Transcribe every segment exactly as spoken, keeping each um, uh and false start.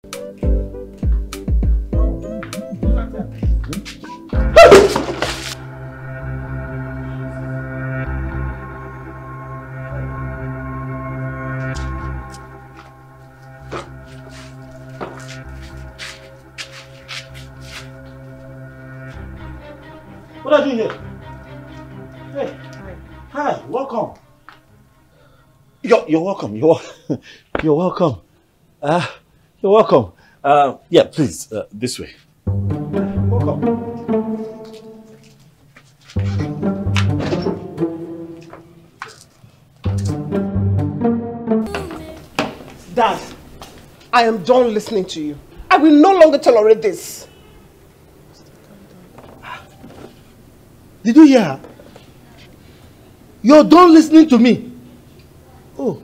What are you doing here? Hey. Hi. Hi, welcome. You're, you're welcome. You're, you're welcome. Uh, you're welcome. Uh, yeah, please, uh, this way. Welcome. Dad, I am done listening to you. I will no longer tolerate this. Did you hear her? You're done listening to me. Oh.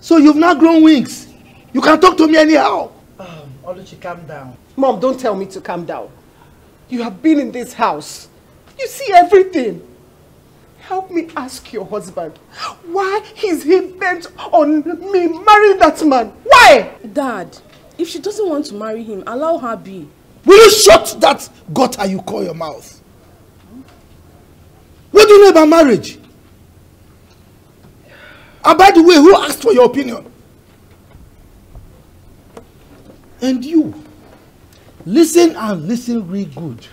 So you've now grown wings. You can talk to me anyhow. Um, Oluchi, calm down. Mom, don't tell me to calm down. You have been in this house. You see everything. Help me ask your husband, why is he bent on me marrying that man? Why? Dad, if she doesn't want to marry him, allow her be. Will you shut that gutter you call your mouth? What do you know about marriage? And by the way, who asked for your opinion? And you, listen and listen real good.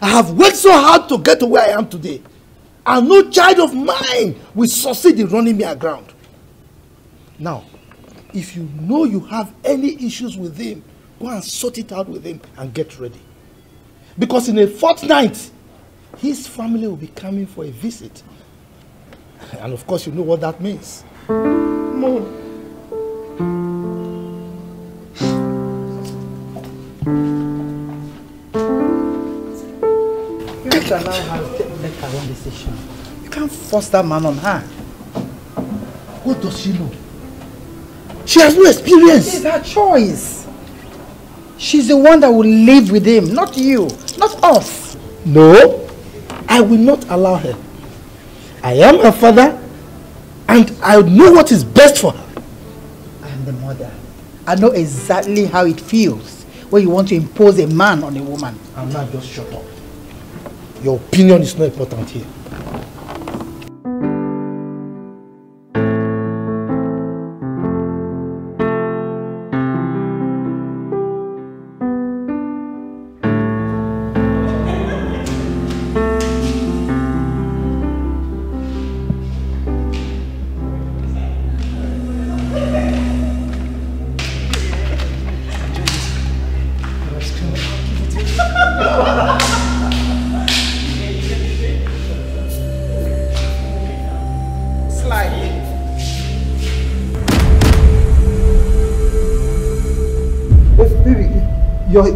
I have worked so hard to get to where I am today, and no child of mine will succeed in running me aground. Now, if you know you have any issues with him, go and sort it out with him and get ready. Because in a fortnight, his family will be coming for a visit. And of course, you know what that means. Mom. You need to allow her to make her own decision. You can't force that man on her. What does she know? She has no experience. It's her choice. She's the one that will live with him, not you, not us. No. I will not allow her. I am her father, and I know what is best for her. I am the mother. I know exactly how it feels when you want to impose a man on a woman. And now just shut up. Your opinion is not important here.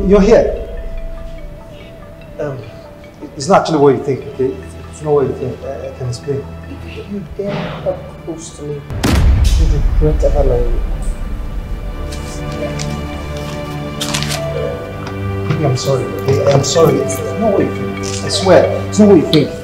You're here. Um, it's not actually what you think. Okay? It's not what you think. I, I can explain. If you dare up close to me, you regret ever lying. I'm sorry. Okay? I'm sorry. It's not what you think. I swear. It's not what you think.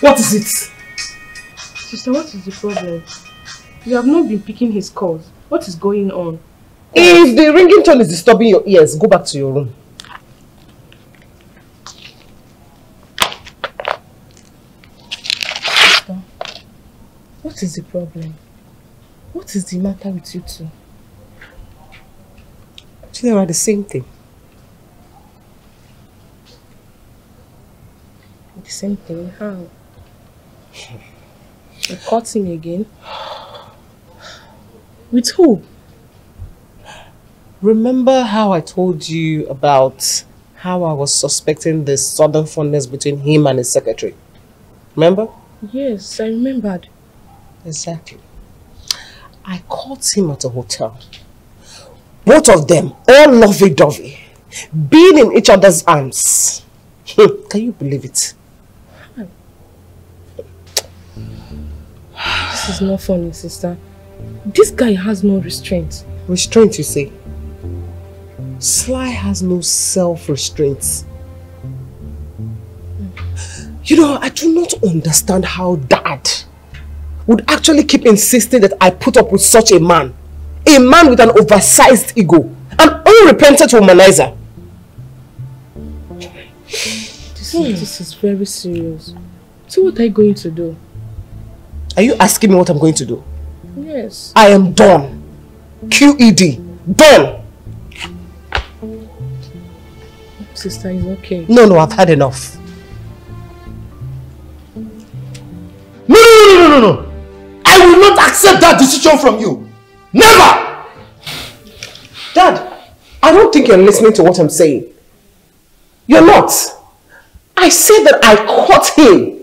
What is it? Sister, what is the problem? You have not been picking his calls. What is going on? If the ringing tone is disturbing your ears, go back to your room. What is the problem? What is the matter with you two? They are the same thing. The same thing? How? You're cutting again? With who? Remember how I told you about how I was suspecting the sudden fondness between him and his secretary? Remember? Yes, I remembered. Exactly. I caught him at a hotel. Both of them, all lovey-dovey, being in each other's arms. Can you believe it? This is not funny, sister. This guy has no restraint. Restraint, you say? Sly has no self-restraint. You know, I do not understand how Dad would actually keep insisting that I put up with such a man. A man with an oversized ego. An unrepentant womanizer. This, hmm. is, this is very serious. So what are you going to do? Are you asking me what I'm going to do? Yes. I am done. Q E D. Done. Sister, it's okay. No, no, I've had enough. No, no, no, no, no, no. I will not accept that decision from you. Never! Dad, I don't think you're listening to what I'm saying. You're not. I said that I caught him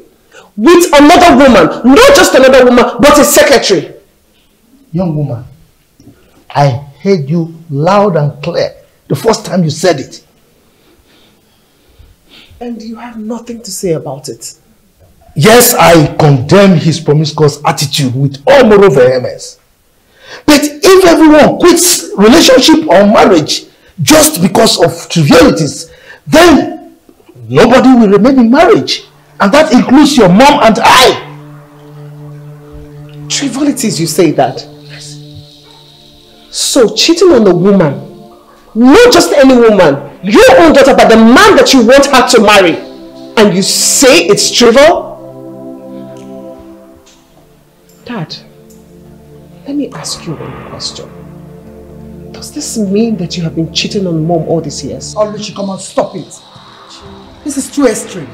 with another woman. Not just another woman, but a secretary. Young woman, I heard you loud and clear the first time you said it. And you have nothing to say about it. Yes, I condemn his promiscuous attitude with all moral vehemence. But if everyone quits relationship or marriage just because of trivialities, then nobody will remain in marriage. And that includes your mom and I. Trivialities, you say that? Yes. So cheating on a woman, not just any woman, your own daughter, but the man that you want her to marry, and you say it's trivial? Dad, let me ask you one question. Does this mean that you have been cheating on mom all these years? Oluchi, come on, stop it. This is too extreme.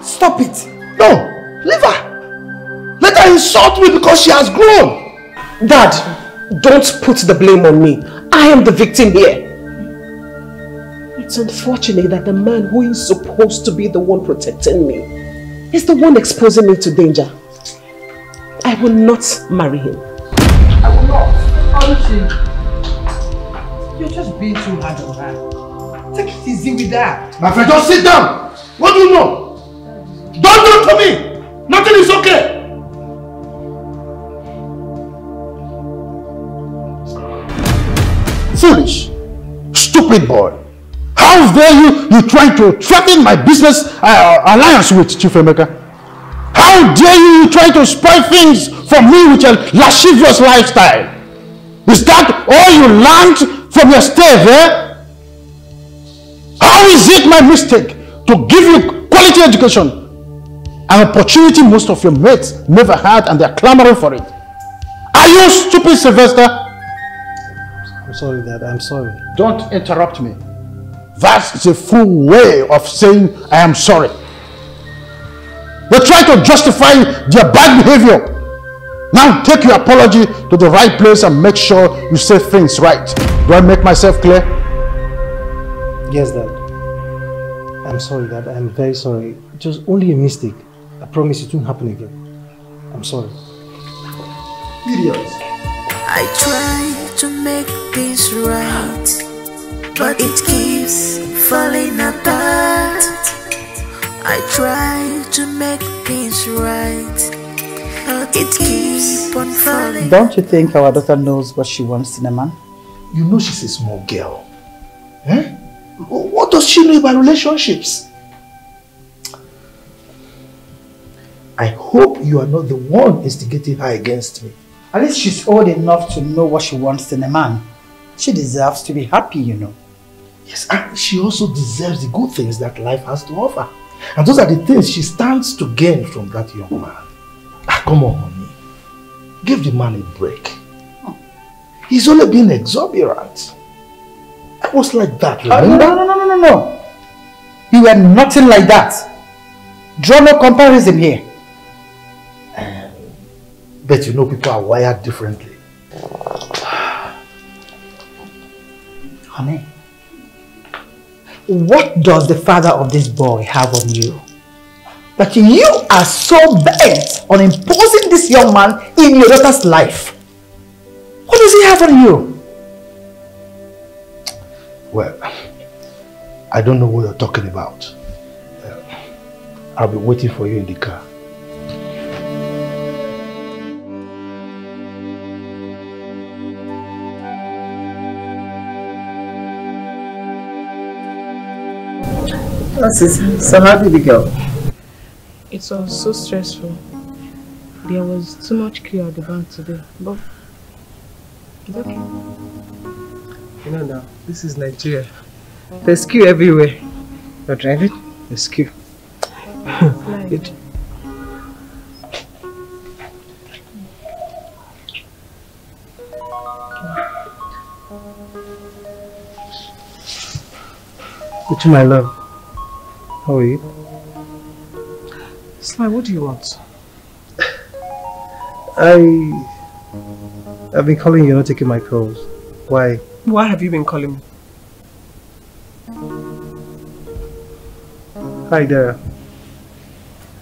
Stop it. No, leave her. Let her insult me because she has grown. Dad, don't put the blame on me. I am the victim here. It's unfortunate that the man who is supposed to be the one protecting me is the one exposing me to danger. I will not marry him. I will not. Honestly, you're just being too hard on her. Take it easy with that. My friend, just sit down. What do you know? Don't do it to me. Nothing is okay. Foolish, stupid boy. How dare you? You trying to threaten my business uh, alliance with Chief Emeka? How dare you, you try to spoil things from me with your lascivious lifestyle? Is that all you learned from your stay there? How is it my mistake to give you quality education, an opportunity most of your mates never had and they're clamoring for it? Are you stupid, Sylvester? I'm sorry, Dad, I'm sorry. Don't interrupt me. That's a fool way of saying I am sorry. They try to justify their bad behavior. Now take your apology to the right place and make sure you say things right. Do I make myself clear? Yes, Dad. I'm sorry, Dad. I'm very sorry. It was only a mistake. I promise it won't happen again. I'm sorry. Idiots. I try to make things right, but it keeps falling apart. I try to make things right, it keeps on falling. Don't you think our daughter knows what she wants in a man? You know she's a small girl. Eh? What does she know about relationships? I hope you are not the one instigating her against me. At least she's old enough to know what she wants in a man. She deserves to be happy, you know. Yes, and she also deserves the good things that life has to offer. And those are the things she stands to gain from that young man. Ah, come on, honey. Give the man a break. He's only being exorbitant. I was like that, remember? Uh, no, no, no, no, no, no. You were nothing like that. Draw no comparison here. Um, but you know people are wired differently. Honey, what does the father of this boy have on you? That you are so bent on imposing this young man in your daughter's life. What does he have on you? Well, I don't know what you're talking about. I'll be waiting for you in the car. So how did it go? It was so stressful. There was too much queue at the bank today, but it's okay. You know now, this is Nigeria. There's queue everywhere. You're driving, there's queue. Like. It... Uchi, my love, how are you? Sly, what do you want? I... I've been calling you, you're not taking my calls. Why? Why have you been calling me? Hi there.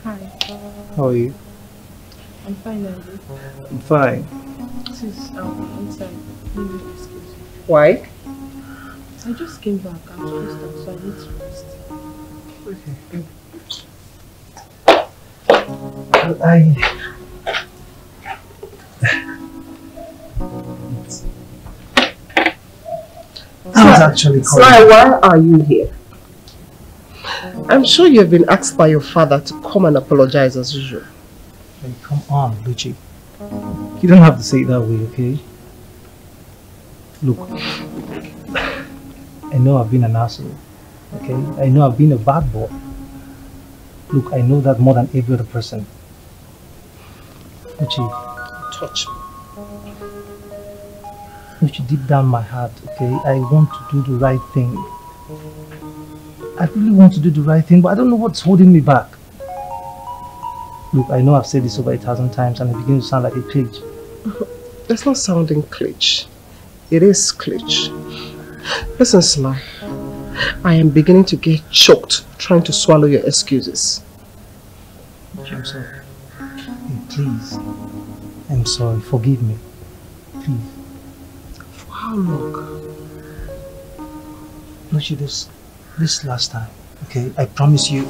How are you? I'm fine, Andy. I'm fine. This is um, inside. Excuse me. Why? I just came back. I'm stressed out, so I need to rest. Okay. Well, I... I was actually calling. Sly, why are you here? I'm sure you have been asked by your father to come and apologize as usual. Hey, come on, Oluchi. You don't have to say it that way, okay? Look, I know I've been an asshole, okay? I know I've been a bad boy. Look, I know that more than every other person. Oluchi, touch me. Oluchi, deep down my heart, okay? I want to do the right thing. I really want to do the right thing, but I don't know what's holding me back. Look, I know I've said this over a thousand times and I begin to sound like a cliche. That's not sounding cliche. It is cliche. Listen, Sly, I am beginning to get choked trying to swallow your excuses. I'm sorry. Hey, please. I'm sorry. Forgive me. Please. For how long? Don't you this? This last time, okay? I promise you,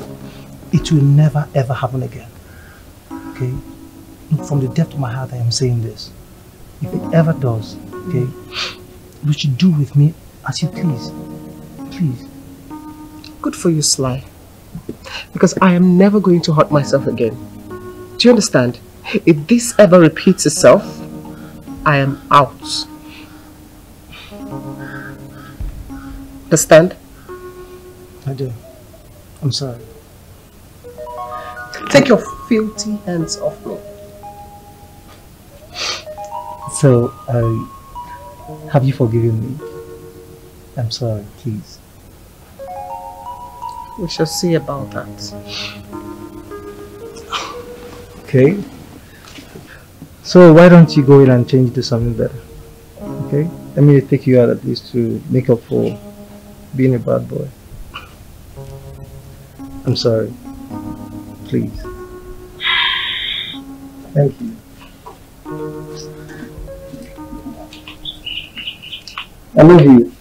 it will never ever happen again, okay? From the depth of my heart, I am saying this. If it ever does, okay, you should do with me as you please, please. Good for you, Sly, because I am never going to hurt myself again. Do you understand? If this ever repeats itself, I am out. Understand? I do. I'm sorry. Take your filthy hands off me. So, uh, have you forgiven me? I'm sorry, please. We shall see about that. Okay. So, why don't you go in and change to something better? Okay? Let me take you out at least to make up for being a bad boy. I'm sorry. Please. Thank you. I love you.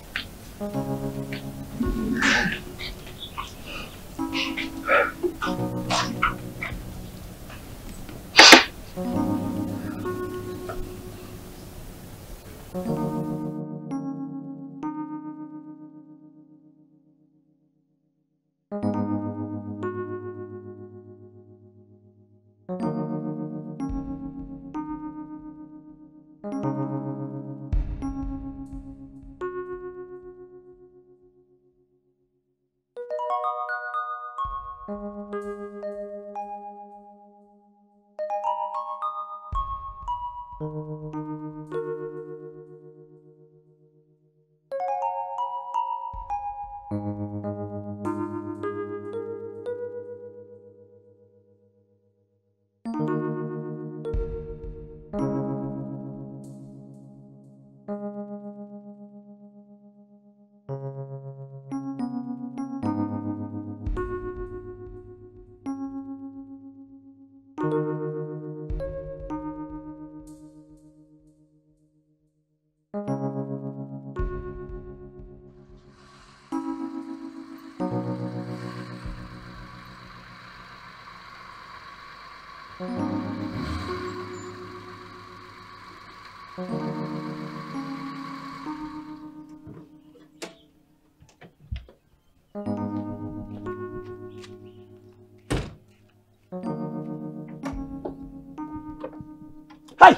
Hi!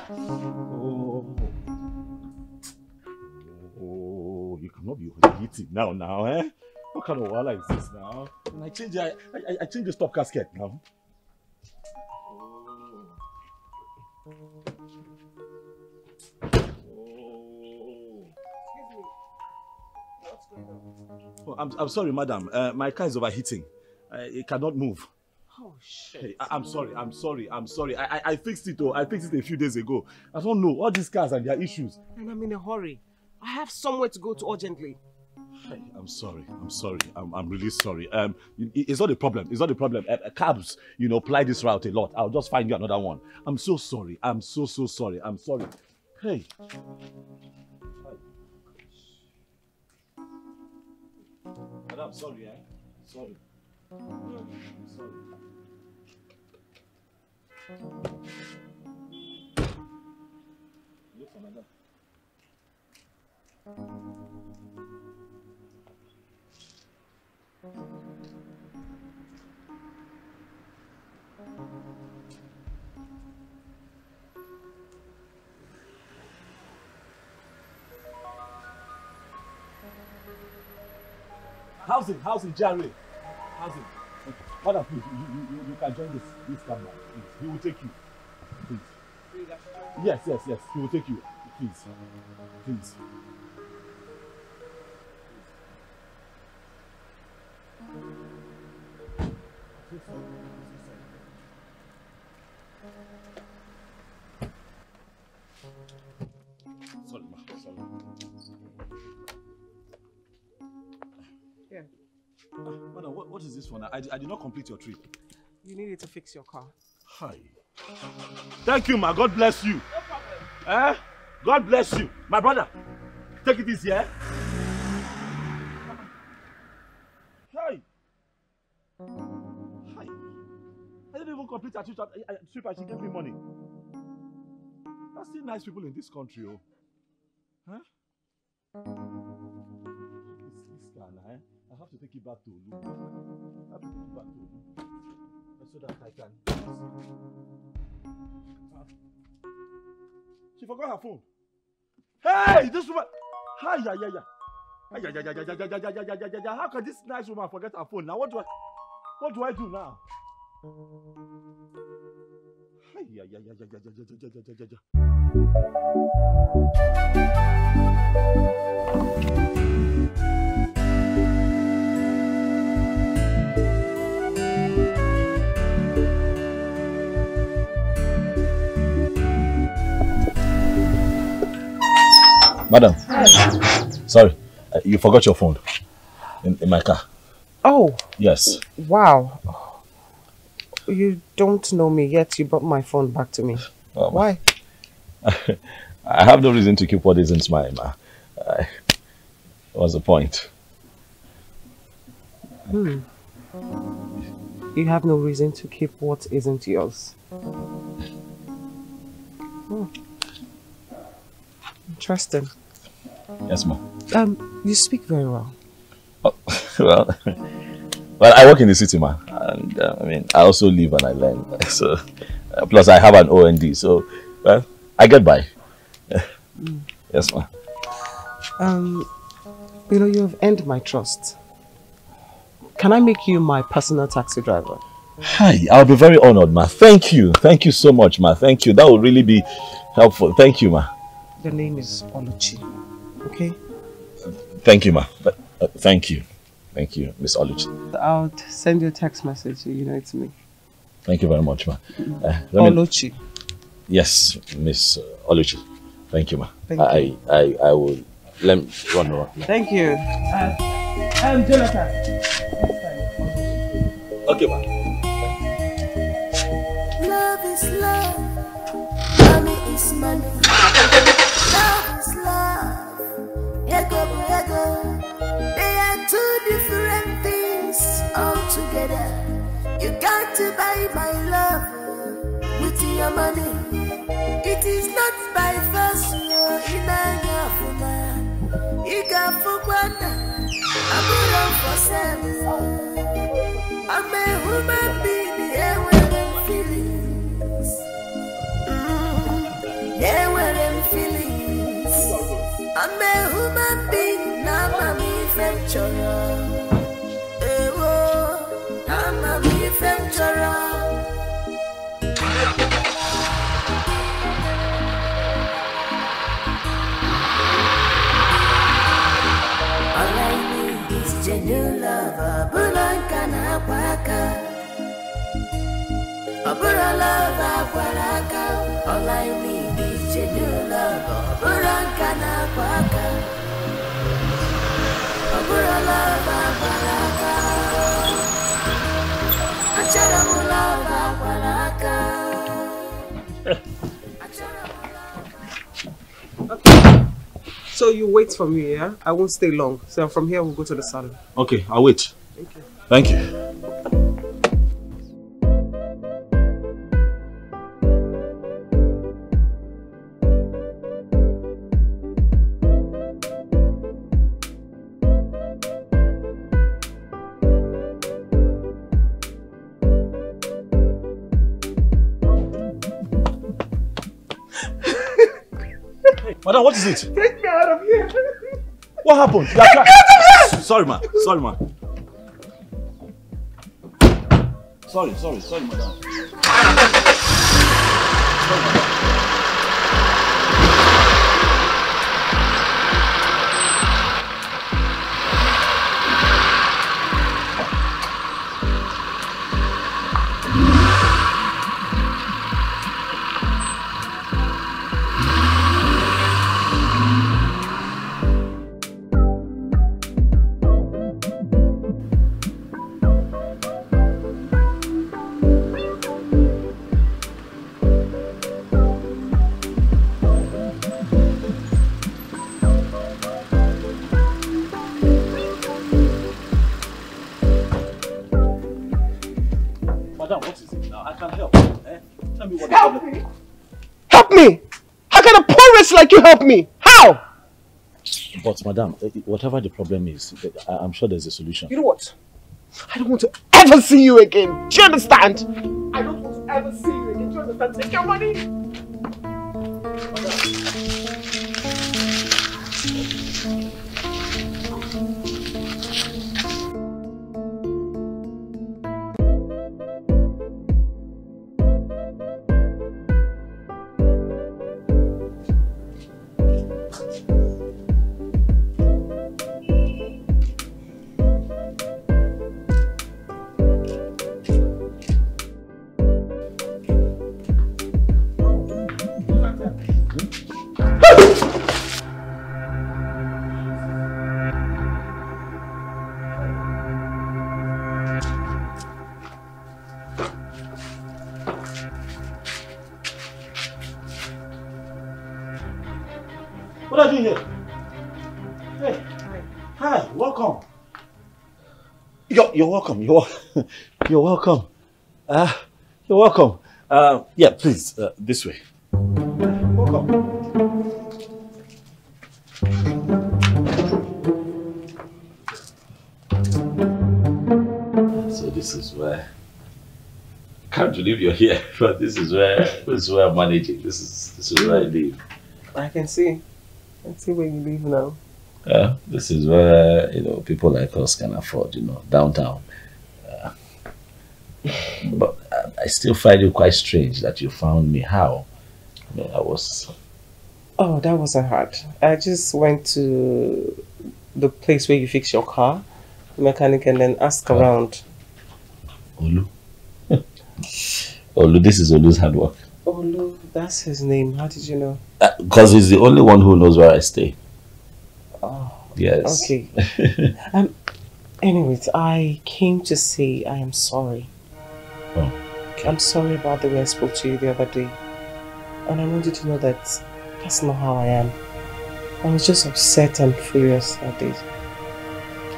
Oh. Oh, you cannot be overheating now, now, eh? What kind of wala is this now? And I change I, I, I change the stop casket now. Oh, I'm, I'm sorry, madam. Uh, my car is overheating. Uh, it cannot move. Oh, shit. Hey, I, I'm sorry. I'm sorry. I'm sorry. I, I, I fixed it. Oh, I fixed it a few days ago. I don't know. All these cars and their issues. And I'm in a hurry. I have somewhere to go to urgently. Hey, I'm sorry. I'm sorry. I'm, I'm really sorry. Um, it, It's not a problem. It's not a problem. Uh, cabs, you know, ply this route a lot. I'll just find you another one. I'm so sorry. I'm so, so sorry. I'm sorry. Hey. I'm sorry, eh? Sorry. Sorry. Look for another. Housing, housing, Jerry. Housing. Madam, please, you, you, you can join this, this camera, please. He will take you. Please. Yes, yes, yes. He will take you. Please. Please. Sorry, ma. Sorry. Yeah. Uh, madam, what, what is this one? I, I did not complete your trip. You needed to fix your car. Hi. Thank you, ma. God bless you. No problem. Eh? God bless you. My brother, take it easy, eh? Hi. Hi. I didn't even complete a trip, a, a trip and she gave me money. That's still nice people in this country, oh. Huh? It's this car, eh? I have to take it back to Olu. I have to take it back to Olu. So that I can. Uh, she forgot her phone. Hey, this woman. Hi, yeah, yeah, yeah. Hi, yeah, yeah, yeah, yeah, yeah, yeah, yeah, yeah, yeah, yeah. How can this nice woman forget her phone? Now, what do I, what do I do now? Hi, yeah, yeah, yeah, yeah, yeah, yeah, yeah, yeah, yeah, yeah, yeah. Madam, sorry, you forgot your phone in, in my car. Oh. Yes. Wow. You don't know me yet. You brought my phone back to me. Um, Why? I have no reason to keep what isn't mine. Uh, uh, what's the point? Hmm. You have no reason to keep what isn't yours. Hmm. Interesting. Yes, ma'am. Um, you speak very well. Oh, well, well, I work in the city, ma'am, and uh, I mean, I also live and I learn. So, uh, plus I have an O N D, so well, I get by. Mm. Yes, ma'am. Um, you know, you have earned my trust. Can I make you my personal taxi driver? Hi, I'll be very honored, ma. Thank you. Thank you so much, ma. Thank you. That will really be helpful. Thank you, ma. Your name is Oluchi, okay? Thank you, ma. Uh, thank you. Thank you, Miss Oluchi. I'll send you a text message so you know it's me. Thank you very much, ma. Uh, Oluchi. Me... Yes, Miss Oluchi. Thank you, ma. Thank I, you. I, I, I will... Let me run around. Thank you. Uh, I'm Jonathan. Okay, ma. Love is love. Money is money. Love is love. Ego, ego. They are two different things all together. You got to buy my love with your money. It is not by force, you're in a I got for one, I'm around for seven. I'm a human being, yeah, where I'm feelings. Mm, yeah, where I'm feelings. I'm a human being, now I'm a venture. Eh, oh, I'm a venture. New lover, Bulan Kanawaka. A Bulan lover, Walaka. All I need is your new lover, Bulan Kanawaka. A Bulan lover, Walaka. A Charamu lover, Walaka. Okay. So you wait for me, yeah? I won't stay long. So from here we'll go to the salon. Okay, I'll wait. Thank you. Thank you. Madam, what is it? Take me out of here. What happened? Take me out of here. Sorry, ma. Sorry, ma. Sorry, sorry, sorry, madam. Sorry, madam. Like you help me? How? But madam, whatever the problem is, I'm sure there's a solution. You know what? I don't want to ever see you again. Do you understand? I don't want to ever see you again. Do you understand? Take your money. You're welcome. You're you're welcome. Uh, you're welcome. Uh, yeah, please, uh, this way. Welcome. So this is where. Can't believe you're here, but this is where this is where I'm managing. This is this is where I live. I can see. I can see where you live now. Uh, this is where, you know, people like us can afford, you know, downtown. But I still find it quite strange that you found me. How? I mean, I was... Oh, that wasn't hard. I just went to the place where you fix your car, the mechanic, and then ask oh. around. Olu? Olu, this is Olu's hard work. Olu, that's his name. How did you know? Because uh, he's the only one who knows where I stay. Oh. Yes. Okay. um, anyways, I came to say I am sorry. Oh, okay. I'm sorry about the way I spoke to you the other day. And I want you to know that that's not how I am. I was just upset and furious that day.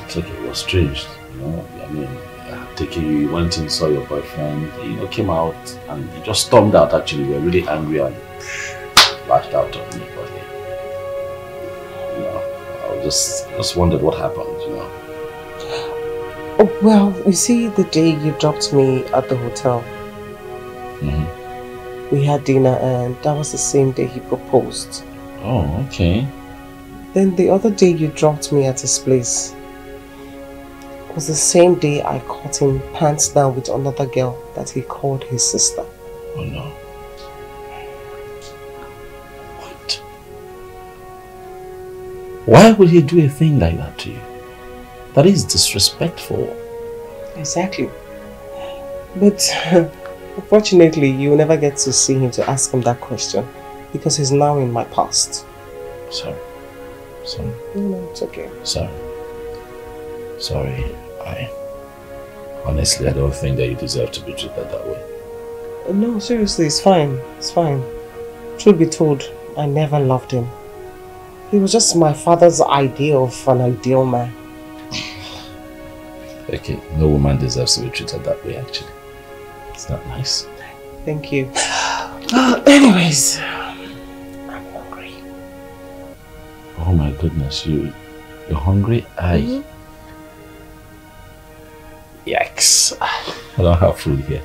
It's okay, it was strange. You know, I mean, I take you, you went and saw your boyfriend, you know, came out and you just stormed out actually. You were really angry and lashed out on me. But yeah, you know, I just, just wondered what happened, you know. Oh, well, you see, the day you dropped me at the hotel, mm-hmm. we had dinner, and that was the same day he proposed. Oh, okay. Then the other day you dropped me at his place was the same day I caught him pants down with another girl that he called his sister. Oh, no. What? Why would he do a thing like that to you? That is disrespectful. Exactly. But unfortunately, you will never get to see him to ask him that question because he's now in my past. Sorry. Sorry. No, it's okay. Sorry. Sorry. I honestly, I don't think that you deserve to be treated that way. No, seriously, it's fine. It's fine. Truth be told, I never loved him. He was just my father's idea of an ideal man. Okay, no woman deserves to be treated that way, actually. It's not nice. Thank you. Uh, anyways, I'm hungry. Oh my goodness, you, you're hungry? I... Mm-hmm. Yikes. I don't have food here.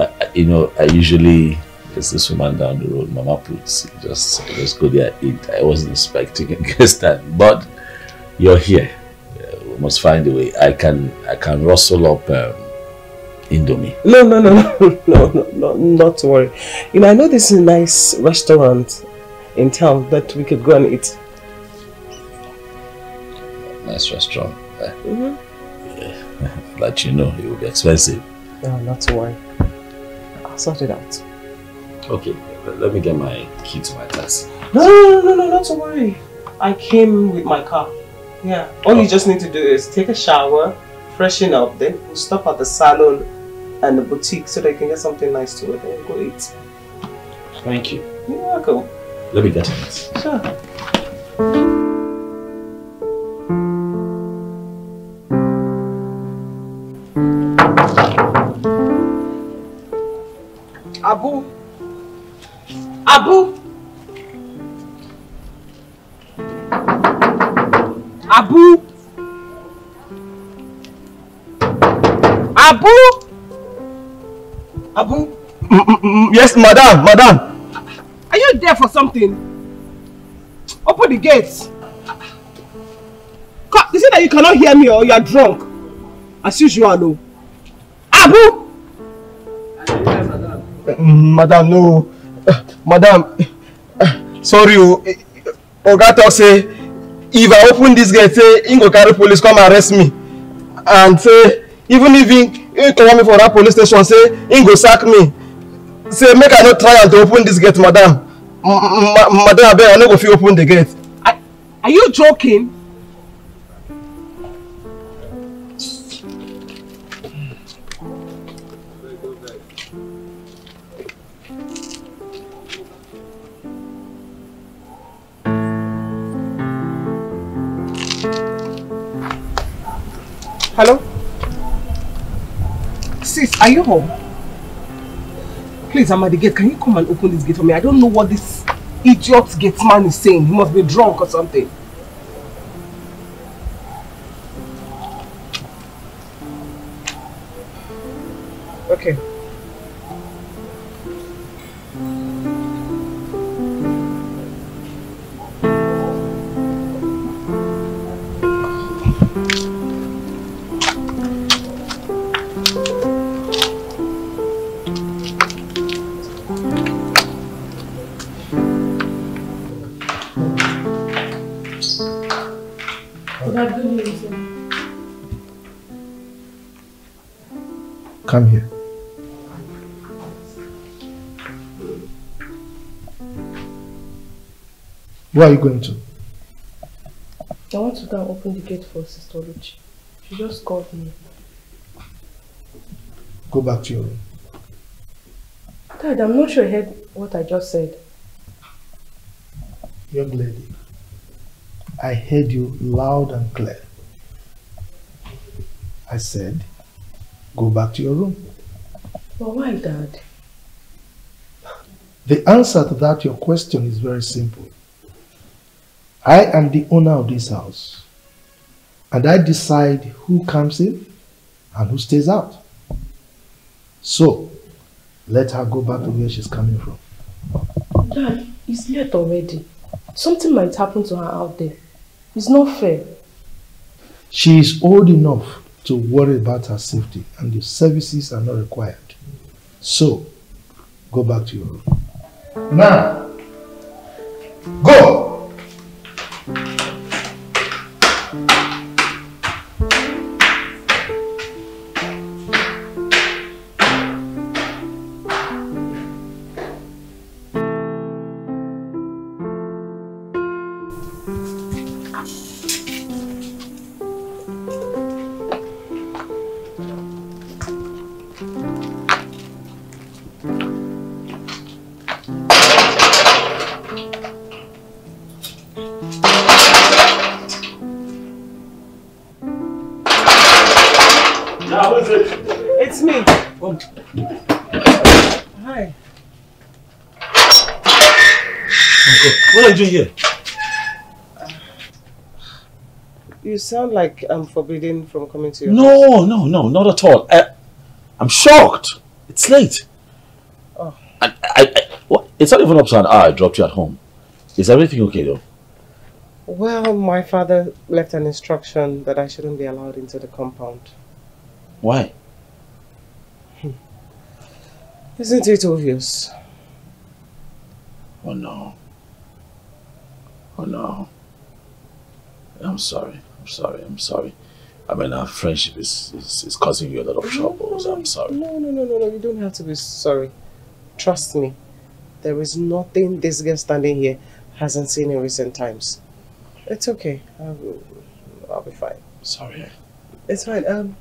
I, I, you know, I usually... There's this woman down the road, Mama puts. Just, just go there and eat. I wasn't expecting it this time, but you're here. Must find a way. I can I can rustle up um, Indomie. No, no, no, no, no, no, no, not to worry. You know, I know this is a nice restaurant in town that we could go and eat. Nice restaurant. Eh? Mm-hmm. Yeah. But you know, it will be expensive. No, not to worry. I'll sort it out. Okay, let me get my key to my taxi. No, no, no, no, not to worry. I came with my car. Yeah, all okay. you just need to do is take a shower, freshen up, then we'll stop at the salon and the boutique so that you can get something nice to it and go eat. Thank you. You're welcome. Let me get it. Sure. Abu! Abu! Abu! Abu! Abu! Mm, mm, mm, yes, madam, madam! Are you there for something? Open the gates! They say that you cannot hear me or you are drunk. As usual, no. Abu! Yes, madam. Mm, madam, no. Uh, madam, uh, sorry, Ogato say. If I open this gate, say, Ingo carry police come arrest me. And say, even if he call me for that police station, say, Ingo sack me. Say, make I not try and to open this gate, madam. Madam, I no go fit open the gate. Are, are you joking? Hello? Sis, are you home? Please, I'm at the gate. Can you come and open this gate for me? I don't know what this idiot gate man is saying. He must be drunk or something. Okay. Come here. Where are you going to? I want to go and open the gate for Sister Oluchi. She just called me. Go back to your room. Dad, I'm not sure I heard what I just said. Young lady, I heard you loud and clear. I said, go back to your room. But why, Dad? The answer to that, your question, is very simple. I am the owner of this house, and I decide who comes in and who stays out. So, let her go back to where she's coming from. Dad, it's late already. Something might happen to her out there. It's not fair. She is old enough to worry about her safety, and your services are not required. So, go back to your room. Now, go! Here. You sound like I'm forbidden from coming to your no, house. No, no, not at all. I, I'm shocked. It's late. Oh. I, I, I, what? It's not even up to an hour I dropped you at home. Is everything okay though? Well, my father left an instruction that I shouldn't be allowed into the compound. Why? Hmm. Isn't it obvious? Oh no. Oh no, I'm sorry, I'm sorry, I'm sorry. I mean, our friendship is, is, is causing you a lot of troubles, no, no, I'm sorry. No, no, no, no, no, you don't have to be sorry. Trust me, there is nothing this girl standing here hasn't seen in recent times. It's okay, I'll, I'll be fine. Sorry. It's fine. Um,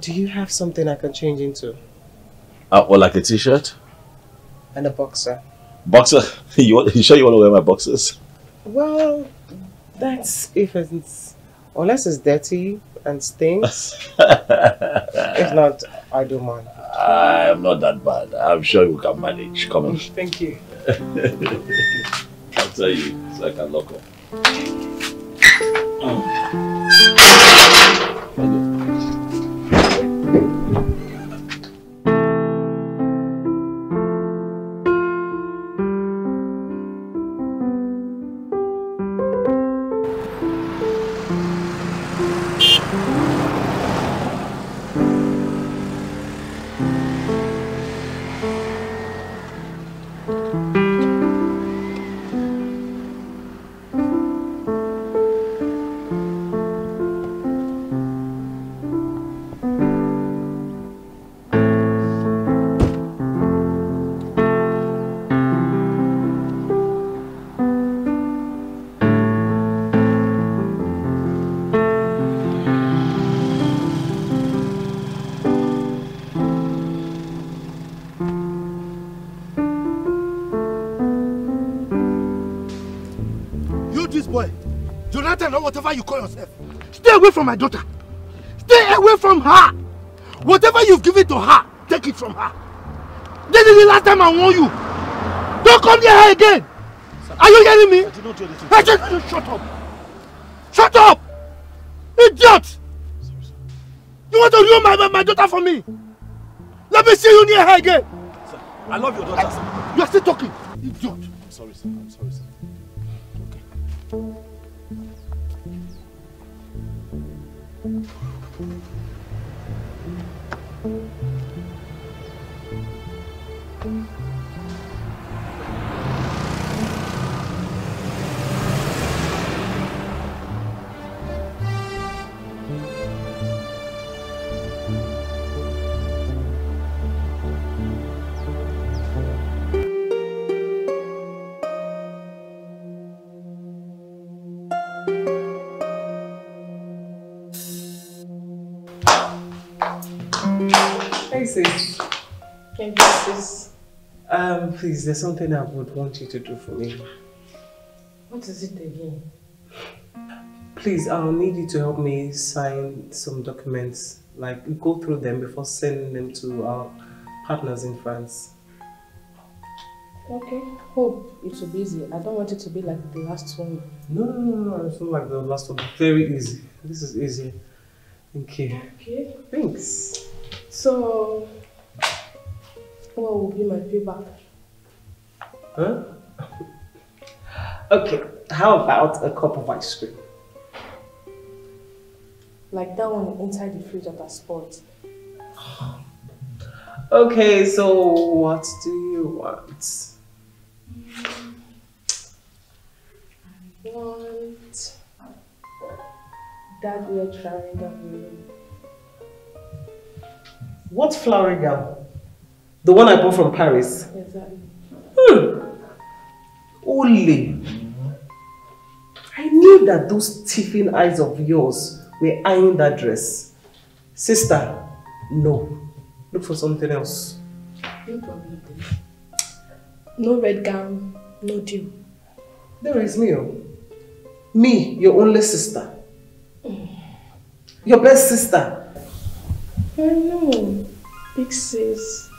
do you have something I can change into? Uh, well, like a t-shirt? And a boxer. Boxer? You, you sure you want to wear my boxers? Well, that's if it's... Unless it's dirty and stinks. If not, I don't mind. I'm not that bad. I'm sure you can manage. Come on. Thank you. I'll tell you so I can lock up. Oh. Or whatever you call yourself. Stay away from my daughter. Stay away from her. Whatever you've given to her, take it from her. This is the last time I warn you. Don't come near her again. Sir, are you hearing me? I did not do anything. I just, just shut up. Shut up. Idiot. Sorry, you want to ruin my, my daughter for me? Let me see you near her again. Sir, I love your daughter, I, sir. You're still talking. Idiot. I'm sorry, sir. I'm sorry, sir. Okay. morning, sis. Thank you, sis. Um, please, there's something I would want you to do for me. What is it again? Please, I'll need you to help me sign some documents. Like, go through them before sending them to our partners in France. Okay. Hope it will be easy. I don't want it to be like the last one. No, no, no, no. It's not like the last one. Very easy. This is easy. Thank you. Okay. Thanks. So, what will be my feedback? Huh? Okay. How about a cup of ice cream? Like that one inside the fridge that I spoiled. Okay, so what do you want? I want that weird flowering gown. What flowering gown? The one I bought from Paris. Exactly. Hmm. Only. I knew that those thieving eyes of yours were eyeing that dress. Sister, no. Look for something else. No problem. No red gown, no deal. There is me. Me, your only sister. Your best sister. I know. Big sis.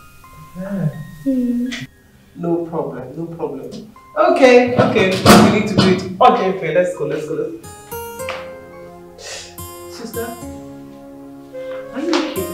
Yeah. Mm. No problem, no problem. Okay, okay. We need to do it. Okay, okay, let's go, let's go. Let's go. Sister, are you okay?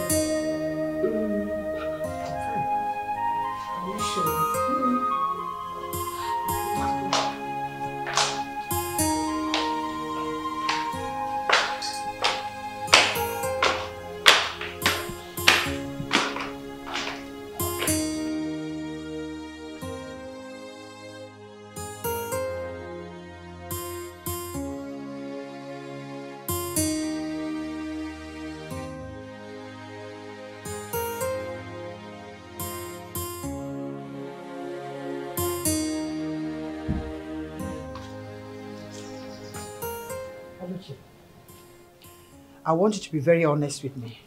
I want you to be very honest with me.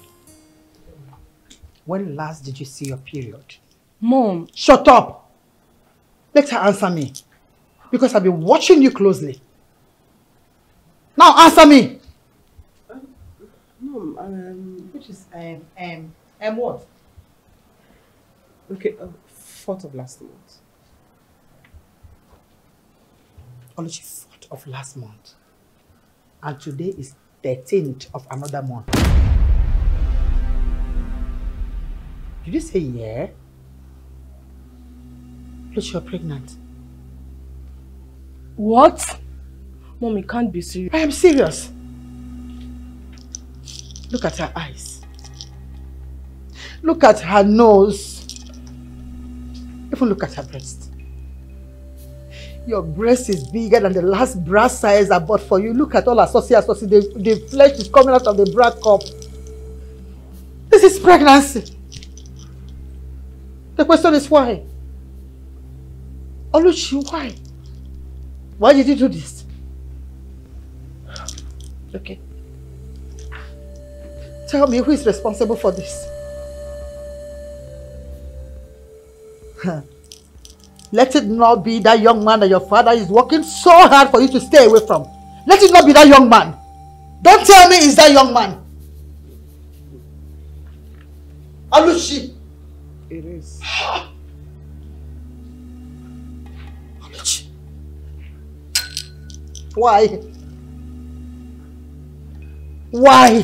When last did you see your period? Mom. Shut up. Let her answer me. Because I've been watching you closely. Now answer me. Um, Mom, um, which is, um, um, um, what? Okay, uh, fourth of last month. Oluchi, fourth of last month. And today is thirteenth of another month. Did you say yeah? Look, you're pregnant. What? Mommy can't be serious. I am serious. Look at her eyes. Look at her nose. Even look at her breast. Your breast is bigger than the last brass size I bought for you. Look at all our saucy, saucy. The, the flesh is coming out of the bra cup. This is pregnancy. The question is why? Oluchi, why? Why did you do this? Okay. Tell me who is responsible for this. Huh. Let it not be that young man that your father is working so hard for you to stay away from. Let it not be that young man. Don't tell me it's that young man. Oluchi. It is. Oluchi. Why? Why?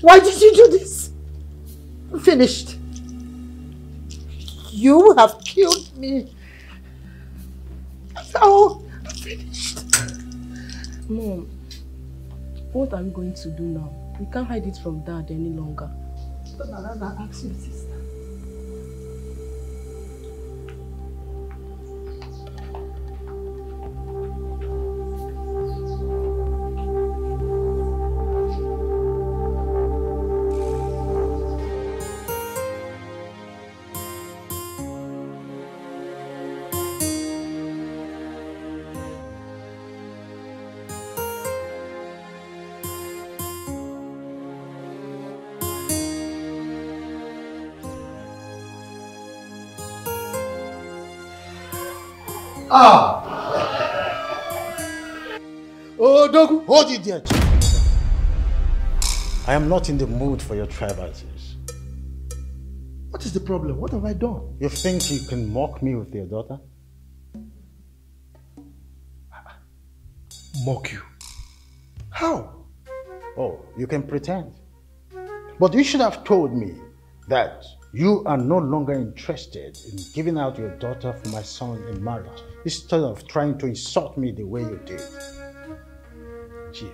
Why did you do this? I'm finished. You have killed me. Oh, I'm finished. Mom, what are we going to do now? We can't hide it from Dad any longer. Don't allow that action, sister. Ah! Oh, Dogu, hold it there. I am not in the mood for your trivialities. What is the problem? What have I done? You think you can mock me with your daughter? Mock you? How? Oh, you can pretend. But you should have told me that you are no longer interested in giving out your daughter for my son in marriage, instead of trying to insult me the way you did. Chief,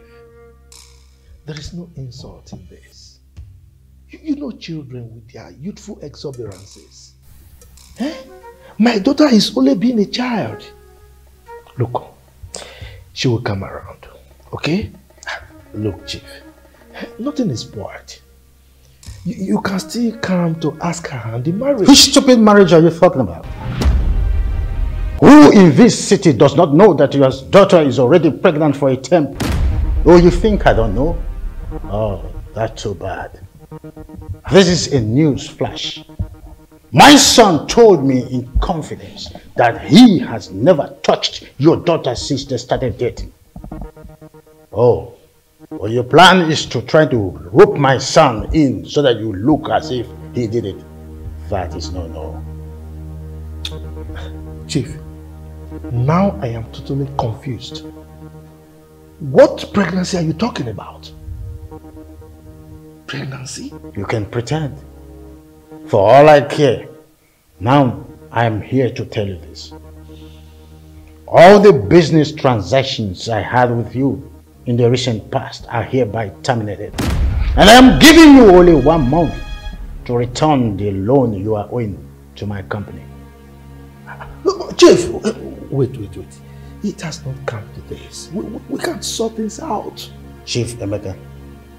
there is no insult in this. You, you know children with their youthful exuberances. Eh? My daughter is only being a child. Look, she will come around, okay? Look, Chief, nothing is spoiled. You, you can still come to ask her hand in marriage. Which stupid marriage are you talking about? Who in this city does not know that your daughter is already pregnant for a temp? Oh, you think I don't know? Oh, that's too bad. This is a news flash. My son told me in confidence that he has never touched your daughter since they started dating. Oh. Well, your plan is to try to rope my son in so that you look as if he did it. That is no, no. Chief, now I am totally confused. What pregnancy are you talking about? Pregnancy? You can pretend. For all I care, now I am here to tell you this. All the business transactions I had with you in the recent past are hereby terminated. And I am giving you only one month to return the loan you are owing to my company. Chief, wait, wait, wait. It has not come to this. We, we can't sort this out. Chief Emeka,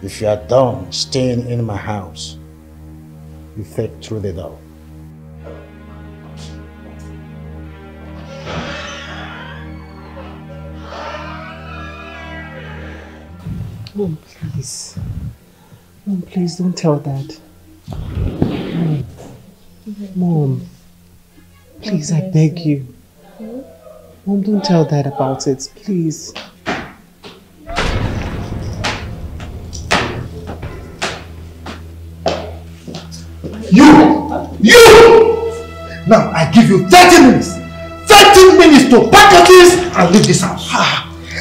if you are done staying in my house, you fade through the door. Mom, please. Mom, please don't tell Dad. Mom, Mom please, I beg you. Mom, don't tell Dad about it, please. You! You! Now, I give you thirty minutes! thirty minutes to pack your things and leave this house.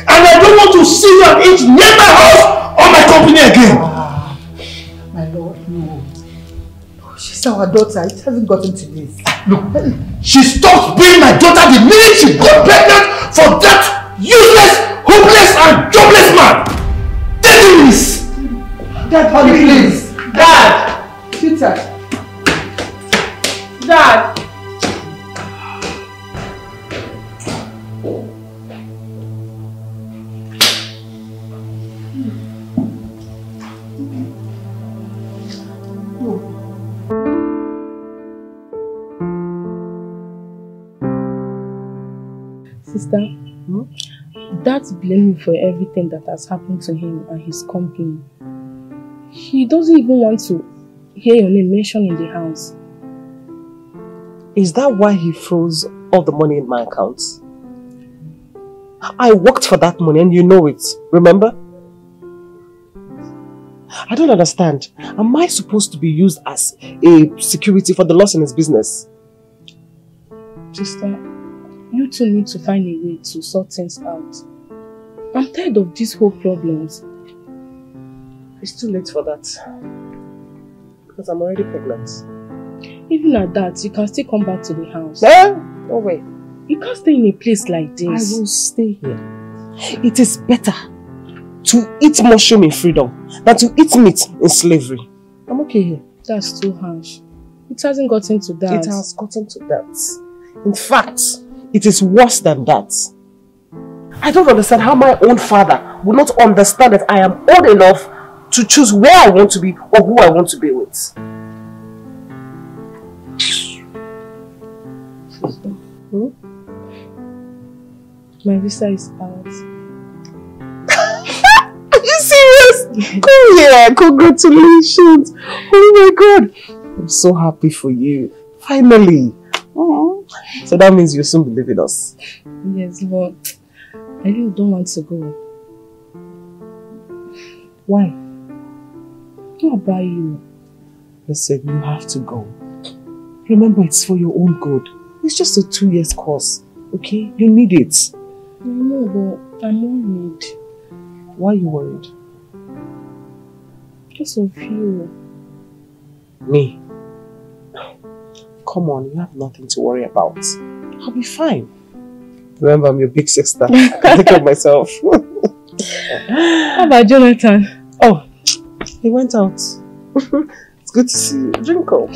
And I don't want to see you an inch near my house or my company again. Ah, my Lord, no. No, she's our daughter. It hasn't gotten to this. Look, she stopped being my daughter the minute she got pregnant for that useless, hopeless, and jobless man. Take this. Dad, please. Please. Dad. Peter. Dad. Sister, hmm? Dad's blaming me for everything that has happened to him and his company. He doesn't even want to hear your name mentioned in the house. Is that why he froze all the money in my account? I worked for that money and you know it, remember? I don't understand. Am I supposed to be used as a security for the loss in his business? Sister, you two need to find a way to sort things out. I'm tired of these whole problems. It's too late for that. Because I'm already pregnant. Even at that, you can still come back to the house. Eh? No way. You can't stay in a place like this. I will stay here. It is better to eat mushroom in freedom than to eat meat in slavery. I'm okay here. That's too harsh. It hasn't gotten to that. It has gotten to that. In fact, it is worse than that. I don't understand how my own father will not understand that I am old enough to choose where I want to be or who I want to be with. Hmm? My visa is out. Are you serious? Cool, yeah, congratulations. Oh my God. I'm so happy for you. Finally. Aww. So that means you'll soon be leaving us. Yes, but I really don't want to go. Why? What about you? Listen, you have to go. Remember, it's for your own good. It's just a two years course, okay? You need it. I know, but I'm worried. Why are you worried? Because of you. Me? Come on, you have nothing to worry about. I'll be fine. Remember, I'm your big sister. I can take care of myself. How about Jonathan? Oh, he went out. It's good to see you. Drink up.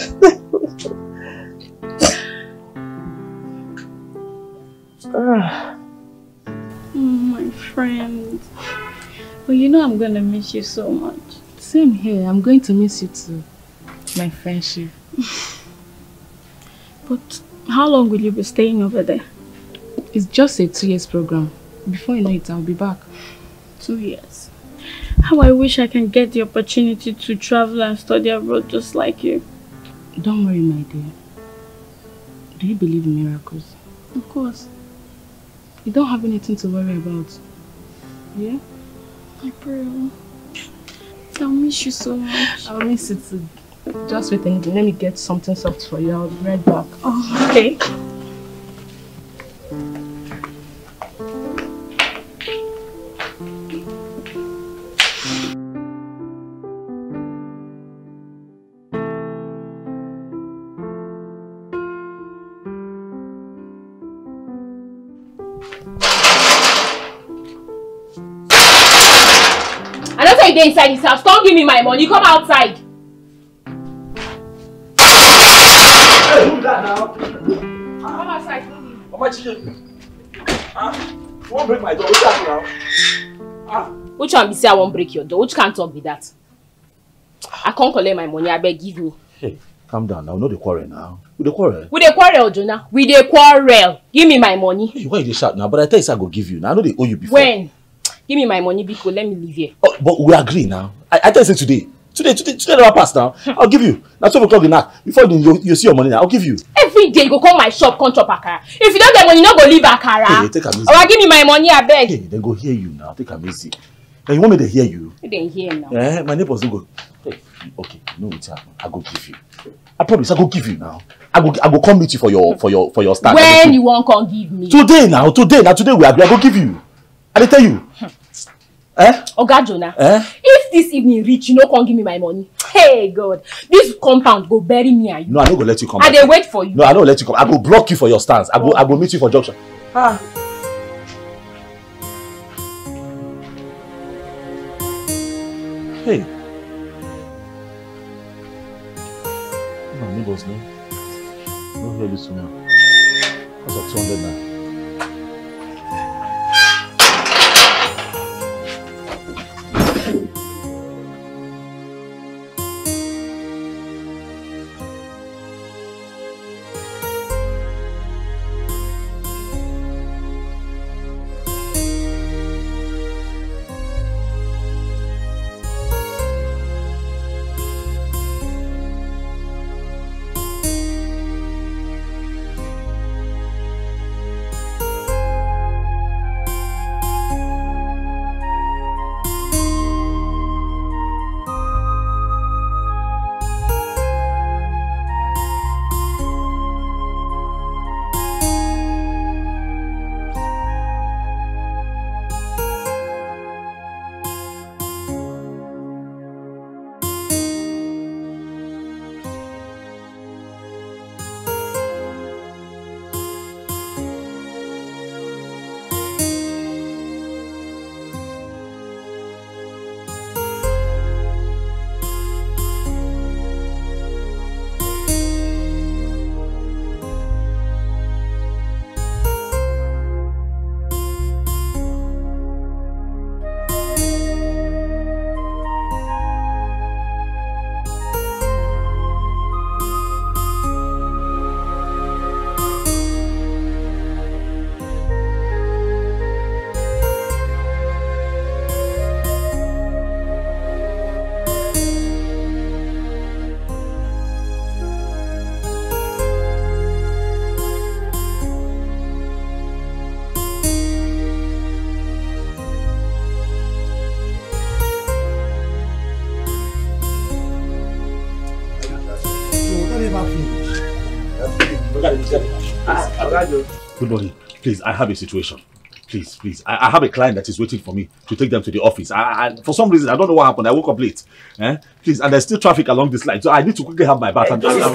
Oh, my friend. Well, you know I'm going to miss you so much. Same here. I'm going to miss you too. My friendship. But how long will you be staying over there? It's just a two years program. Before you know it, I'll be back. Two years. How I wish I can get the opportunity to travel and study abroad just like you. Don't worry, my dear. Do you believe in miracles? Of course. You don't have anything to worry about. Yeah? I pray. I'll miss you so much. I'll miss you too. Just wait and let me get something soft for you. I'll be right back. Oh, okay. I don't say you dey inside this house. Don't give me my money. Come outside. Now. Come outside. How much you? You won't break my door. What's that now? Ah. Which one be say I won't break your door? Which can't talk be that? I can't collect my money. I beg, give me. Hey, calm down now. No, the quarrel now. We the quarrel. We the quarrel, Jonah. We the quarrel. Give me my money. Hey, why you shout now? But I tell you, I go give you. Now I know they owe you before. When? Give me my money, because let me leave here. Oh, but we agree now. I, I tell you today. Today, today, today, never pass now. I'll give you. Now, twelve o'clock in night. Before you, you see your money now, I'll give you. Every day, go call my shop, come chop akara. If you don't get money, you don't go leave akara. Hey, hey, take a or I'll give me my money, I beg. Hey, then go hear you now. Take a easy. Now, you want me to hear you? You didn't hear now. Eh, my neighbors don't go. Hey, okay, you know what's happening. I'll go give you. I promise, I'll go give you now. I go, I go come meet you for your, for your, for your stand. When you won't come give me? Today now, today now, today we agree. I'll go give you. I'll tell you. Eh? Oga Jonah, eh? If this evening reach, you no come give me my money. Hey God, this compound go bury me and you. No, I no go let you come. I dey wait for you. No, I no let you come. I go block you for your stance. I go, oh. I go meet you for junction. Ah. Hey. My neighbors, no. Don't hear this to me. That's a two hundred now. never finish. Good morning. Please, I have a situation. Please, please. I, I have a client that is waiting for me to take them to the office. I, I, for some reason, I don't know what happened. I woke up late. Eh? Please, and there's still traffic along this line. So I need to quickly have my bath. And just, just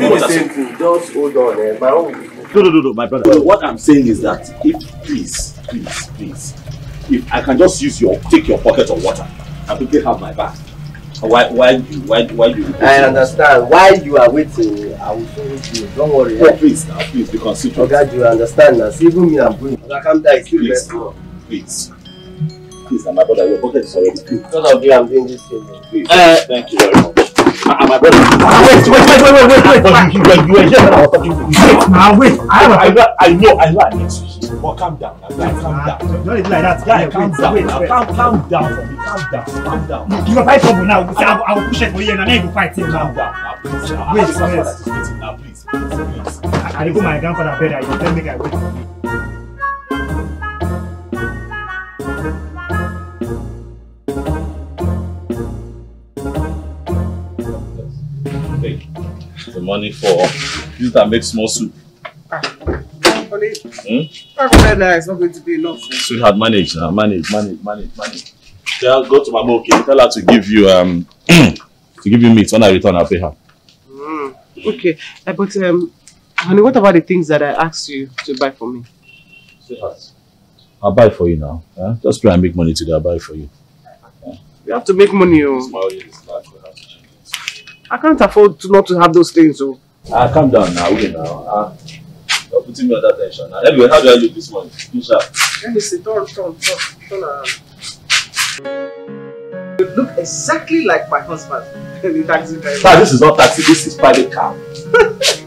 hold on. Eh? My own... No, no, no, no, my brother. Well, what I'm saying is that if, please, please, please, if I can just use your, take your pocket of water, I quickly have my bath. Why, why, why, why you? I understand. While you are waiting, I will show you. Don't worry. Oh, please, now, please, be considerate. God, you understand now. See, even me, I'm going. Come down, please, please, please, my brother, your pocket is already full. None of you, I'm doing this thing. Please, thank you very much. My brother, wait, wait, wait, wait, wait, wait. You were here. I was talking to you. Wait, now, wait. I know, I know, I lied. But calm down, calm down. Don't like that, guy. Calm down, calm, calm down for me. Calm down, calm down. You will fight trouble now. I will push it for you, and then you fight him now. Calm down, please. Wait, wait. Now, please, please. I go my grandfather bed. I don't make I wait for you. The money for you that make small soup. Ah, hmm? It's not going to be enough. Sweetheart, manage, uh, manage, manage, manage, manage. Tell, go to my mom, okay? Tell her to give you um to give you meat. When I return, I'll pay her. Mm. Okay, uh, but um, honey, what about the things that I asked you to buy for me? Sweetheart, I'll buy for you now. Huh? Just try and make money today. I'll buy for you. Huh? You have to make money, oh. I can't afford to not to have those things, so. Ah, calm down now, okay now. Ah, you're putting me under tension now. Anyway, how do I do this one? Finish up. Let me see. Turn, turn, turn, turn around. You look exactly like my husband. The taxi driver. Sir, this is not taxi. This is private car.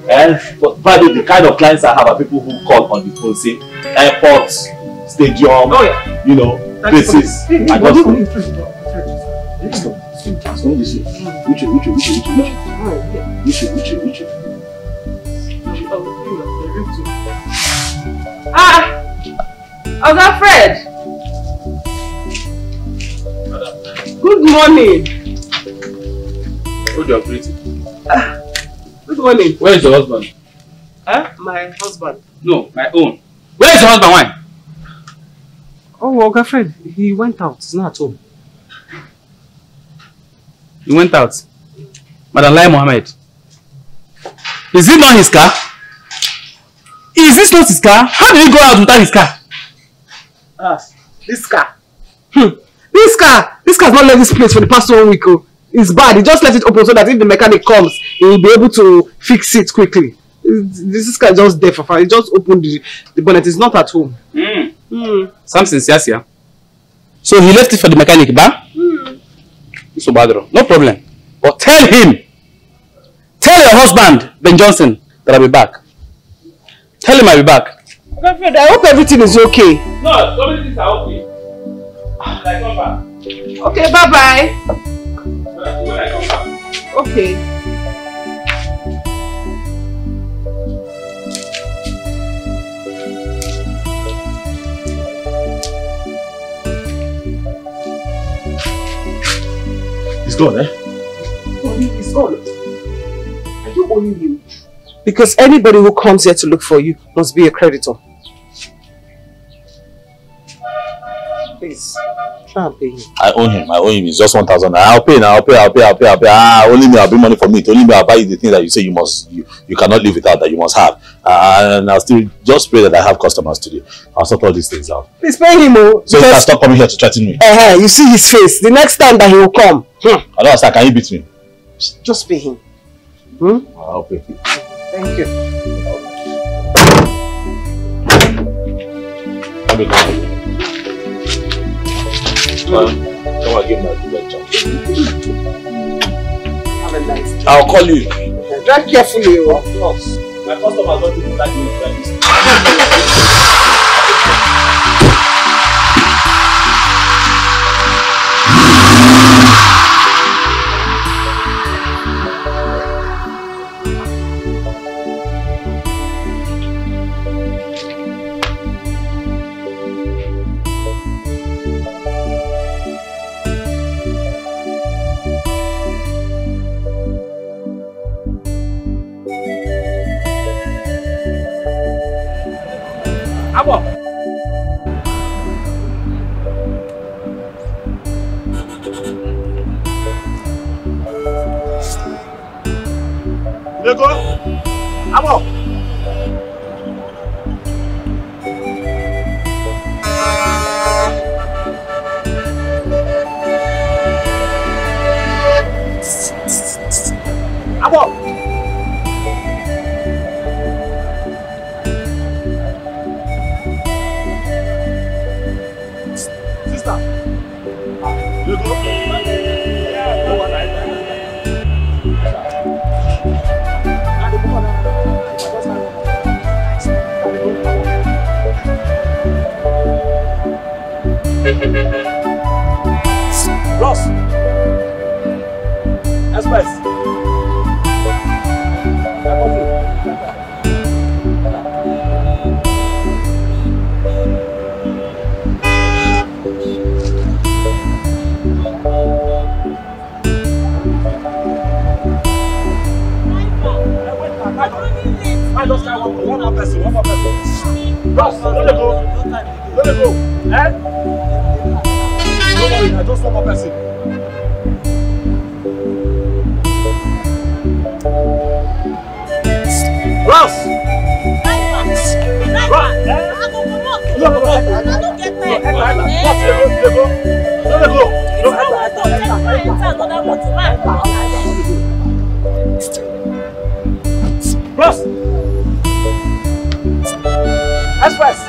eh? But by the, the kind of clients I have are people who call on the phone, say airport, stadium. Oh yeah. You know, that's places. Hey, hey, I don't. So what do you say? Which way, which way, which way, which way? Oh, yeah. Which way, which way, which way? Ah! Oga Fred! Madam. Good morning! Hold your greeting. Ah, good morning. Where is your husband? Huh? My husband. No, my own. Where is your husband? Why? Oh, Oga Fred, he went out. He's not at home. He went out. Madam Lai Mohammed. Is it not his car? Is this not his car? How did he go out without his car? Ah, this car. Hmm. This car. This car has not left this place for the past one week. It's bad. He just left it open so that if the mechanic comes, he will be able to fix it quickly. This car is just there for fun. He just opened the, the bonnet. It's not at home. Hmm. Hmm. Something's yes, yeah. So he left it for the mechanic, ba? Hmm. So Badro, no problem. But tell him, tell your husband, Ben Johnson, that I'll be back. Tell him I'll be back. Okay, Fred, I hope everything is okay. No, everything is okay. I come back. Okay, bye bye. When I come back. Okay. It's gone, eh? It's gone. Are you owing him? Because anybody who comes here to look for you must be a creditor. Please, try and pay him. I own him. I owe him. It's just one thousand. I'll pay now. I'll pay. I'll pay. I'll pay. I'll pay. Ah, only me. I'll bring money for me. Only me. I'll buy you the thing that you say you must. You, you cannot live without. That you must have. Uh, and I'll still just pray that I have customers today. I'll sort all these things out. Please pay him, oh. So he can stop coming here to threaten me. Uh huh. You see his face. The next time that he will come. Hmm. I don't understand. Can you beat me? Just pay him. Hmm? I'll pay him. Thank you. I'll be gone. Well, come and give my lecture. Have a nice day. I'll call you. Drive carefully. Of course. My customer has not even like me like this. Thank you. Abo. Lego. Abo. Abo. Ross! Express! I just want one more person, one more person. Ross, don't let go! Don't let go! Eh? Don't worry, I just want one more person. Ross! I don't get paid. Ross! Express!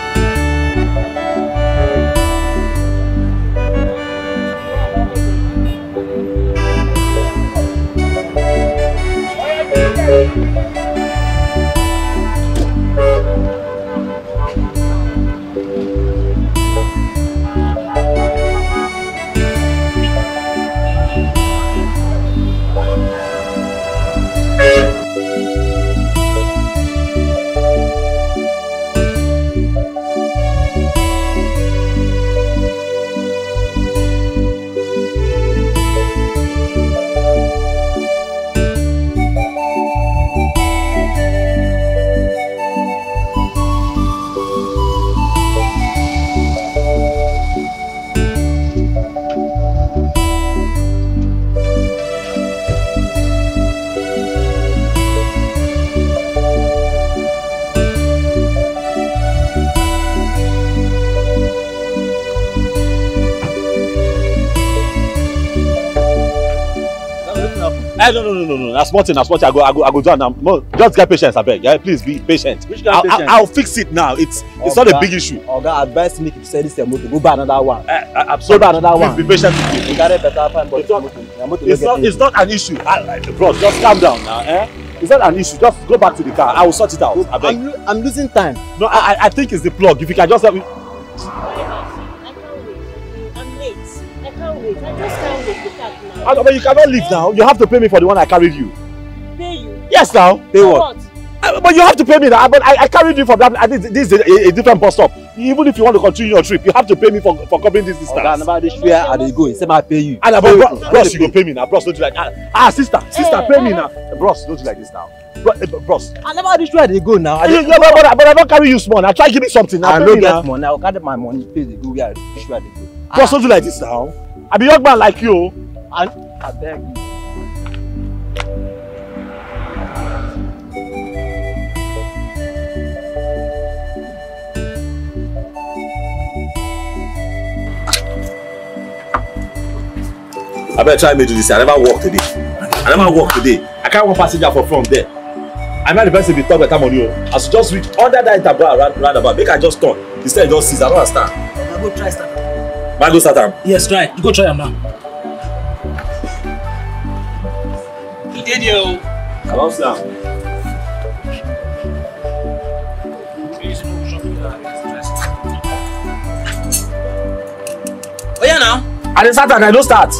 No, no, no, no, no. That's nothing. That's nothing. I go, I go, I go down now. No, just get patience, I beg. Yeah, please be patient. Which kind of patience? I'll fix it now. It's it's not a big issue. Oh God, advise me to sell this motor. Go buy another one. Absolutely. Go buy another one. Please be patient with me. You got it better, fine, but it's not it's not an issue. Bro, just calm down now. Eh? It's not an issue. Just go back to the car. I will sort it out. I beg. I'm losing time. No, I I think it's the plug. If you can just help me. I mean, you cannot leave now. You have to pay me for the one I carried you. Pay you? Yes, now. Pay what? I, but you have to pay me now. But I, I carried you from that. I think this is a, a different bus stop. Even if you want to continue your trip, you have to pay me for, for covering this distance. Okay, about this fare, I didn't go. Say, I pay you. And about bro, bros, you go pay me now. Bros, don't you like? Ah, ah sister, sister, hey, pay me now. Bros, don't you like this now? Bros. I never this where they go now. I yeah, but, but, but I don't carry you small. I try to give me something now. I don't get money. I will carry my money. Pay the go where they go. Bros, don't you like this now? I'm a young man like you. I, I beg you. I better try me do this. I never walk today. I never walk today. I can't walk passenger for from there. I'm not the person to be talking about you. I should just reach under that interval round, round about. Make I just turn. Instead, just seize. I don't understand. I go try start. Man, go start him. Yes, try. You go try him now. Did you? I love that. Oh yeah, now. I didn't start and I don't start.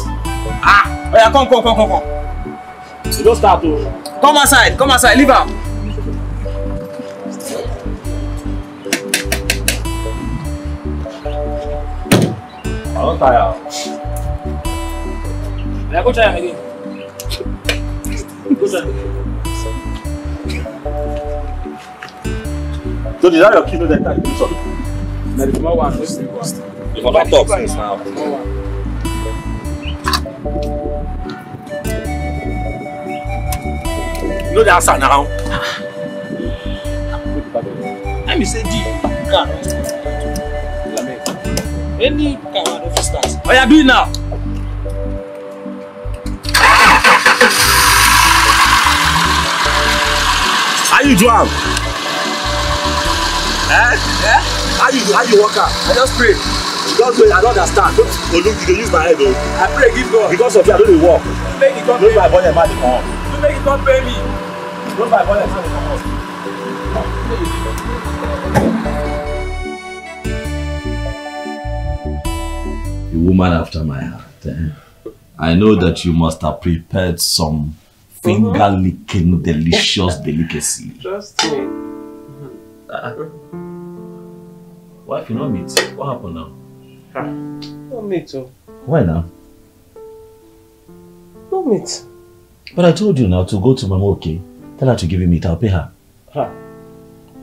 Ah, oh yeah, come, come, come, come, come. You don't start, oh. Come outside, come outside, leave out. I don't tire. I go try him again. So, did I your key know that I There is more one who still wants to. For that talk is now. You know the answer now. Let me say, D, you can't arrest me. Any coward officer. What are you doing now? Are you drunk? Eh? Eh? How you how you walk out? I just pray. Just wait, I don't understand. Olu, you don't use my head though. I pray, give God. Because of you, I don't really walk. You make it not pay me. You make it not pay me. Don't buy money, man, come on. A woman after my heart. Eh? I know that you must have prepared some finger licking delicious delicacy. Trust me. Uh, wife, you no meet. What happened now? Huh. No meet. Oh. Why now? No meet. But I told you now to go to Mama Oke. Tell her to give you meat. I'll pay her. Huh.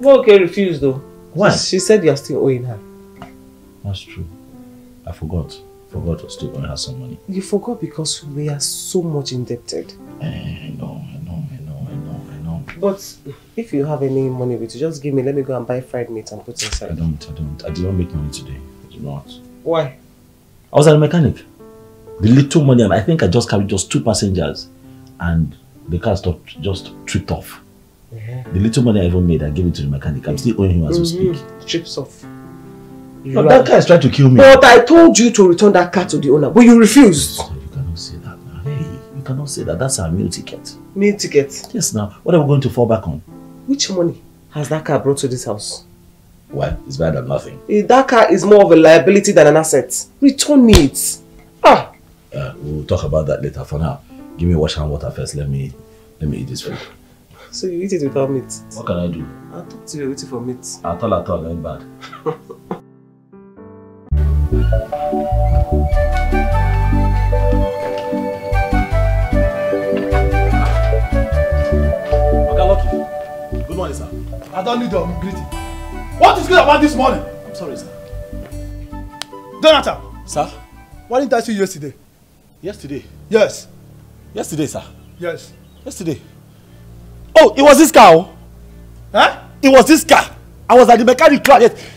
Mama Oke refused though. Why? She, she said you are still owing her. That's true. I forgot. Forgot to still owe her some money. You forgot because we are so much indebted. I know, I know, I know, I know, I know. But if you have any money with you, just give me, let me go and buy fried meat and put inside. I don't, I don't. I did not make money today. I did not. Why? I was at a mechanic. The little money, and I think I just carried just two passengers and the car stopped, just tripped off. Yeah. The little money I even made, I gave it to the mechanic. I'm still owing him as mm-hmm. we speak. Trips off. No, right. That car is trying to kill me. But I told you to return that car to the owner, but you refused. So you cannot say that. Cannot say that. That's our meal ticket. Meal ticket? Yes, now. What are we going to fall back on? Which money has that car brought to this house? Well, it's better than nothing. That car is more of a liability than an asset. Return me it. Ah! Uh, we'll talk about that later. For now, give me wash hand water first. Let me, let me eat this food. So you eat it without meat? What can I do? I'll talk to you waiting for meat. At all, at all, I'm bad. Good morning, sir. I don't need your greeting. What is good about this morning? I'm sorry, sir. Donata! Sir? Why didn't I see you yesterday? Yesterday? Yes. Yesterday, sir? Yes. Yesterday? Oh, it was this car. Huh? It was this car. I was at the mechanic car. Yes.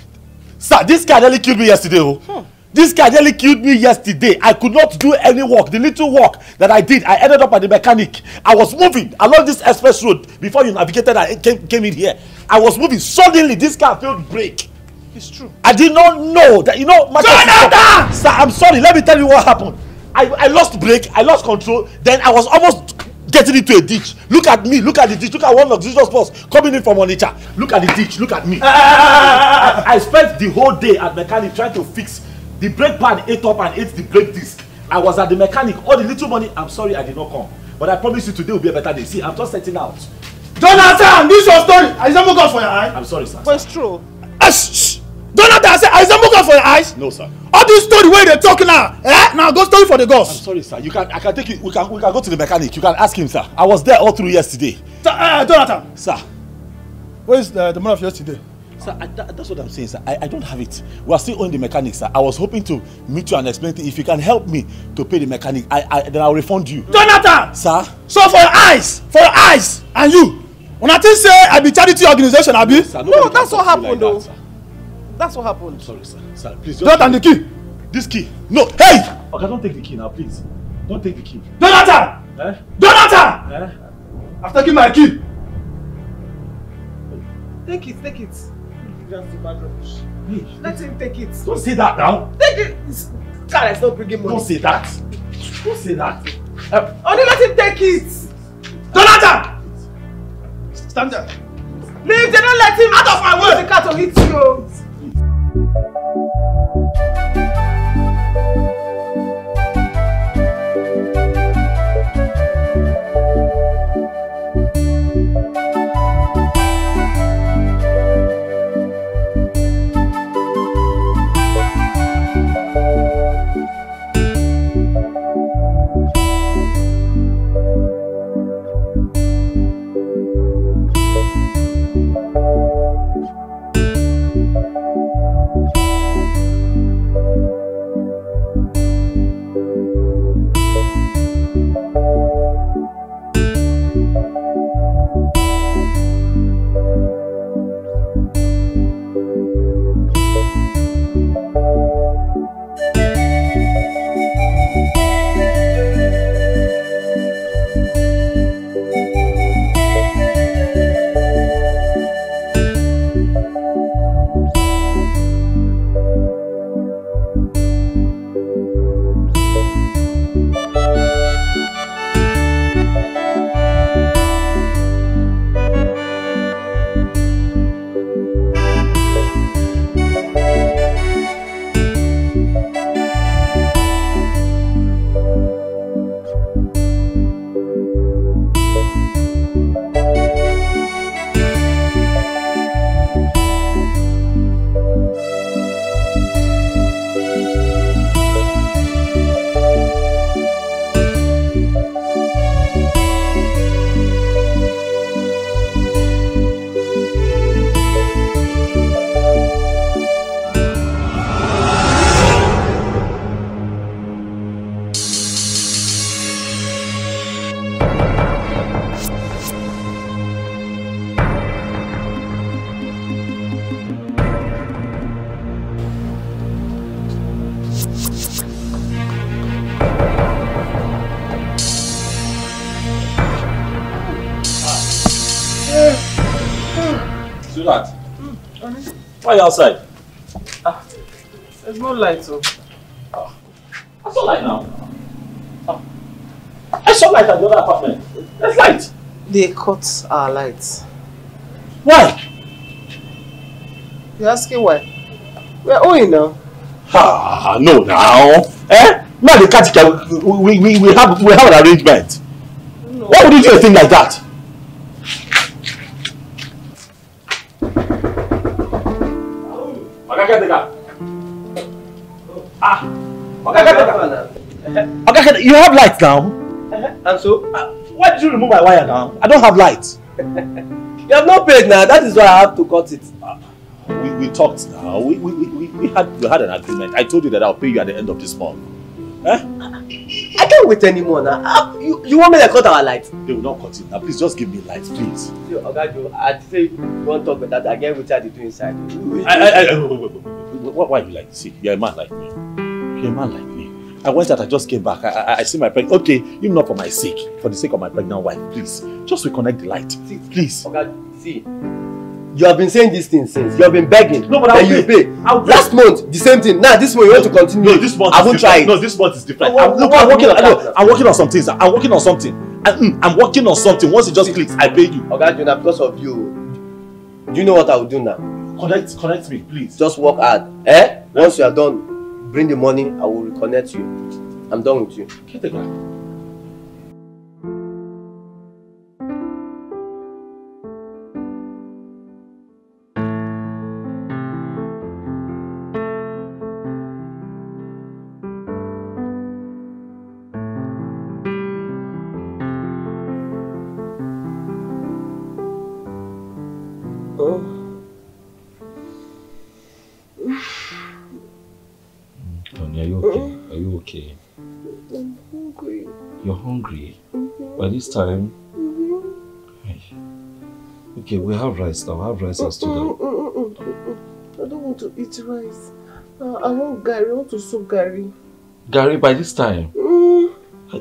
Sir, this car nearly killed me yesterday. Oh. Hmm. This car nearly killed me yesterday. I could not do any work. The little work that I did, I ended up at the mechanic. I was moving along this express road before you navigated and came, came in here. I was moving. Suddenly, this car failed brake. It's true. I did not know that, you know... Jonathan! Sir, I'm sorry. Let me tell you what happened. I, I lost brake. I lost control. Then I was almost getting into a ditch. Look at me. Look at the ditch. Look at one of these bus coming in from Onitsha. Look at the ditch. Look at me. Ah! I, I spent the whole day at mechanic trying to fix... The brake pad ate up and ate the brake disc. I was at the mechanic. All the little money, I'm sorry I did not come. But I promise you today will be a better day. See, I'm just setting out. Jonathan, this is your story. I never got for your eyes. I'm sorry, sir. But it's true. Uh, shh, shh. Jonathan, I said, I never got for your eyes. No, sir. All this story where they talk now. Eh? Now go story for the ghost. I'm sorry, sir. You can, I can take you. We can, we can go to the mechanic. You can ask him, sir. I was there all through yesterday. Sir, uh, Jonathan, sir. Where is the, the man of yesterday? Sir, I, that, that's what I'm saying, sir. I, I don't have it. We are still on the mechanic, sir. I was hoping to meet you and explain to you. If you can help me to pay the mechanic, I, I, then I'll refund you. Jonathan! Sir? So for your eyes, for your eyes, and you, when I say I be charity organization, I be? Sir, no, that's what happened, like though. That, that's what happened. I'm sorry, sir. Sir, please. Jonathan, the key. This key. No, hey! Okay, don't take the key now, please. Don't take the key. Jonathan! Eh? Jonathan! Eh? I've taken my key. Take it, take it. Hey. Let him take it. Don't say that now. Take it. God, it's not bringing money. Don't say that. Don't say that. Uh, Only let him take it. Donata! Stand there. Leave. They don't let him out of my way. The car to hit you. Thank you. do that? Mm, honestly. Why are you outside? Ah, there's no light, so. Ah. I saw light now. Ah. I saw light at the other apartment. There's light. They cut our lights. Why? You're asking why? We're owing now. Ah, no now. Eh? Now the cat, we, we, we, have, we have an arrangement. No. Why would you do a thing like that? Ah, okay, you have light now. And so, uh, why did you remove my wire now? I don't have light. You have not paid now. That is why I have to cut it. Uh, we we talked now. We we, we we had we had an agreement. I told you that I'll pay you at the end of this month. Eh? I can't wait anymore now. Uh, you, you want me to cut our light? They will not cut it now. Please just give me light, please. Yo, Ogajo, I say you won't talk about that again. Which I did do inside. I I I. Wait, wait, wait, wait. Why do you like this? See, you're a man like me. You're a man like me. I went out, I just came back. I, I, I see my pregnant. Okay, even not for my sake, for the sake of my pregnant wife, please. Just reconnect the light. See, please. Okay, see. You have been saying these things since. You have been begging. No, but I will pay. pay. Last month, the same thing. Now, this month, you want to continue. No, this month I won't try it. No, this month is different. No, I'm, no, I'm, working on, no, I'm working on some things. I'm working on something. I'm, I'm working on something. Once it just see, clicks, I pay you. Okay, Juna, because of you, do you know what I will do now? Connect, connect me, please. Just work hard. Eh? Once you are done, bring the money. I will reconnect you. I'm done with you. Get the guy. This time, mm-hmm. Okay, we have rice now. Have rice as today. I don't want to eat rice. Uh, I want gari. I want to soak gari. Gari by this time. Mm.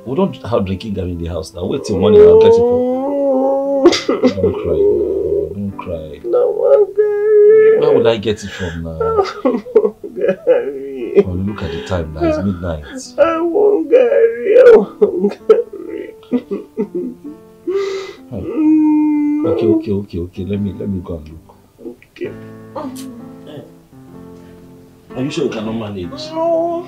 We don't have drinking gari in the house now. Wait till morning. I'll get it. Don't cry. Now. Don't cry. No more gari. Where would I get it from now? Oh, gari. Oh, look at the time now. It's midnight. I want gari. I want gari. Okay, okay, okay, okay. Let me let me go and look. Okay. Hey. Are you sure you cannot manage? No.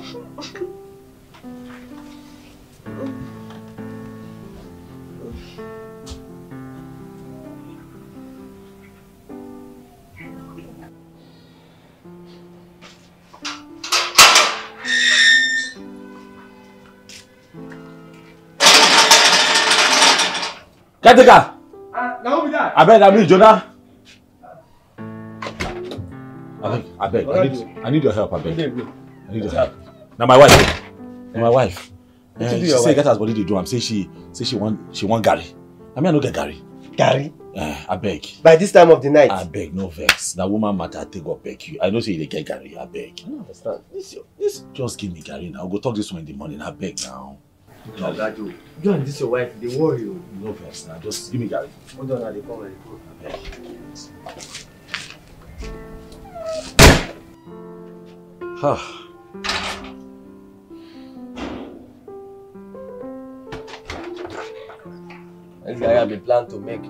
Kateka! I beg, I need Jonah. I beg, I beg. I need, I need your help, I beg. I need your help. Now my wife, now my wife. Uh, she say get as body they do. I'm say she, say she want, she want Gary. I mean I no get Gary. Gary? Uh, I beg. By this time of the night. I beg, no vex. That woman matter take up beg you. I know say they get Gary. I beg. I don't understand. This, this. Just give me Gary now. I'll go talk this one in the morning. I beg now. No, that you. You and this your wife, they worry you. No vex now. Just give me Gary. Hold on, they come and they go. Ha. This guy have a plan to make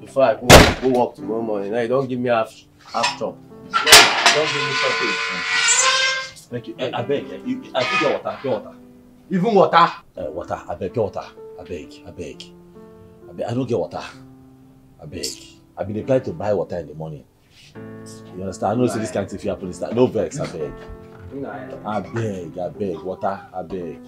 before I go go work tomorrow morning. Now you don't give me half half chop. Don't give me something. Thank you. Hey, I beg. I think your water. Your water. Even water. Uh, water. I beg. Water. I beg. I beg. I beg. I don't get water. I beg. I've been applied to buy water in the morning. You understand? I know see this kind of thing happens. No vex. I beg. I beg. I beg. Water. I beg.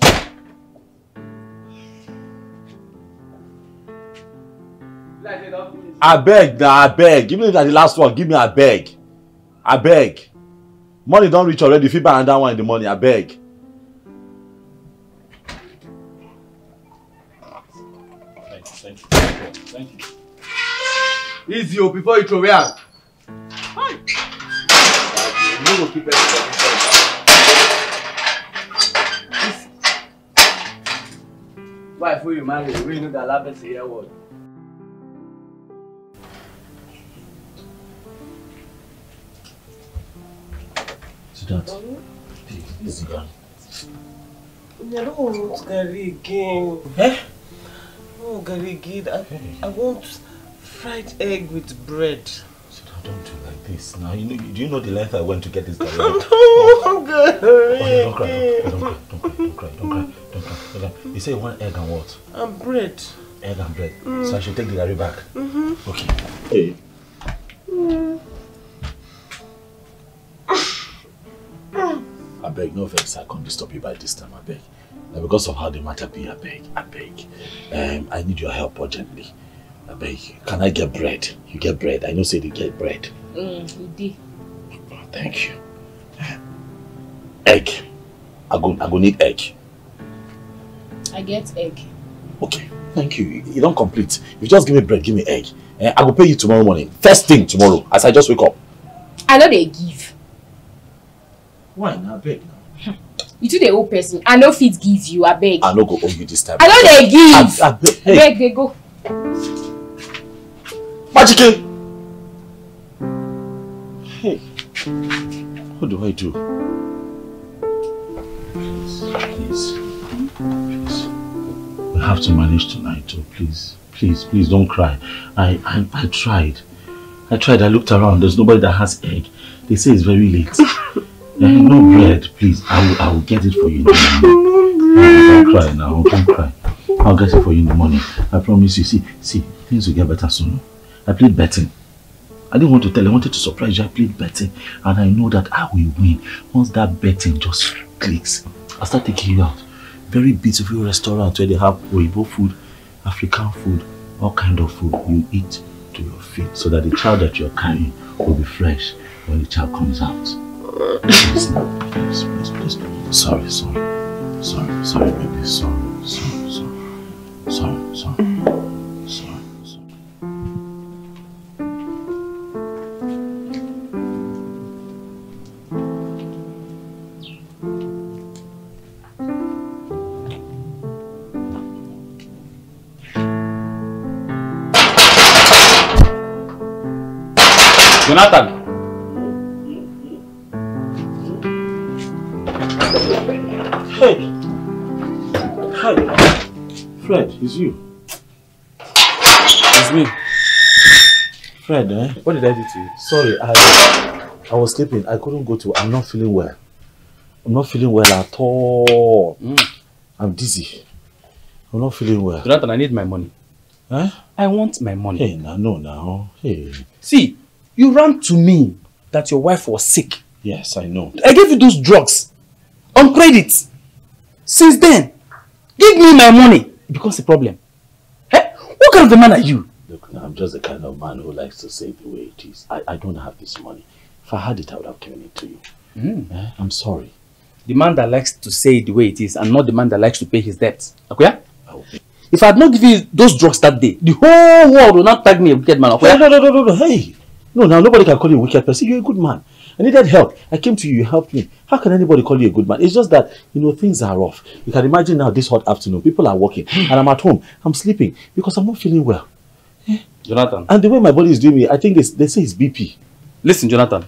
I beg. I beg. Give me that the last one. Give me. I beg. I beg. Money don't reach already. If you buy another one in the morning, I beg. Thank you. Thank you. Easy, oh, before you throw it out. Hi. You will keep it. Why, before you marry, we know that love is here. What? that? It's gone. I don't want Gary again. Eh? Oh, Gary again. I, hey. I want fried egg with bread. So now don't do like this. Now, you know, do you know the length I went to get this Gary? No, oh. Gary. Oh, don't cry. Don't, don't cry. Don't cry. Don't cry. Don't cry. Don't cry. You say you want egg and what? And bread. Egg and bread. Mm. So I should take the Gary back. Mm-hmm. Okay. Hey. Mm. I beg, no vex, I can't disturb you by this time, I beg. Now, because of how the matter be, I beg, I beg. Um, I need your help urgently. I beg, can I get bread? You get bread, I know say they get bread. Mm, you did. Oh, thank you. Egg. I go, I go need egg. I get egg. Okay, thank you. You don't complete. You just give me bread, give me egg. Uh, I will pay you tomorrow morning. First thing tomorrow, as I just wake up. I know they give. Why now, beg now? You two the old person. I know fit give you, I beg. I no go owe you this time. I know they give. I, I beg, hey. Beg, they go. Magic. Hey, what do I do? Please, please, please. We have to manage tonight, too. Please, please, please don't cry. I, I, I tried. I tried. I looked around. There's nobody that has egg. They say it's very late. There is no bread, please. I will, I will get it for you in the morning. Don't cry now. Don't cry. I'll get it for you in the morning. I promise you. See, see, things will get better soon. I played betting. I didn't want to tell. I wanted to surprise you. I played betting. And I know that I will win. Once that betting just clicks, I'll start taking you out. Very beautiful restaurant where they have Oyibo food, African food, all kind of food. You eat to your feet so that the child that you're carrying will be fresh when the child comes out. Please, please, please, please. Sorry, sorry, sorry, sorry, baby, sorry, sorry, sorry, sorry, sorry, sorry. Jonathan. Fred, it's you. It's me. Fred, eh? What did I do to you? Sorry, I I was sleeping. I couldn't go to. I'm not feeling well. I'm not feeling well at all. Mm. I'm dizzy. I'm not feeling well. Jonathan, I need my money. Huh? I want my money. Hey, no, no, no. Hey. See, you ran to me that your wife was sick. Yes, I know. I gave you those drugs on credit. Since then, give me my money. It becomes a problem. Eh? What kind of a man are you? Look, I'm just the kind of man who likes to say the way it is. I, I don't have this money. If I had it, I would have given it to you. Mm. Eh? I'm sorry. The man that likes to say it the way it is and not the man that likes to pay his debts. Okay? Okay. If I had not given you those drugs that day, the whole world would not tag me a wicked man. Okay? No, no, no, no, no. Hey. No, now nobody can call you a wicked person. You're a good man. I needed help. I came to you, you helped me. How can anybody call you a good man? It's just that, you know, things are rough. You can imagine now this hot afternoon, people are working and I'm at home. I'm sleeping because I'm not feeling well. Eh? Jonathan. And the way my body is doing me, I think they, they say it's B P. Listen, Jonathan.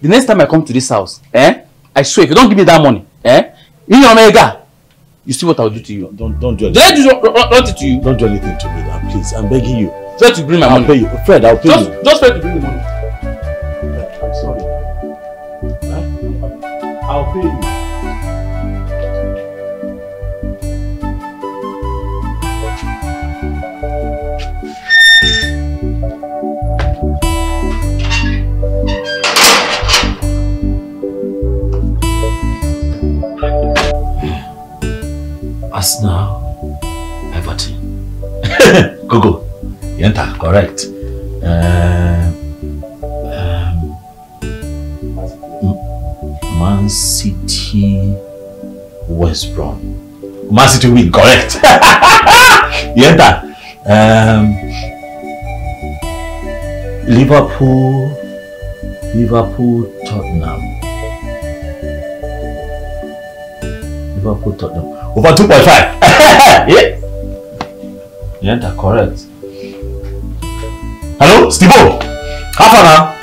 The next time I come to this house, eh? I swear, if you don't give me that money, eh? In Omega, you see what I'll do to you. Don't, don't do anything. Don't do it to you. Don't do anything to me now, please. I'm begging you. Try to bring my I'll money. Pay you. Fred, I'll pay just, you. Just try to bring the money. Sorry. Huh? I'll pay you. As now, everything. Go go. Enter. Correct. Uh, Man City, West Brom. Man City win, correct. You enter. Um, Liverpool, Liverpool, Tottenham. Liverpool, Tottenham. Over two point five. Yeah. You enter, correct. Hello, Stibo. Half an hour.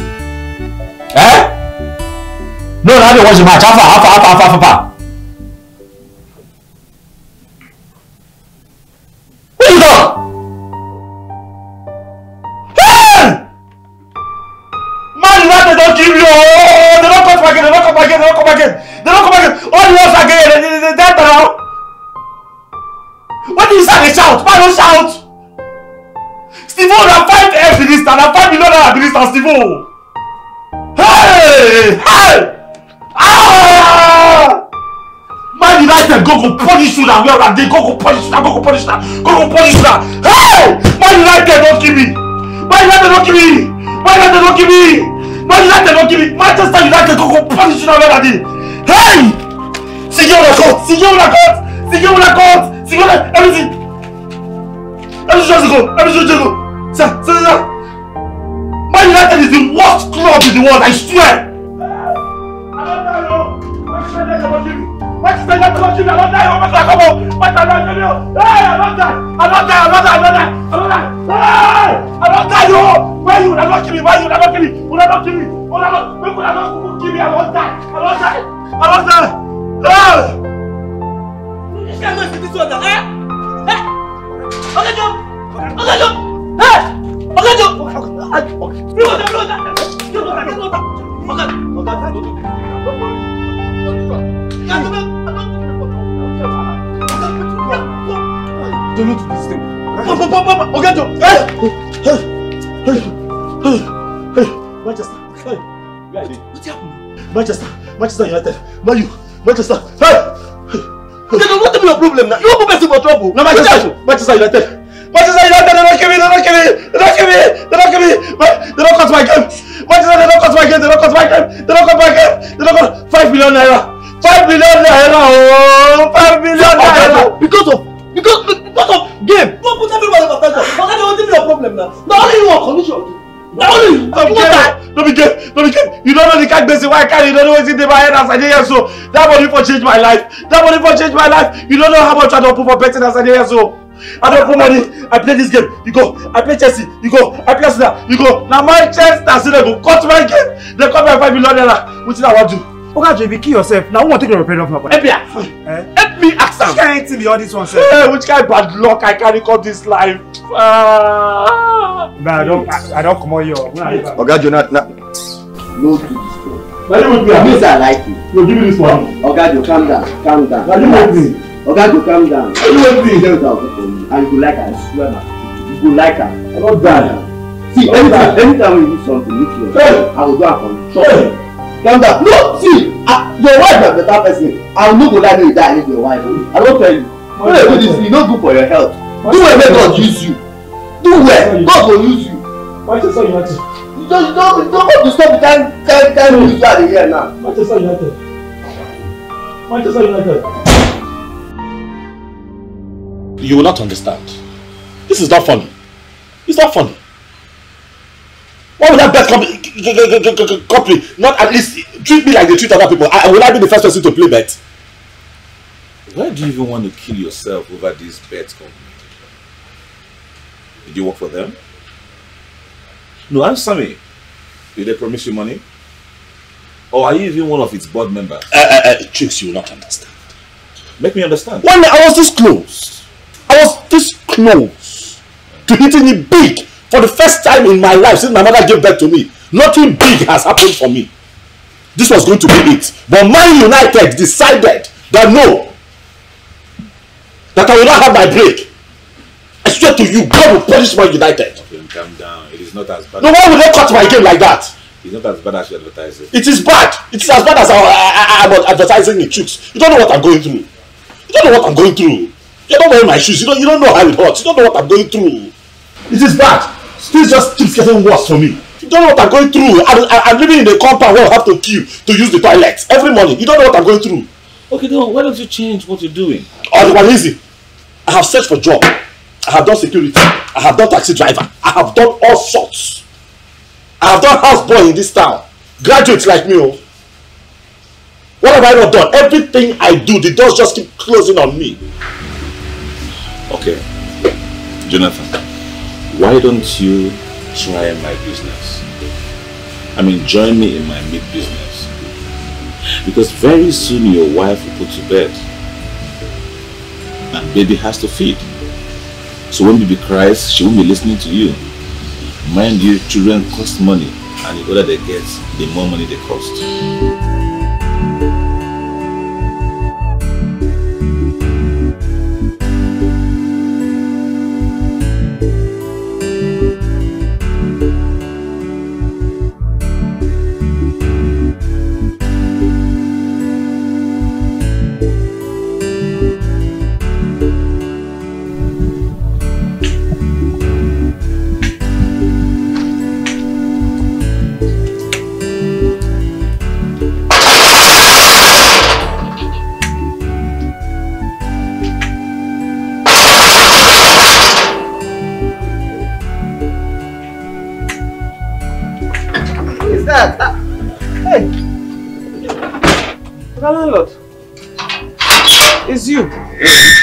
Eh? No. how they watch the match. Half, half, half, half, half, half. What you got? Hey! Man, that they don't give you. Oh, they don't come back again. They don't come back again. They don't come back again. They don't come back again. All once again. They they dead now. What is that? They shout. Man, don't shout. Steve, I'm five F in this town. I'm five million in this town, Steve. Hey! Hey! Ah! Man United go go punish you now. They go go punish you now. Go go punish you now. Go go punish you now. Hey! Man United don't give me. Man United don't give me. Man United don't give me. Man United don't give me. Manchester United go go punish you now. Hey! See you on the court. See you on the court. See you on the court. See you on the court. Everything. Everything just go. Everything just go. Sir, sir, sir. Man United is the worst club in the world. I swear. I don't die, I don't die, don't do this thing. Papa, Papa, okay, Joe. Hey, hey, hey, hey, hey. Manchester, hey. Where are they? What happened? Manchester, Manchester United. Man, you, Manchester. Hey, hey. Okay, Joe. What is your problem now? You are prepared for trouble. No, Manchester, Manchester United. Manchester United. They don't give me. They don't give me. They don't give me. They don't give me. They don't cut my game. Manchester, they don't cut my game. They don't cut my game. They don't cut my game. They don't cut. Five million naira. Five million naira. Oh, five million naira. Because of. Because, because of game. Don't put everybody on the attention. But I don't give you a problem now. Now only you are conditioned. Now only you. Don't be game. Don't be game. Don't be game. You don't know the kind of basic why I can't. You don't know what's in the head as I did here. So that money for change my life. That money for change my life. You don't know how much I don't put for betting as I did here. So I don't put money. I play this game. You go. I play Chelsea. You go. I play Arsenal. You go. Now my Chelsea so they go cut my game. They cut my five million naira. Which is I want to do. Okay, J B, kill yourself. Now, who want to take your repayment off my body? Help me, eh? Help me, ask them. You can't tell me all this one, sir. Hey, which kind of bad luck I can't record this live? Ah. Nah, I don't, I, I don't come on here. Okay, Jonathan. No, do this. It means I like you. No, give me this one. Okay, Joe, calm down, calm down. What do you want me? Okay, Joe, calm down. What do you want me? Calm down for me. And you go like her, I swear, man. You go like her. I'm not done. See, anytime, anytime we do something with you, I will do it for you. Trust me. Calm down. No, see, uh, your wife is a better person. I will not go like you that if your wife. I don't tell you. When you do this, it's not good for your health. Do where God use you. Do where God will use you. Manchester United. You don't, you don't, you don't have to stop the time, time, time you are here now. Manchester United. Manchester United. You will not understand. This is not funny. It's not funny. Why would that bet company, company not at least treat me like they treat other people? I, will I be the first person to play bet? Why do you even want to kill yourself over this bet company? Did you work for them? No, answer me. Did they promise you money? Or are you even one of its board members? Uh, uh, uh, Chooks, you will not understand. Make me understand. One day I was this close. I was this close to hitting it big. For the first time in my life, since my mother gave birth to me, nothing big has happened for me. This was going to be it. But Man United decided that no, that I will not have my break. I swear to you, God will punish Man United. Okay, calm down. It is not as bad. No, why would they cut my game like that? It's not as bad as you advertise it. It is bad. It is as bad as I am advertising in Chooks. You don't know what I'm going through. You don't know what I'm going through. You don't wear my shoes. You don't, you don't know how it hurts. You don't know what I'm going through. It is bad. This just keeps getting worse for me. You don't know what I'm going through. I, I, I'm living in a compound where I have to queue to use the toilet every morning. You don't know what I'm going through. Okay, then why don't you change what you're doing? Oh, one easy. I have searched for a job. I have done security. I have done taxi driver. I have done all sorts. I have done houseboy in this town. Graduates like me. Oh. What have I not done? Everything I do, the doors just keep closing on me. Okay. Jonathan. Why don't you try my business? I mean, join me in my meat business. Because very soon your wife will put to bed and baby has to feed. So when baby cries, she won't be listening to you. Mind you, children cost money, and the older they get, the more money they cost.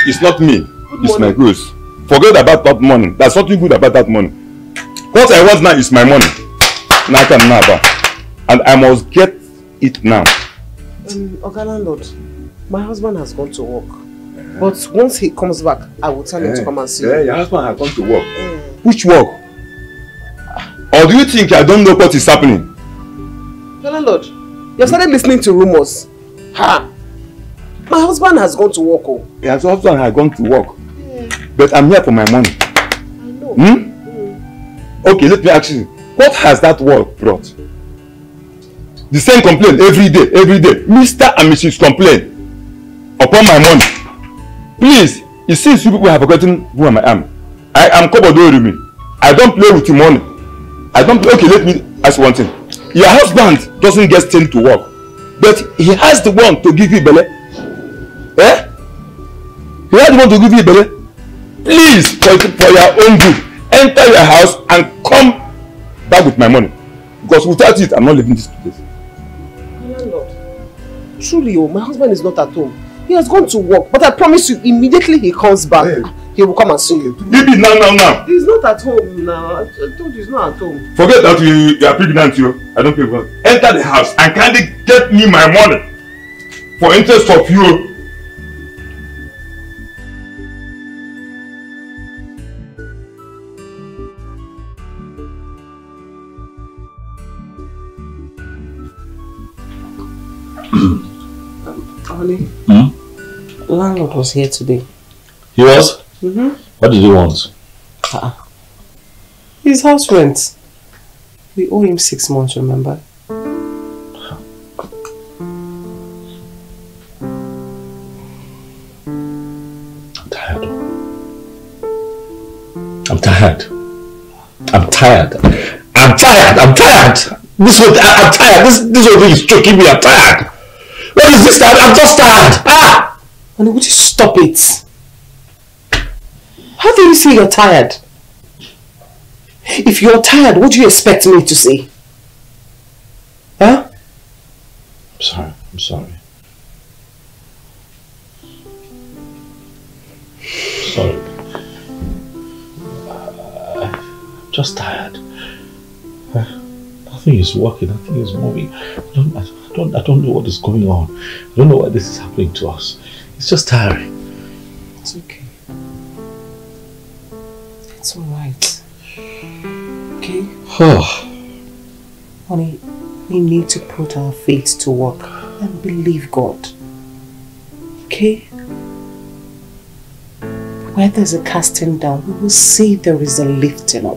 It's not me. Good it's morning. My goods. Forget about that money. There's nothing good about that money. What I want now is my money. Now and now. And I must get it now. Um, okay, landlord. My husband has gone to work. Yeah. But once he comes back, I will tell yeah. him to come and see yeah, you. Your husband has gone to work. Yeah. Which work? Or do you think I don't know what is happening? Okay, landlord. You've started listening to rumors. Ha! My husband has gone to work. Oh. Yeah, my husband has gone to work. Yeah. But I'm here for my money. I know. Hmm? Mm. Okay, let me ask you. What has that work brought? The same complaint every day, every day. Mister and Missus complain upon my money. Please, it seems you people have forgotten who I am. I am Kobo Dorimili. I don't play with your money. I don't play. Okay, let me ask one thing. Your husband doesn't get sent to work, but he has the one to give you belly. Eh? You don't want to give me belly? Please, for, for your own good, enter your house and come back with my money. Because without it, I'm not leaving this place. Landlord, truly, oh, my husband is not at home. He has gone to work, but I promise you, immediately he comes back, hey. He will come and see you. Baby, now, now, now. He's not at home now. I told you he's not at home. Forget that you, you are pregnant, you. I don't pay for it. Enter the house and kindly get me my money for interest of you. Hmm? Landlord was here today. He was? Mm-hmm. What did he want? Uh-uh. His house rent. We owe him six months, remember? I'm tired. I'm tired. I'm tired. I'm tired. I'm tired. This whole I'm tired. This this whole thing is choking me. I'm tired. What is this? I'm just tired. Ah! And would you stop it? How do you say you're tired? If you're tired, what do you expect me to say? Huh? I'm sorry. I'm sorry. Sorry. Uh, I'm just tired. Uh, nothing is working. Nothing is moving. I don't, I don't I don't, I don't know what is going on. I don't know why this is happening to us. It's just tiring. It's okay. It's alright. Okay? Oh. Honey, we need to put our faith to work and believe God. Okay? Where there's a casting down, we will see there is a lifting up.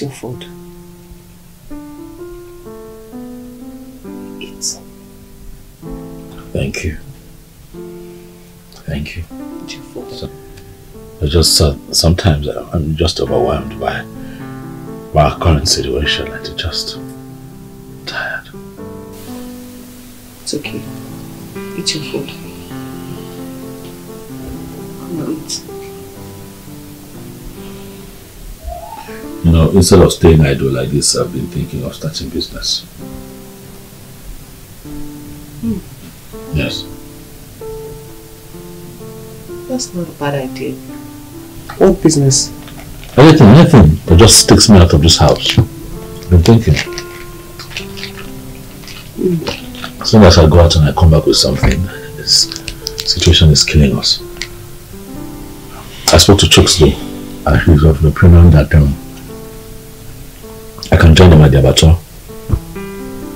Your food. Eat. Thank you. Thank you. Eat your food. So, I just uh, sometimes I'm just overwhelmed by by our current situation. I'm like just tired. It's okay. Eat your food. Come on, eat. You know, instead of staying idle like this, I've been thinking of starting business. Mm. Yes. That's not a bad idea. What business? Anything, anything that just takes me out of this house. I'm thinking. Mm. As soon as I go out and I come back with something, this situation is killing us. I spoke to Chooks though, and he's of the opinion that um, I can join them at the abattoir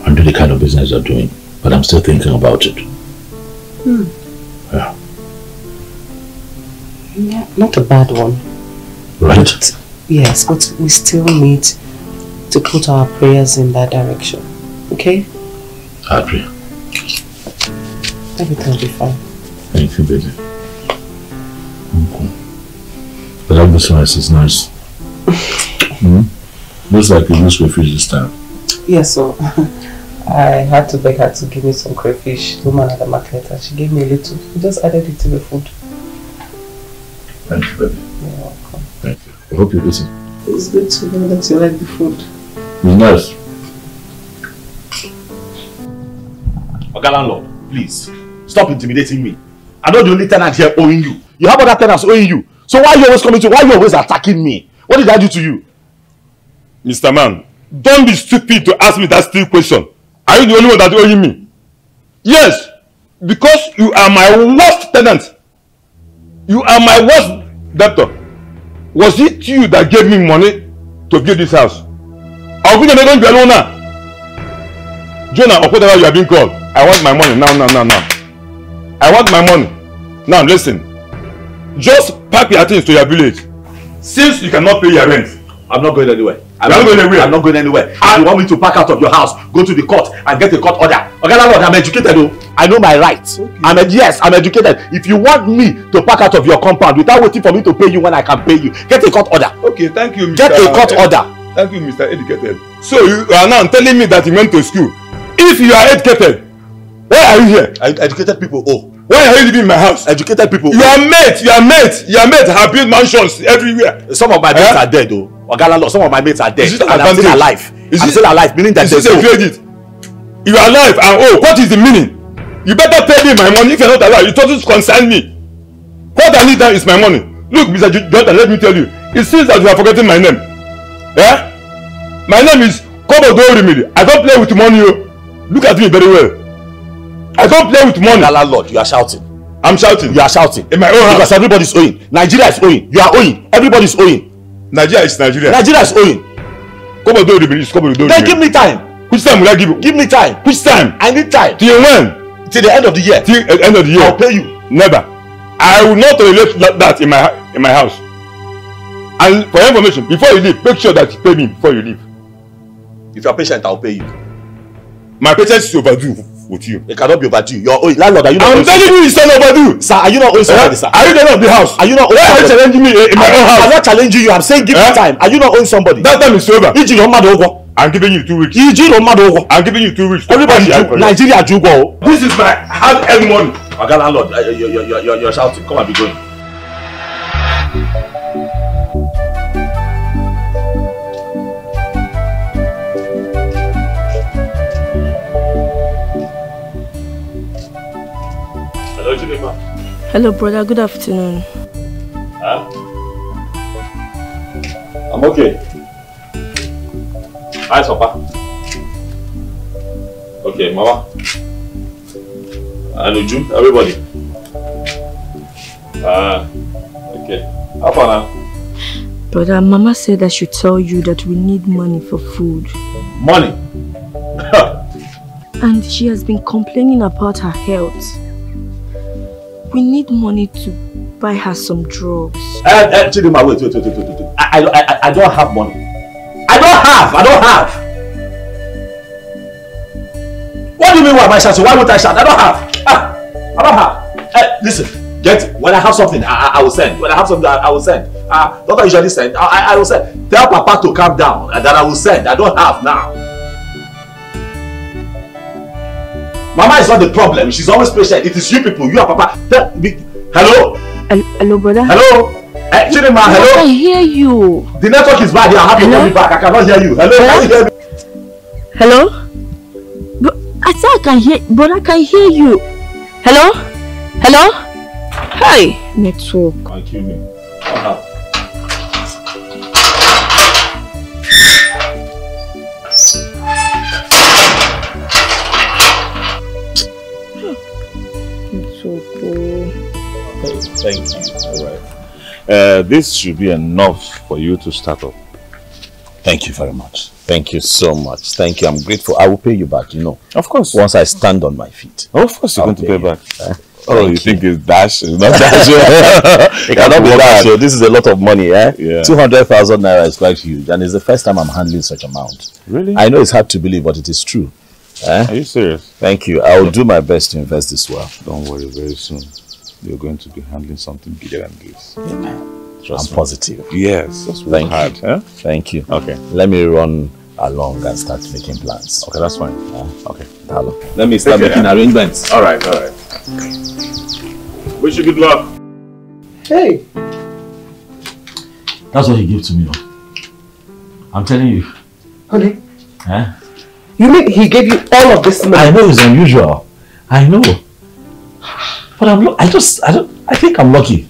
and do the kind of business they're doing, but I'm still thinking about it. Mm. Yeah. Yeah, not a bad one. Right? But, yes, but we still need to put our prayers in that direction. Okay? I agree. Everything will be fine. Thank you, baby. Okay. But that was nice, it's nice. Mm? Looks like you used crayfish this time. Yes, so I had to beg her to give me some crayfish, woman at the market, and she gave me a little. She just added it to the food. Thank you, baby. You're welcome. Thank you. I hope you're eating. It's good to know that you like the food. It's nice. Oga landlord, please, stop intimidating me. I'm not the only tenant here owing you. You have other tenants owing you. So why are you always coming to, why are you always attacking me? What did I do to you? Mister Man, don't be stupid to ask me that stupid question. Are you the only one that's owing me? Yes, because you are my worst tenant. You are my worst debtor. Was it you that gave me money to build this house? I'll be going to be alone now. Jonah, or whatever you are being called, I want my money now, now, now, now. I want my money. Now, listen. Just pack your things to your village. Since you cannot pay your rent, I'm not going anywhere. I'm not going anywhere. I'm not going anywhere. And you want me to pack out of your house, go to the court and get a court order. Okay, now what? I'm educated though. I know my rights. Okay. I'm a, yes, I'm educated. If you want me to pack out of your compound without waiting for me to pay you when I can pay you, get a court order. Okay, thank you, Mister Get a court order. Thank you, Mister Educated. So you are now telling me that you went to school. If you are educated, why are you here? I, educated people, oh. Why are you living in my house? Educated people. You are mates, you are mates, you are mates have built mansions everywhere. Some of my mates eh? are dead though. Ogalalo, some of my mates are dead. Is it and I'm still alive. Is I'm it, still alive, meaning that there's no. You are alive and oh, what is the meaning? You better pay me my money if you're not alive. It doesn't concern me. What I need now is my money. Look, Mister Jordan, let me tell you. It seems that you are forgetting my name. Yeah? My name is Kobo Dorimili. I don't play with money. Look at me very well. I don't play with money. Landlord, you are shouting. I'm shouting. You are shouting. In my own house. Because everybody's owing. Nigeria is owing. You are owing. Everybody's owing. Nigeria is Nigeria. Nigeria is owing. Kobo Dorimili is Kobo Dorimili. Then give me time. Which time will I give you? Give me time. Which time? I need time. Till when? Till the end of the year. Till the end of the year. I'll pay you. Never. I will not relate that in my in my house. And for information, before you leave, make sure that you pay me before you leave. If you are patient, I'll pay you. My patience is overdue with you. It cannot be overdue. You're owing. Landlord, are you not? I'm telling you, it's not overdue. Sir, are you not owing somebody, sir? Are you the owner of the house? Are you not owing somebody? Why are you challenging me in my own house? I'm not challenging you. I'm saying give me time. Are you not owing somebody? That time is over. I'm giving you two weeks. I'm giving you two weeks. Everybody, Nigeria, Jugo. This is my hard-earned money. I got landlord. You're, you're, you're, you're shouting. Come and be going. Hello, Geneva. Hello, brother. Good afternoon. Huh? I'm okay. Hi, Papa. Okay, Mama. And Uju, everybody. Ah, uh, okay. How far now? Brother, Mama said I should tell you that we need money for food. Money? And she has been complaining about her health. We need money to buy her some drugs. Uh, uh, Chidima, wait, wait, wait, wait, wait, wait. I, I, I, I don't have money. I don't have. I don't have. What do you mean why am I shouting? Why won't I shout? I don't have. Ah, I don't have. Hey, listen, get it. When I have something, I, I will send. When I have something, I, I will send. Uh, don't I usually send? I, I, I will send. Tell Papa to calm down and that I will send. I don't have now. Mama is not the problem. She's always patient. It is you people. You are Papa. Tell me. Hello? Hello, brother? Hello? Hey, Chidima, hello? I hear you. The network is bad here. I have to call you back. I cannot hear you. Hello? Can you hear me? Hello? But I said I can hear, but I can hear you. Hello? Hello? Hi, network. I came in. Aha. Network. Okay. Thank you. All right. Uh, this should be enough for you to start up. Thank you very much. Thank you so much. Thank you. I'm grateful. I will pay you back, you know. Of course. Once I stand on my feet. Oh, of course, you're I'll going pay to pay you. Back. Huh? Oh, you, you think it's dash? It's not dash. It cannot be dash. So this is a lot of money, eh? Yeah. two hundred thousand naira is quite huge. And it's the first time I'm handling such amount. Really? I know it's hard to believe, but it is true. Eh? Are you serious? Thank you. I will do my best to invest this well. Don't worry, very soon you're going to be handling something bigger than this. Amen. Trust I'm me. Positive. Yes. That's Thank hard. You. Eh? Thank you. Okay. Let me run along and start making plans. Okay, that's fine. Uh, okay. Hello. Let me start okay, making yeah. arrangements. All right. All right. Wish you good luck. Hey. That's what you give to me. I'm telling you. Honey. Eh? You mean he gave you all of this money? I know it's unusual. I know. But I'm. I just. I don't. I think I'm lucky.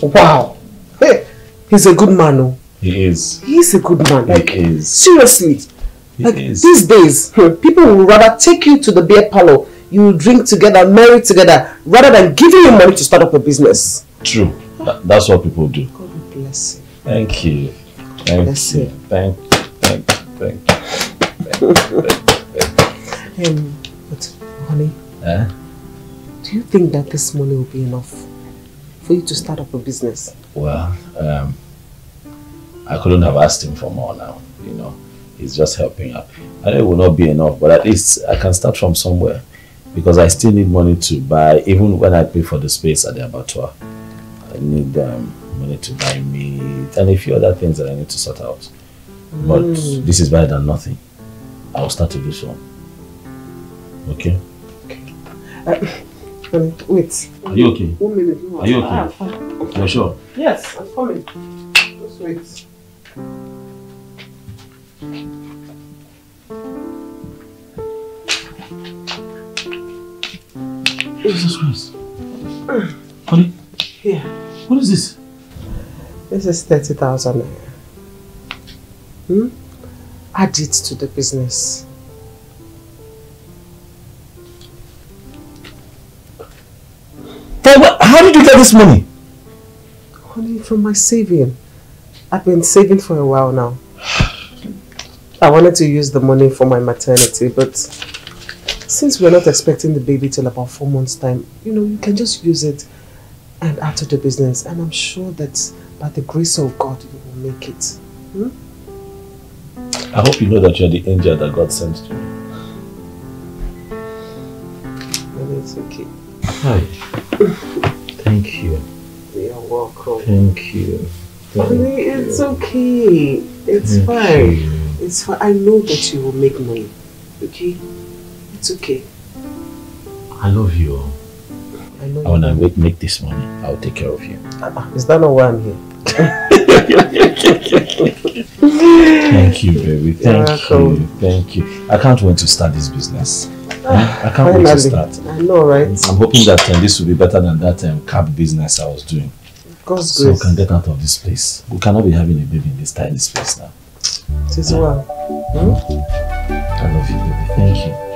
Wow. Hey, he's a good man. Oh. He is. He's a good man. Like, he is. Seriously. He like, is. These days, people would rather take you to the beer parlor, you drink together, marry together, rather than giving you money to start up a business. True. That, that's what people do. God bless you. Thank you. Thank bless you. you. Thank you. Thank you. Thank you. Thank you. Um, but, honey, eh? Do you think that this money will be enough for you to start up a business? Well, um, I couldn't have asked him for more now, you know. He's just helping up. I know it will not be enough, but at least I can start from somewhere, because I still need money to buy, even when I pay for the space at the abattoir. I need um, money to buy meat and a few other things that I need to sort out. But mm. this is better than nothing. I'll start to do so. Okay? Okay. Uh Um, wait. Are you okay? One minute. Are you okay? Ah, okay. You're sure? Yes, I'm coming. Just wait. Jesus Christ. Honey? Yeah. What is this? This is thirty thousand. Hmm? Add it to the business. How did you get this money? Honey, from my saving. I've been saving for a while now. I wanted to use the money for my maternity, but since we're not expecting the baby till about four months' time, you know, you can just use it and add to the business. And I'm sure that by the grace of God, you will make it. Hmm? I hope you know that you're the angel that God sent to me. No, it's okay. Hi. Thank you. You're welcome. Thank you. Thank honey, you. It's okay. It's Thank fine. You. It's fine. I know that you will make money. Okay? It's okay. I love you. I know. When I make, make this money, I'll take care of you. Uh, is that not why I'm here? Thank you, baby. Thank welcome. you. Thank you. I can't wait to start this business. I can't Finally. wait to start. I know, right? I'm hoping that uh, this will be better than that um, cab business I was doing. God's so grace. So we can get out of this place. We cannot be having a baby in this tiny space now. It is well. Hmm? I love you, baby. Thank you. Thank you.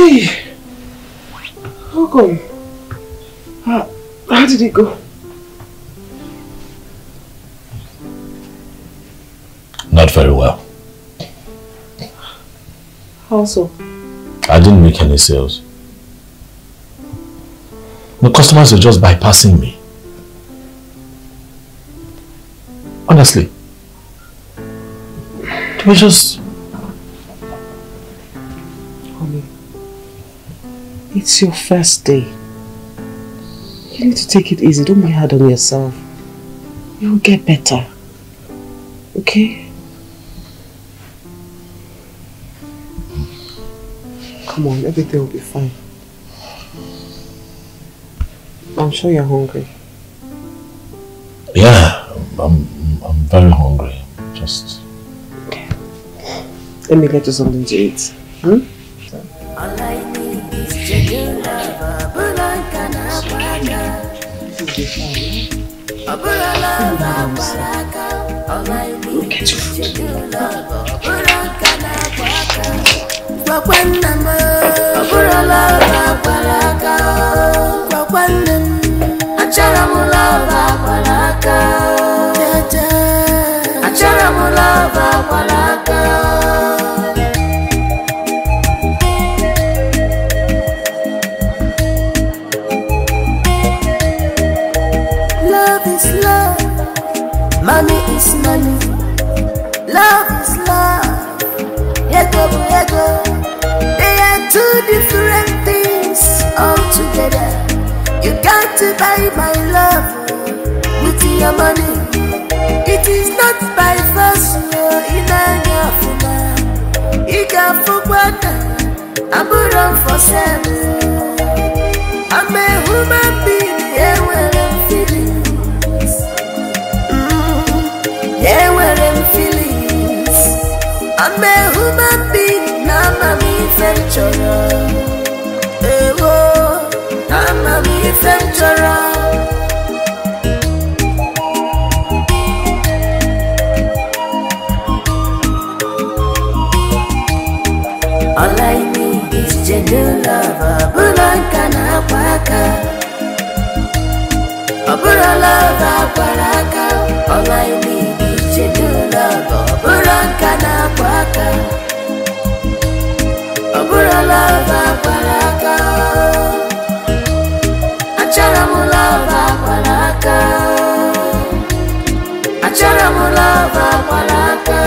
Hey! How come? How, how did it go? Not very well. How so? I didn't make any sales. The customers were just bypassing me. Honestly. They were just... Honey, it's your first day. You need to take it easy. Don't be hard on yourself. You'll get better. Okay? Come on, everything will be fine. I'm sure you're hungry. Yeah, I'm, I'm very hungry. Just... Okay. Let me get you something to eat. Hmm? All I need is chicken lover, Bulanka love is love, money is money, love is love, yego yego. Two different things all together. You got to buy my love with your money. It is not by force, you're in a yafuna. You got for water, I'm put on for seven. I'm a human being, yeah, when I'm feeling. Mm, yeah, when I'm feeling. I'm a human being. All I need is genuine love, Bulanka Waka. Abura lava Baraka. All I need is genuine love, Bulanka Waka. Abura lava baraka, achara mulava baraka, achara mulava baraka.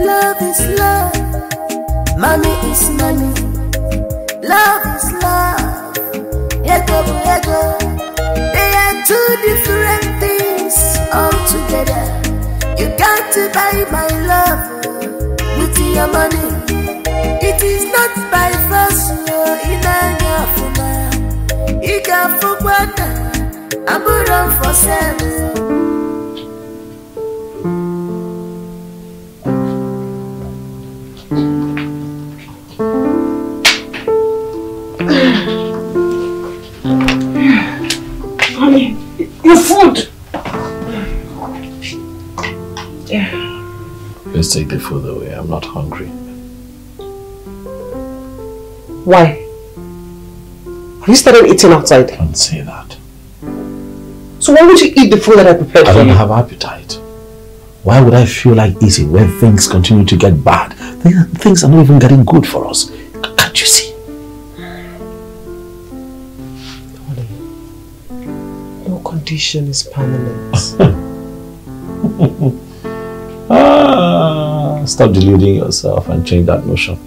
Love Love is love, money is money. Love is love, ego ego. They are two different things all together. You can't buy my love with your money. It is not by force, in a you can for water, I'm run for sale. Your food! Yeah. Let's take the food away. I'm not hungry. Why? Have you started eating outside? Don't say that. So why would you eat the food that I prepared for you? I don't have appetite. Why would I feel like eating when things continue to get bad? Things are not even getting good for us. Can't you see? Condition is permanent. ah, stop deluding yourself and change that notion.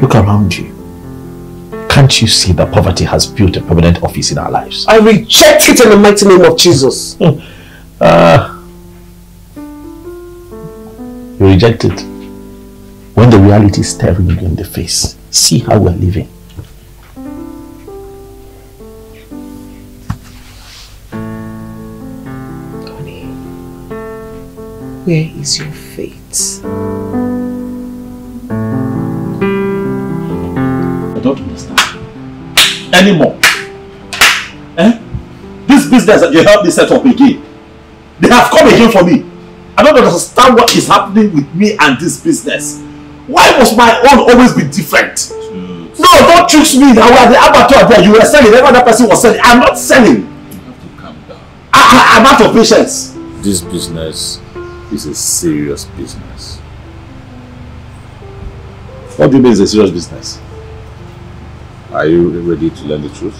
Look around you. Can't you see that poverty has built a permanent office in our lives? I reject it in the mighty name of Jesus. ah, you reject it when the reality is staring you in the face. See how we're living. Where is your faith? I don't understand anymore. Eh? This business that you helped me set up again, they have come again for me. I don't understand what is happening with me and this business. Why must my own always be different? Chooks. No, don't choose me. I was the abattoir there. You were selling. Every other person was selling. I'm not selling. You have to calm down. I, I, I'm out of patience. This business. It's a serious business. What do you mean it's a serious business? Are you ready to learn the truth?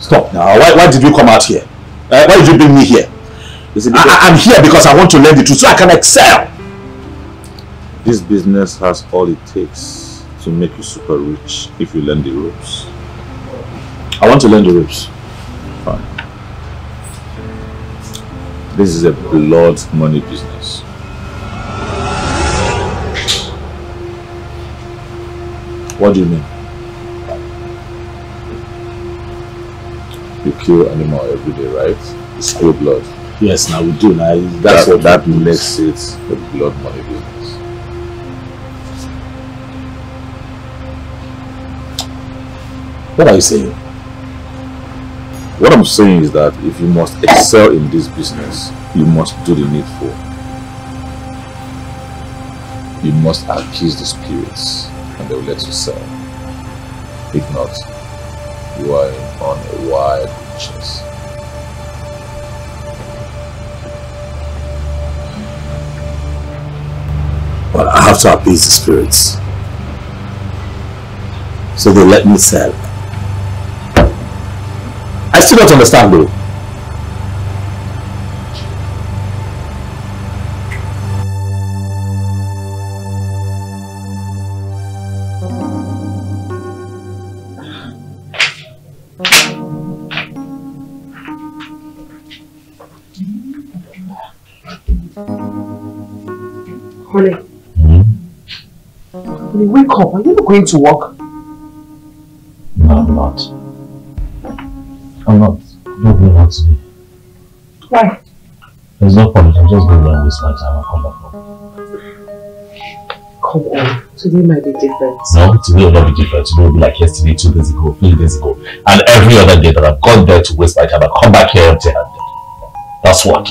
Stop now. Why, why did you come out here? Uh, why did you bring me here? I, I'm here because I want to learn the truth so I can excel. This business has all it takes to make you super rich if you learn the ropes. I want to learn the ropes. Fine. This is a blood money business. What do you mean? You kill animal every day, right? It's still blood. Yes, now we do. Now that's that, what that makes it a blood money business. What are you saying? What I'm saying is that if you must excel in this business, you must do the needful. You must appease the spirits. And they will let you sell. If not, you are on a wide chase. Well, I have to appease the spirits. So they let me sell. I still don't understand though. Wake up, are you not going to work? No, I'm not. I'm not. Don't be not today. Why? There's no point. I'm just going to waste my time and come back home. Come on, today might be different. No, today will not be different. Today will be like yesterday, two days ago, three days ago, and every other day that I've gone there to waste my time. I come back here empty handed. That's what.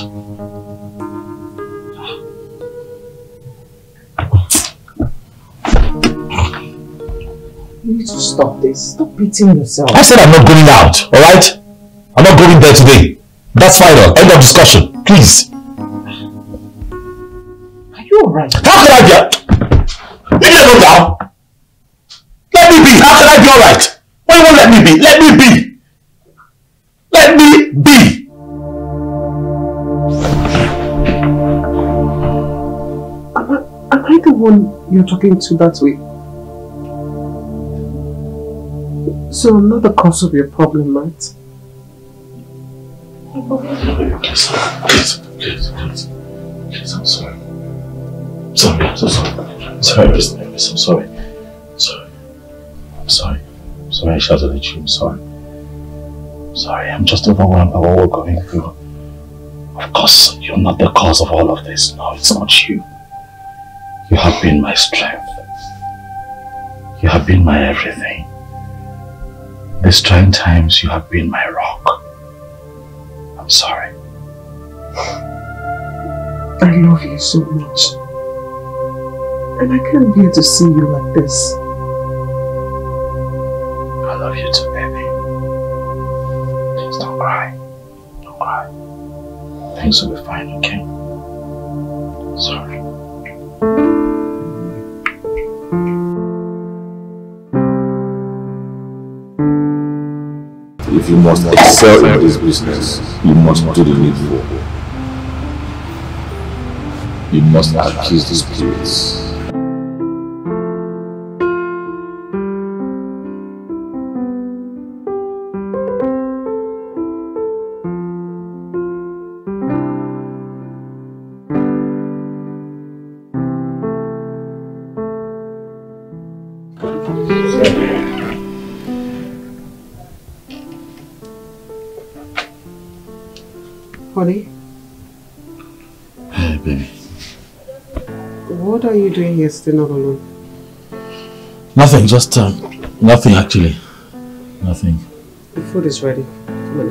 You need to stop this. Stop beating yourself. I said I'm not going out, alright? I'm not going there today. That's final. End of discussion. Please. Are you alright? How can I be? Leave me alone now. Let me be. How can I be alright? Why won't let me be? Let me be. Let me be. Am I, am I you the one you're talking to that way? So I'm not the cause of your problem, right? Please, please, please, please, please, I'm sorry. Sorry, I'm so sorry. Sorry, I'm sorry. I'm sorry. I'm sorry. I'm sorry. I'm sorry I shouted at you. I'm sorry. I'm sorry. I'm just overwhelmed by what we're going through. Of course, you're not the cause of all of this. No, it's not you. You have been my strength. You have been my everything. These trying times, you have been my rock. I'm sorry. I love you so much. And I can't bear to see you like this. I love you too, baby. Please don't cry. Don't cry. Things will be fine, okay? Sorry. If you must excel in this business, you must do the needful. You must appease the spirits. Hey baby. What are you doing here still not alone? Nothing, just um, nothing actually. Nothing. The food is ready. Come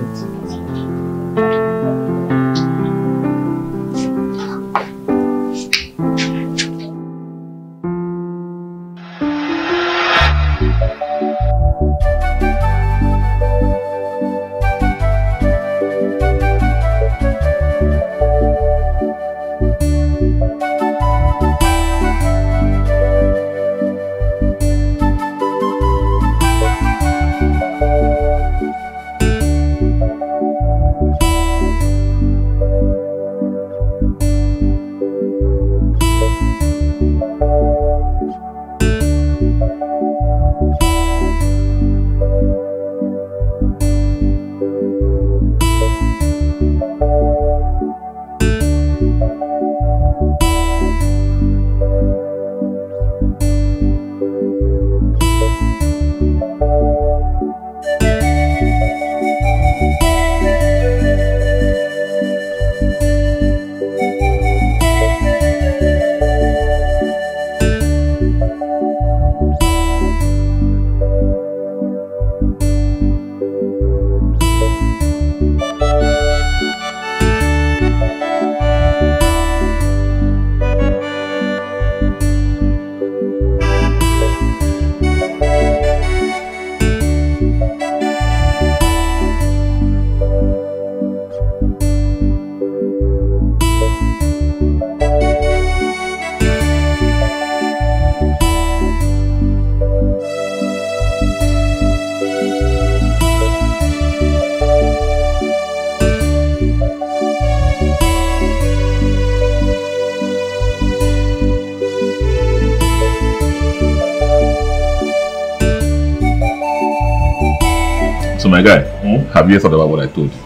on, my guy, hmm? Have you thought about what I told you?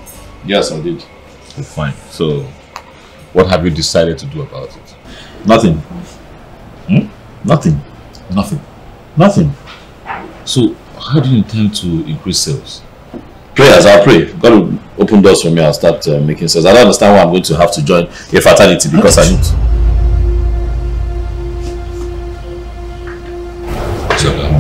Yes, I did. Oh, fine. So, what have you decided to do about it? Nothing. Hmm? Nothing. Nothing. Nothing. So, how do you intend to increase sales? Pray as I pray. God will open doors for me and start uh, making sales. I don't understand why I'm going to have to join a fraternity because I need to. So, um,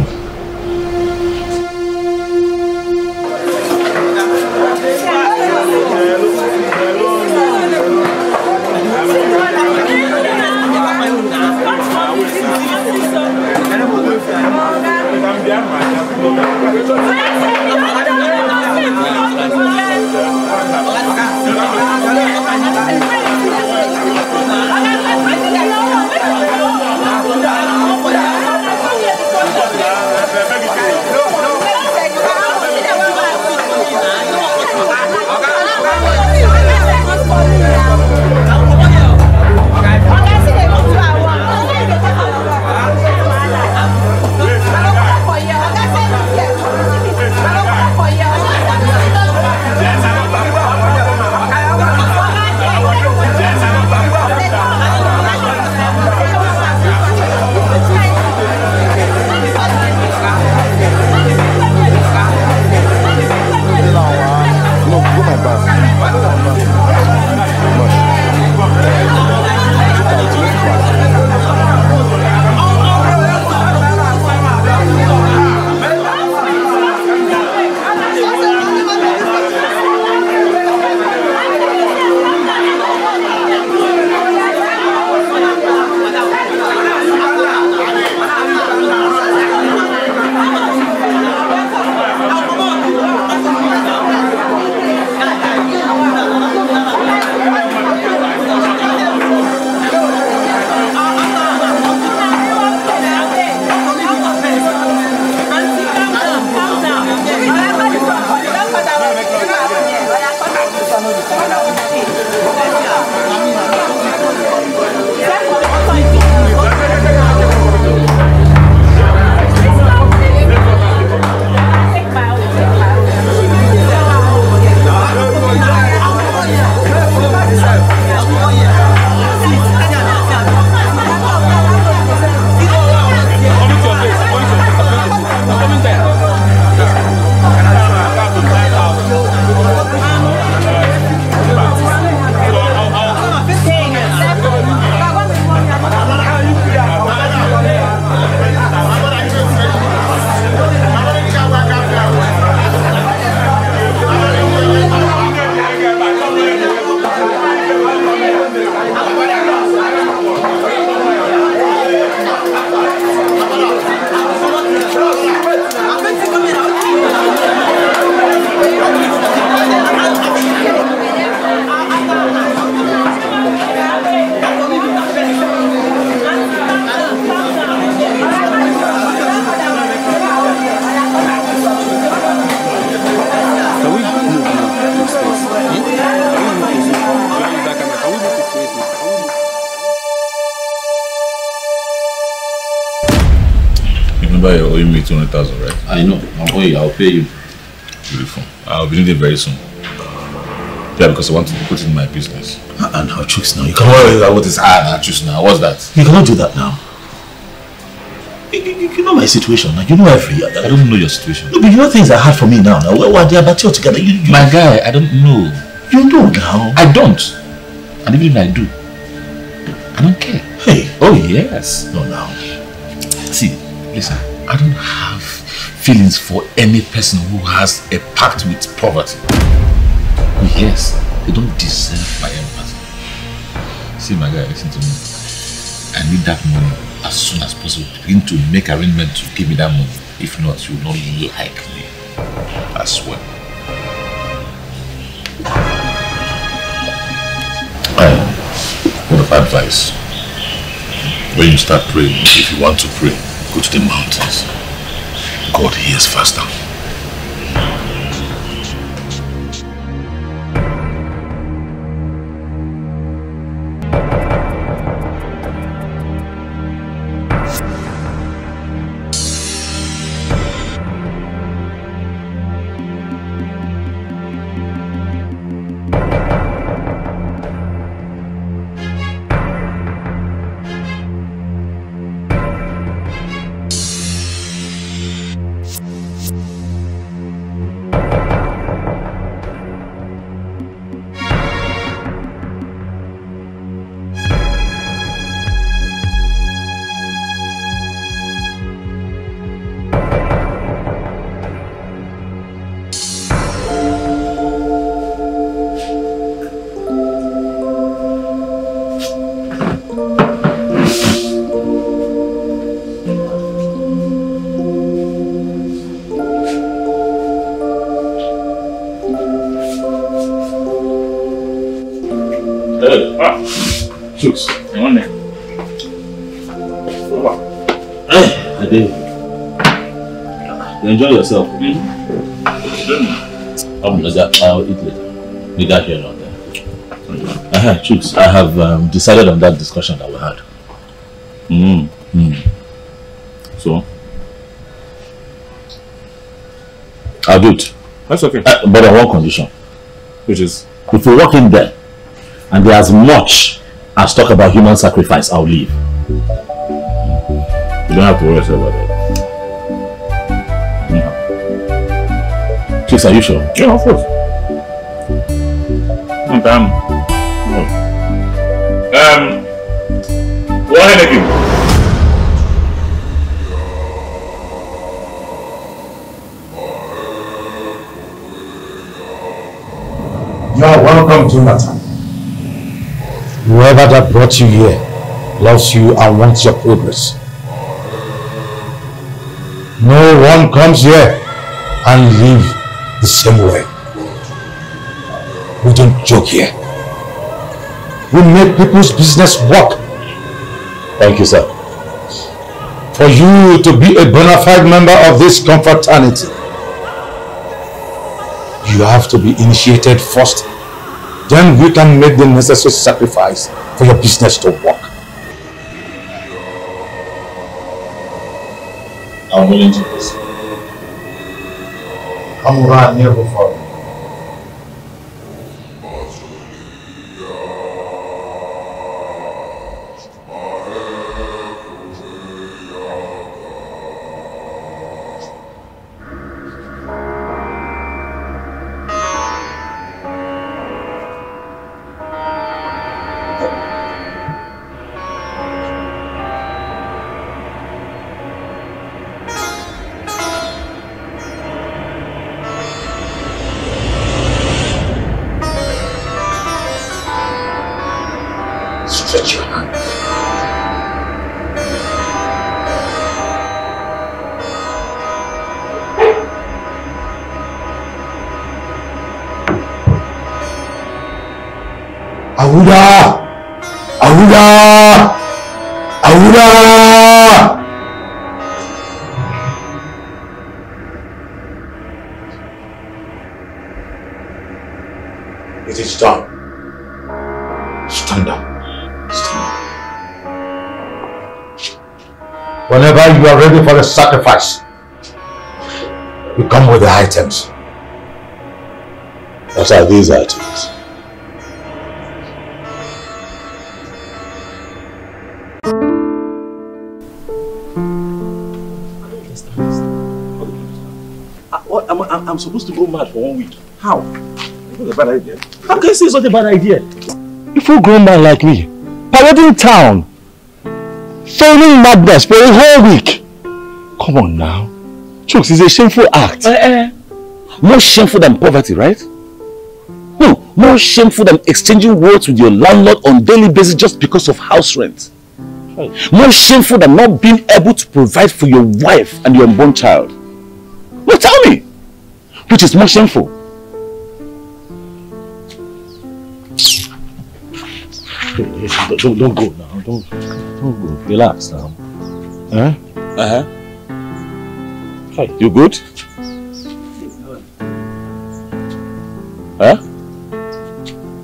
I'm Remember, you're owing me two hundred thousand, right? I know. I'm owing you. I'll pay you. Beautiful. I'll be doing it very soon. Yeah, because I want to put it in my business. Uh-uh, now, Chooks, now. You can't worry about what is hard, Chooks, now. What's that? You cannot do that now. You, you, you know my situation now. You know every... I, I don't know your situation. No, but you know things are hard for me now. Now, we're there, but you're together. You, you, my guy, I don't know. You know now. I don't. And even if I do, I don't care. Hey. Oh, yes. No, now. See, listen. I don't have feelings for any person who has a pact with poverty. Yes, they don't deserve my empathy. See, my guy, listen to me. I need that money as soon as possible. Begin to make arrangements to give me that money. If not, you will not like me. I swear. Um, what of advice? When you start praying, if you want to pray, go to the mountains. God hears faster. Enjoy yourself. Mm-hmm. I'm like, I'll eat later. Neither here nor there. Uh-huh, Chooks, I have um, decided on that discussion that we had. Mm. Mm. So? I'll do it. That's okay. Uh, but on one condition. Which is? If we walk in there and there's much as talk about human sacrifice, I'll leave. You don't have to worry about that. Chooks, are you sure? Yeah, of course. Mm, damn. No. Um, what are you doing? You are welcome, Jonathan. Whoever that brought you here loves you and wants your progress. No one comes here and leaves the same way. We don't joke here. We make people's business work. Thank you, sir. For you to be a bona fide member of this confraternity, you have to be initiated first. Then you can make the necessary sacrifice for your business to work. I'm willing to listen. I'm right here before you. Stand up. Stand up. Whenever you are ready for the sacrifice, you come with the items. What are these items? I'm, I'm, I'm supposed to go mad for one week. How? It's not a bad idea. How can you say it's not a bad idea? If a grown man like me, parading town, failing madness for a whole week. Come on now. Chooks, it's a shameful act. Uh, uh, more shameful than poverty, right? No, more shameful than exchanging words with your landlord on a daily basis just because of house rent. Right. More shameful than not being able to provide for your wife and your unborn child. No, tell me. Which is more shameful. Don't, don't, don't go now. Don't, don't go. Relax now. Huh? Uh-huh. Hi. You good? Huh?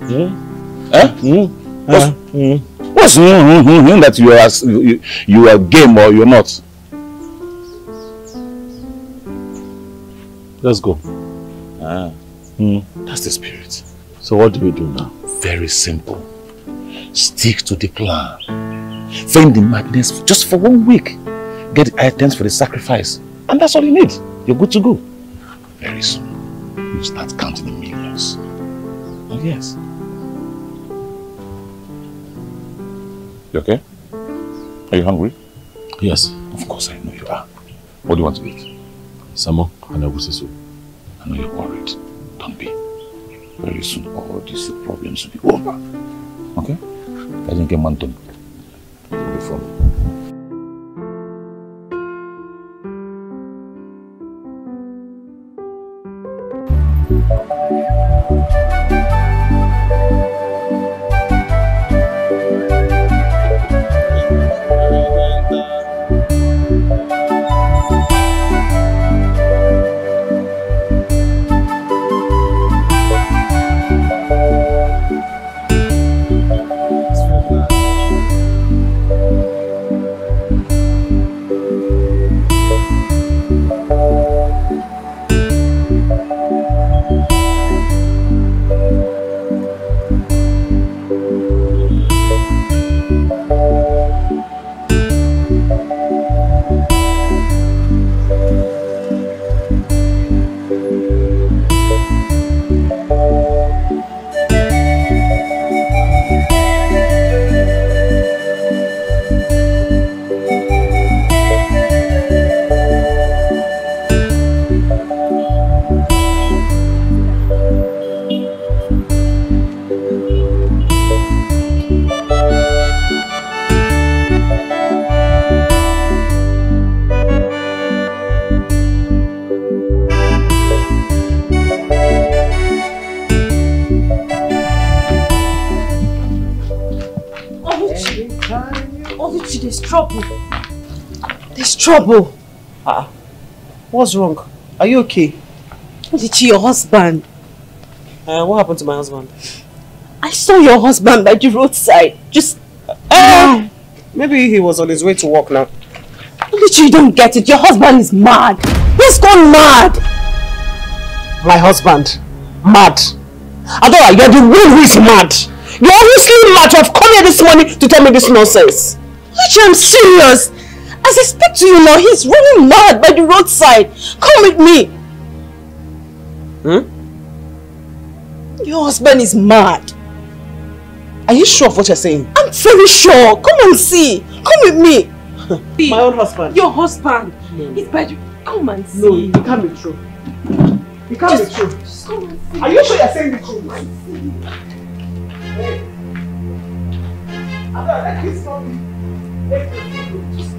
Yeah. Huh? Mm-hmm. What's, uh-huh. what's mm-hmm that you are you, you are game or you're not? Let's go. Ah. Mm. That's the spirit. So what do we do now? Very simple. Stick to the plan. Feign the madness just for one week. Get the items for the sacrifice. And that's all you need. You're good to go. Very soon, you start counting the millions. Oh yes. You okay? Are you hungry? Yes. Of course I know you are. What do you want to eat? Samo and Abusiso. I know you're worried. Don't be. Very soon all these problems will be over. Okay? I think a mountain will be formed. Trouble. Ah, what's wrong? Are you okay? Oluchi, your husband. Uh, what happened to my husband? I saw your husband by the roadside. Just. Uh, uh, maybe he was on his way to work now. Oluchi, you don't get it. Your husband is mad. He's gone mad. My husband, mad. Adora, you're the one who is mad. You're obviously mad to have come here this morning to tell me this nonsense. Oluchi, I'm serious. As I speak to you now, he's running mad by the roadside. Come with me. Hmm? Your husband is mad. Are you sure of what you're saying? I'm very sure. Come and see. Come with me. My own husband. Your husband. No. He's by the... Come and see. No, it can't be true. It can't just, be true. Just come and see. Are you sure you're saying the truth? Come and see. Hey. I'm not like this for me. Hey. Just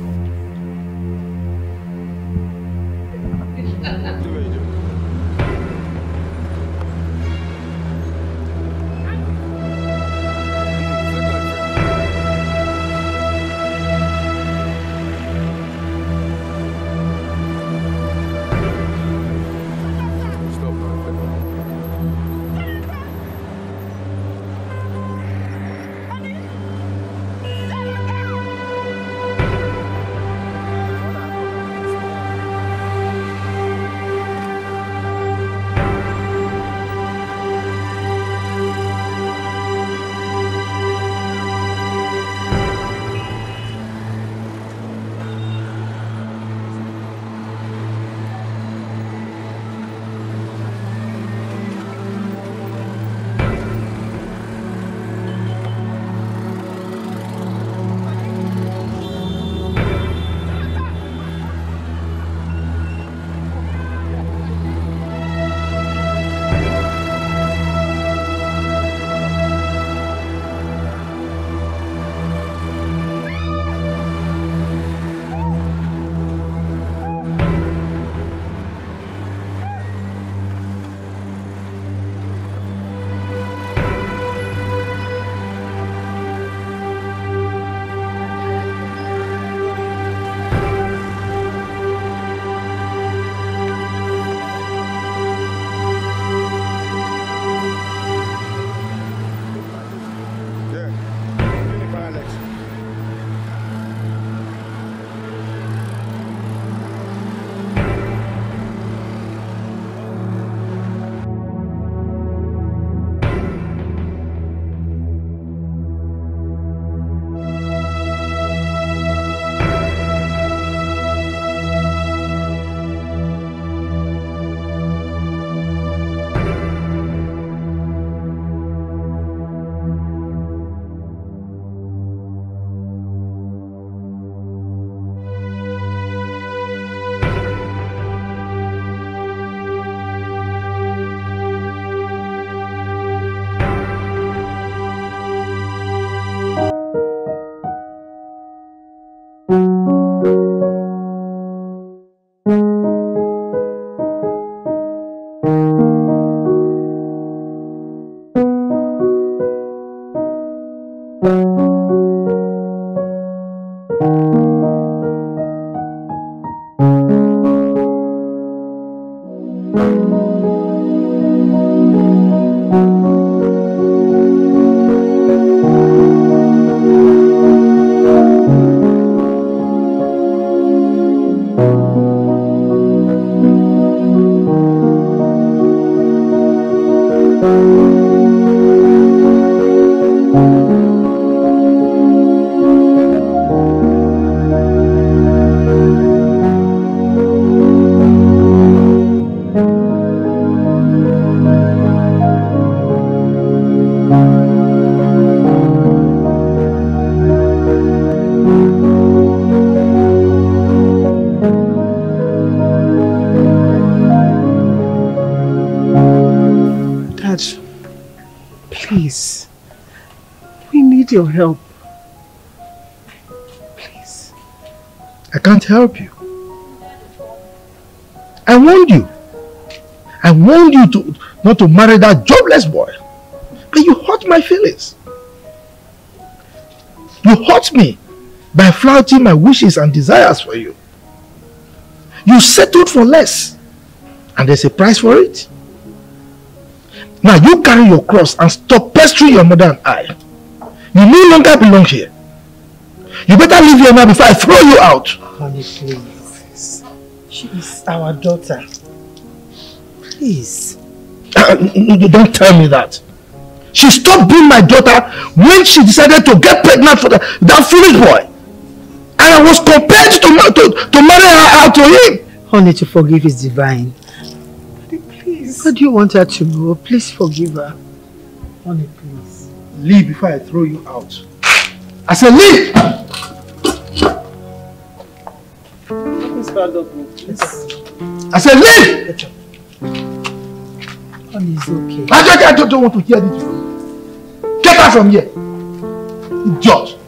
Your help. Please. I can't help you. I warned you. I warned you to not to marry that jobless boy. But you hurt my feelings. You hurt me by flouting my wishes and desires for you. You settled for less. And there's a price for it. Now you carry your cross and stop pestering your mother and I. You no longer belong here. You better leave here now before I throw you out. Honey, please. She is our daughter. Please. Uh, you don't tell me that. She stopped being my daughter when she decided to get pregnant for the, that foolish boy. And I was compelled to, to, to marry her out to him. Honey, to forgive is divine. Honey, please. What do you want her to know? Please forgive her. Honey, please. Leave before I throw you out. I said leave! Please pardon me, please. I said leave! Honey, it's okay. I don't, I don't want to hear this from you. Get out from here! Idiot!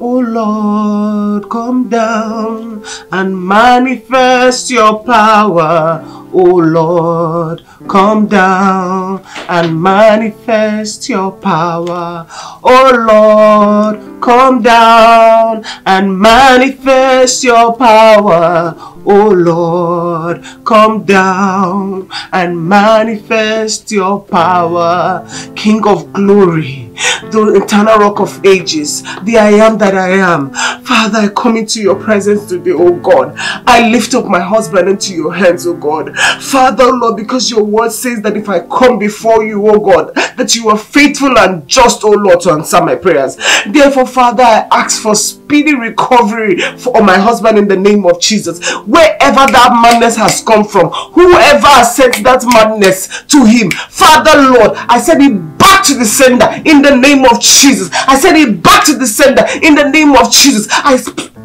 Oh Lord, come down and manifest your power. Oh Lord, come down and manifest your power. Oh Lord, come down and manifest your power. Oh Lord, come down and manifest your power. King of glory, the eternal rock of ages, the I am that I am. Father, I come into your presence today, oh God. I lift up my husband into your hands, oh God. Father, Lord, because your word says that if I come before you, oh God, that you are faithful and just, oh Lord, to answer my prayers. Therefore, Father, I ask for speedy recovery for my husband in the name of Jesus. Wherever that madness has come from, whoever has sent that madness to him, Father, Lord, I send it back to the sender in the name of Jesus. I send it back to the sender in the name of Jesus. I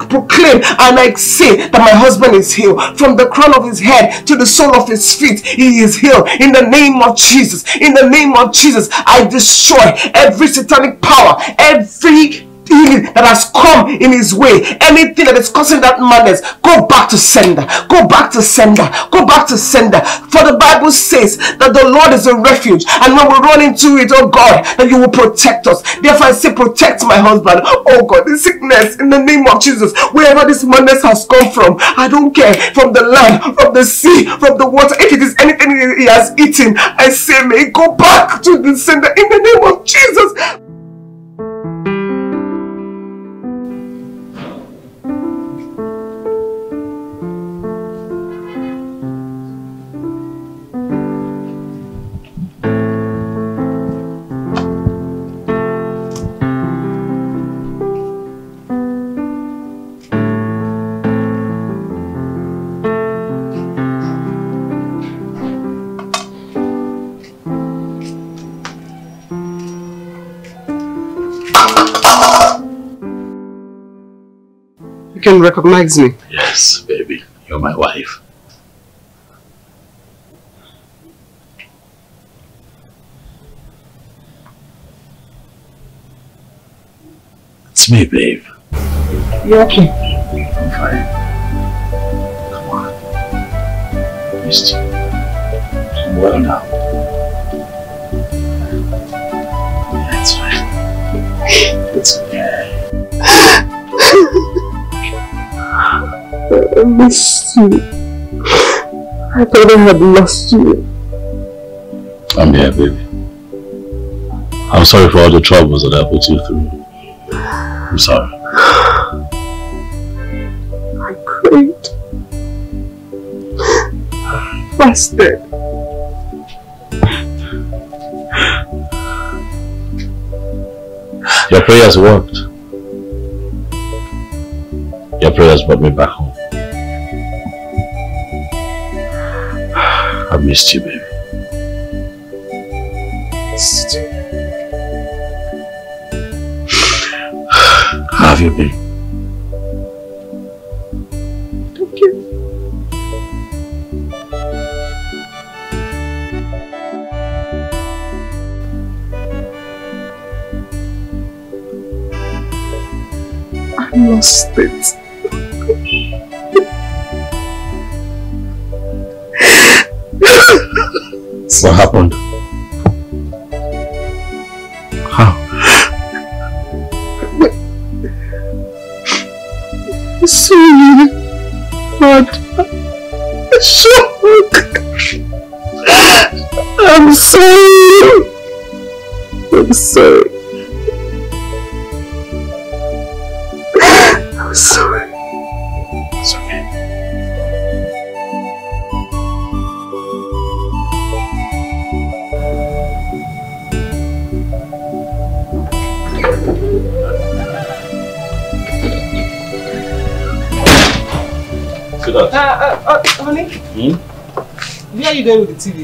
proclaim and I say that my husband is healed. From the crown of his head to the sole of his feet, he is healed in the name of Jesus. In the name of Jesus, I destroy every satanic power, every healing that has come in his way, anything that is causing that madness. Go back to sender, go back to sender, go back to sender. For the Bible says that the Lord is a refuge, and when we run into it, oh God, that you will protect us. Therefore I say, protect my husband, oh God. This sickness, in the name of Jesus, wherever this madness has come from, I don't care, from the land, from the sea, from the water, if it is anything he has eaten, I say may it go back to the sender in the name of Jesus. You can recognize me? Yes, baby. You're my wife. It's me, babe. You okay? I'm fine. Come on. I missed you. well now. That's fine. It's okay. I missed you. I thought I had lost you. I'm here, baby. I'm sorry for all the troubles that I put you through. I'm sorry. I cried. Busted. Your prayers worked. Your prayers brought me back home. I missed you, baby. Missed you. How have you been? Thank you. I lost it. What happened? So hard. Shock. I'm sorry. I'm sorry. I'm sorry. It's okay. Uh, uh, uh, honey, hmm? Where are you going with the T V?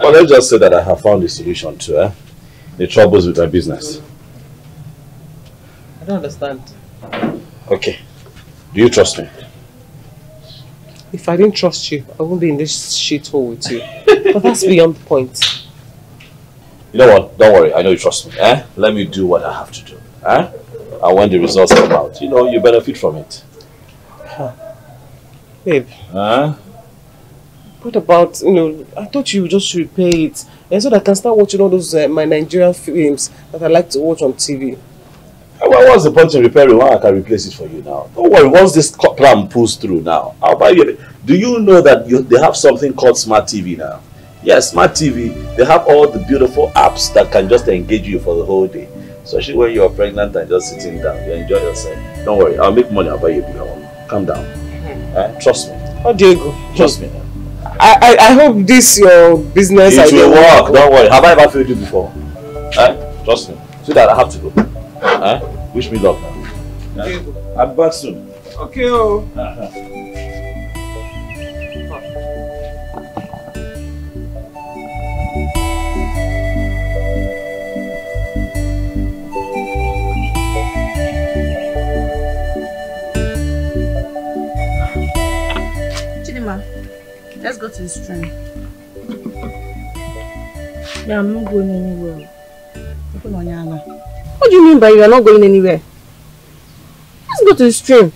Well, let's just say that I have found a solution to uh, the troubles with my business. I don't understand. Okay. Do you trust me? If I didn't trust you, I wouldn't be in this shithole with you. But that's beyond the point. You know what? Don't worry. I know you trust me. Eh? Let me do what I have to do. Eh? And when the results come out, you know, you benefit from it. Huh. Babe, huh? What about, you know, I thought you just repair it. And so that I can start watching all those, uh, my Nigerian films that I like to watch on T V. Well, what's the point in repairing one? I can replace it for you now. Don't worry, once this plan pulls through now, I'll buy you. Do you know that you, they have something called Smart T V now? Yes, Smart T V, they have all the beautiful apps that can just engage you for the whole day. Especially when you're pregnant and just sitting down, you enjoy yourself. Don't worry, I'll make money, I'll buy you a bigger one. Calm down. Uh, trust me. Oh, Diego. Trust me. I, I, I hope this your business idea. It will work. Don't worry. Have I ever failed you before? Uh, trust me. So that I have to go. Uh, wish me luck now. Uh, Diego. I'll be back soon. Okay. Oh. Uh-huh. Let's go to the stream. Yeah, I'm not going anywhere. What do you mean by you are not going anywhere? Let's go to the stream.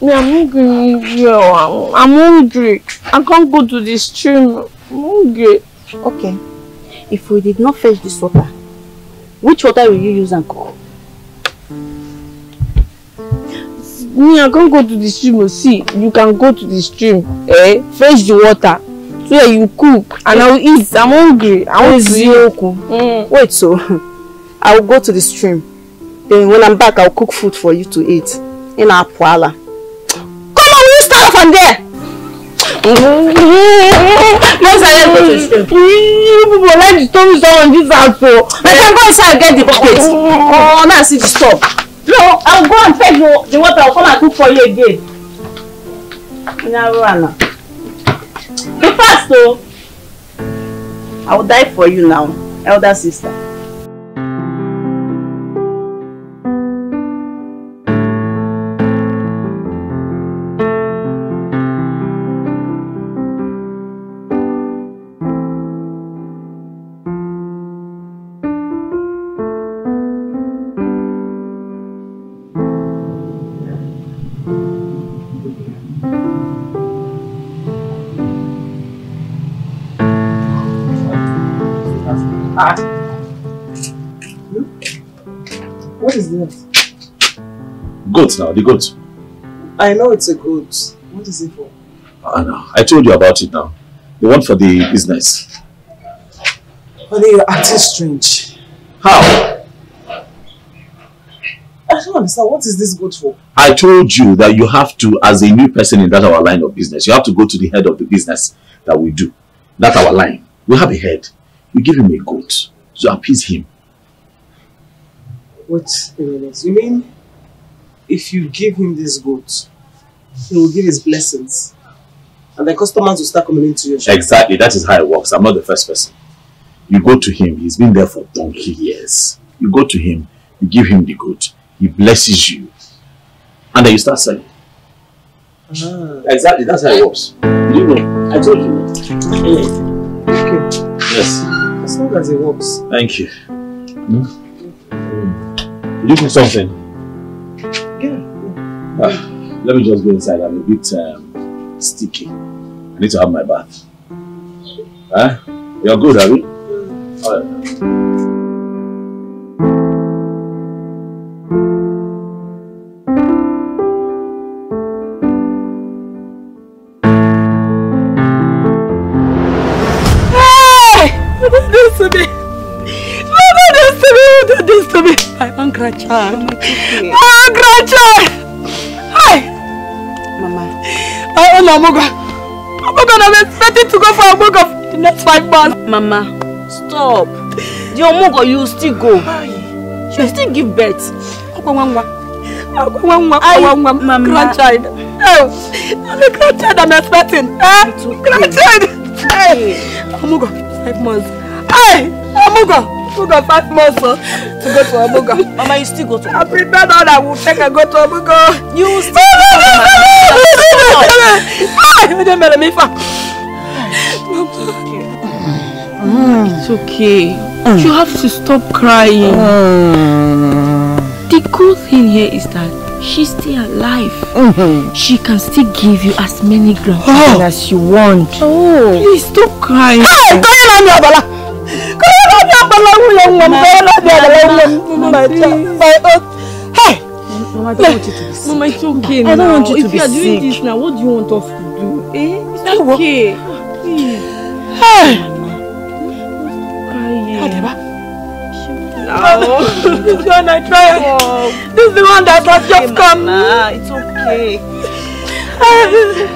Yeah, I'm not going anywhere. I'm, I'm hungry. I can't go to the stream. I'm hungry. Okay. If we did not fetch this water, which water will you use and cook? Me, I can't go to the stream. See, you can go to the stream, eh? Fetch the water so that you cook and I will eat. I'm hungry. I want to eat. Mm. Wait, so I will go to the stream. Then when I'm back, I'll cook food for you to eat. In our poala. Come on, you start from there. Yes, I am going to the stream. People like to tell me someone this out for. I can go inside and get the bucket. Oh, now I see the stop. No, I'll go and fetch the, the water. I'll come and cook for you again. Be fast, though. I'll die for you now, elder sister. Ah. What is this? Goat now, the goat. I know it's a goat. What is it for? Ah, no. I told you about it now. The one for the business. Honey, you're acting strange. How? I don't understand. What is this goat for? I told you that you have to, as a new person in that our line of business, you have to go to the head of the business that we do. That's our line. We have a head. We give him a goat to appease him. Wait a minute. You mean if you give him this goat, he will give his blessings and the customers will start coming into your shop? Exactly. That is how it works. I'm not the first person. You go to him. He's been there for donkey years. You go to him. You give him the goat. He blesses you. And then you start selling. Ah. Exactly. That's how it works. You know. I told you. Okay. Yes. As long as it works. Thank you. Hmm? Mm. You give me something? Yeah. yeah. Ah, let me just go inside. I'm a bit um, sticky. I need to have my bath. Huh? You're good, are you? Mm. All right. Grandchild. Oh, grandchild. Hi. Mama. I own Amoga. Amoga, I'm expecting to go for Amoga for the next five months. Mama, stop. The Amoga, you still go. You still give birth. I, Mama. Grandchild. Oh, I'm a grandchild I'm expecting. Eh? Grandchild. Hey. Amoga, five months. Hey, Amoga. Amoga five months uh, to go to Amoga. Mama, you still go to Amoga. I prepared all I will take and go to Amoga. You will still go to Amoga. It's okay. Mm. You have to stop crying. Mm. The cool thing here is that she's still alive. Mm -hmm. She can still give you as many grandchildren oh. as you want. Oh. Please stop crying. Mama, I don't want you to be sick. Mama, it's okay now. I don't want you to be sick. If you are doing this now, what do you want us to do? Eh? It's okay. Please. Hey! Mama, no. This is one I tried. This is the one that has just come. Mama, it's okay. It's okay.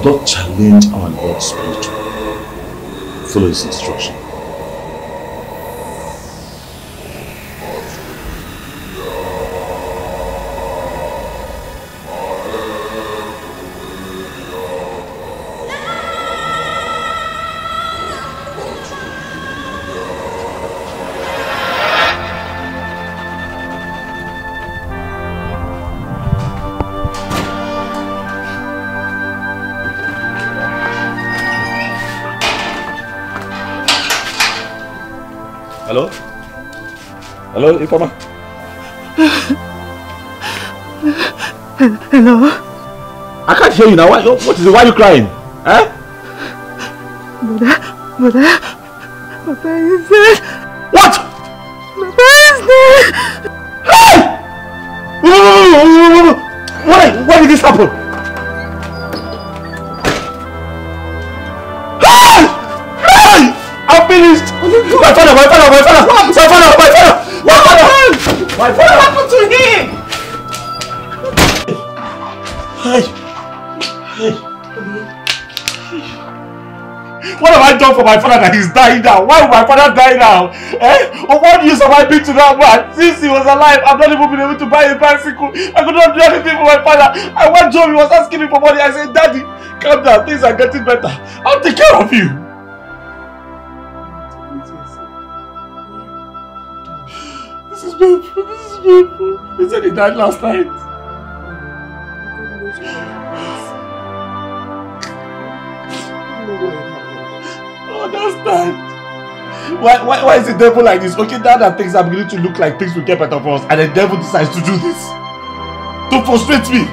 Don't challenge our Lord Spiritual. Follow his instruction. Hello, Ikoma. Hello. I can't hear you now. Why, what is it? Why are you crying? Eh? Mother, mother, Papa is dead. What? Papa is dead. Hey! Why? Why did this happen? Hey! Hey! What have I done for my father that he's dying now? Why would my father die now? Eh? Or what use have I been to that man? Since he was alive, I've not even been able to buy a bicycle. I could not do anything for my father. And one job he was asking me for money. I said, Daddy, calm down. Things are getting better. I'll take care of you. This is painful. This is painful. He said he died last night. Understand why, why why is the devil like this? Okay, now that things are beginning to look like things will get better for us, and the devil decides to do this to frustrate me.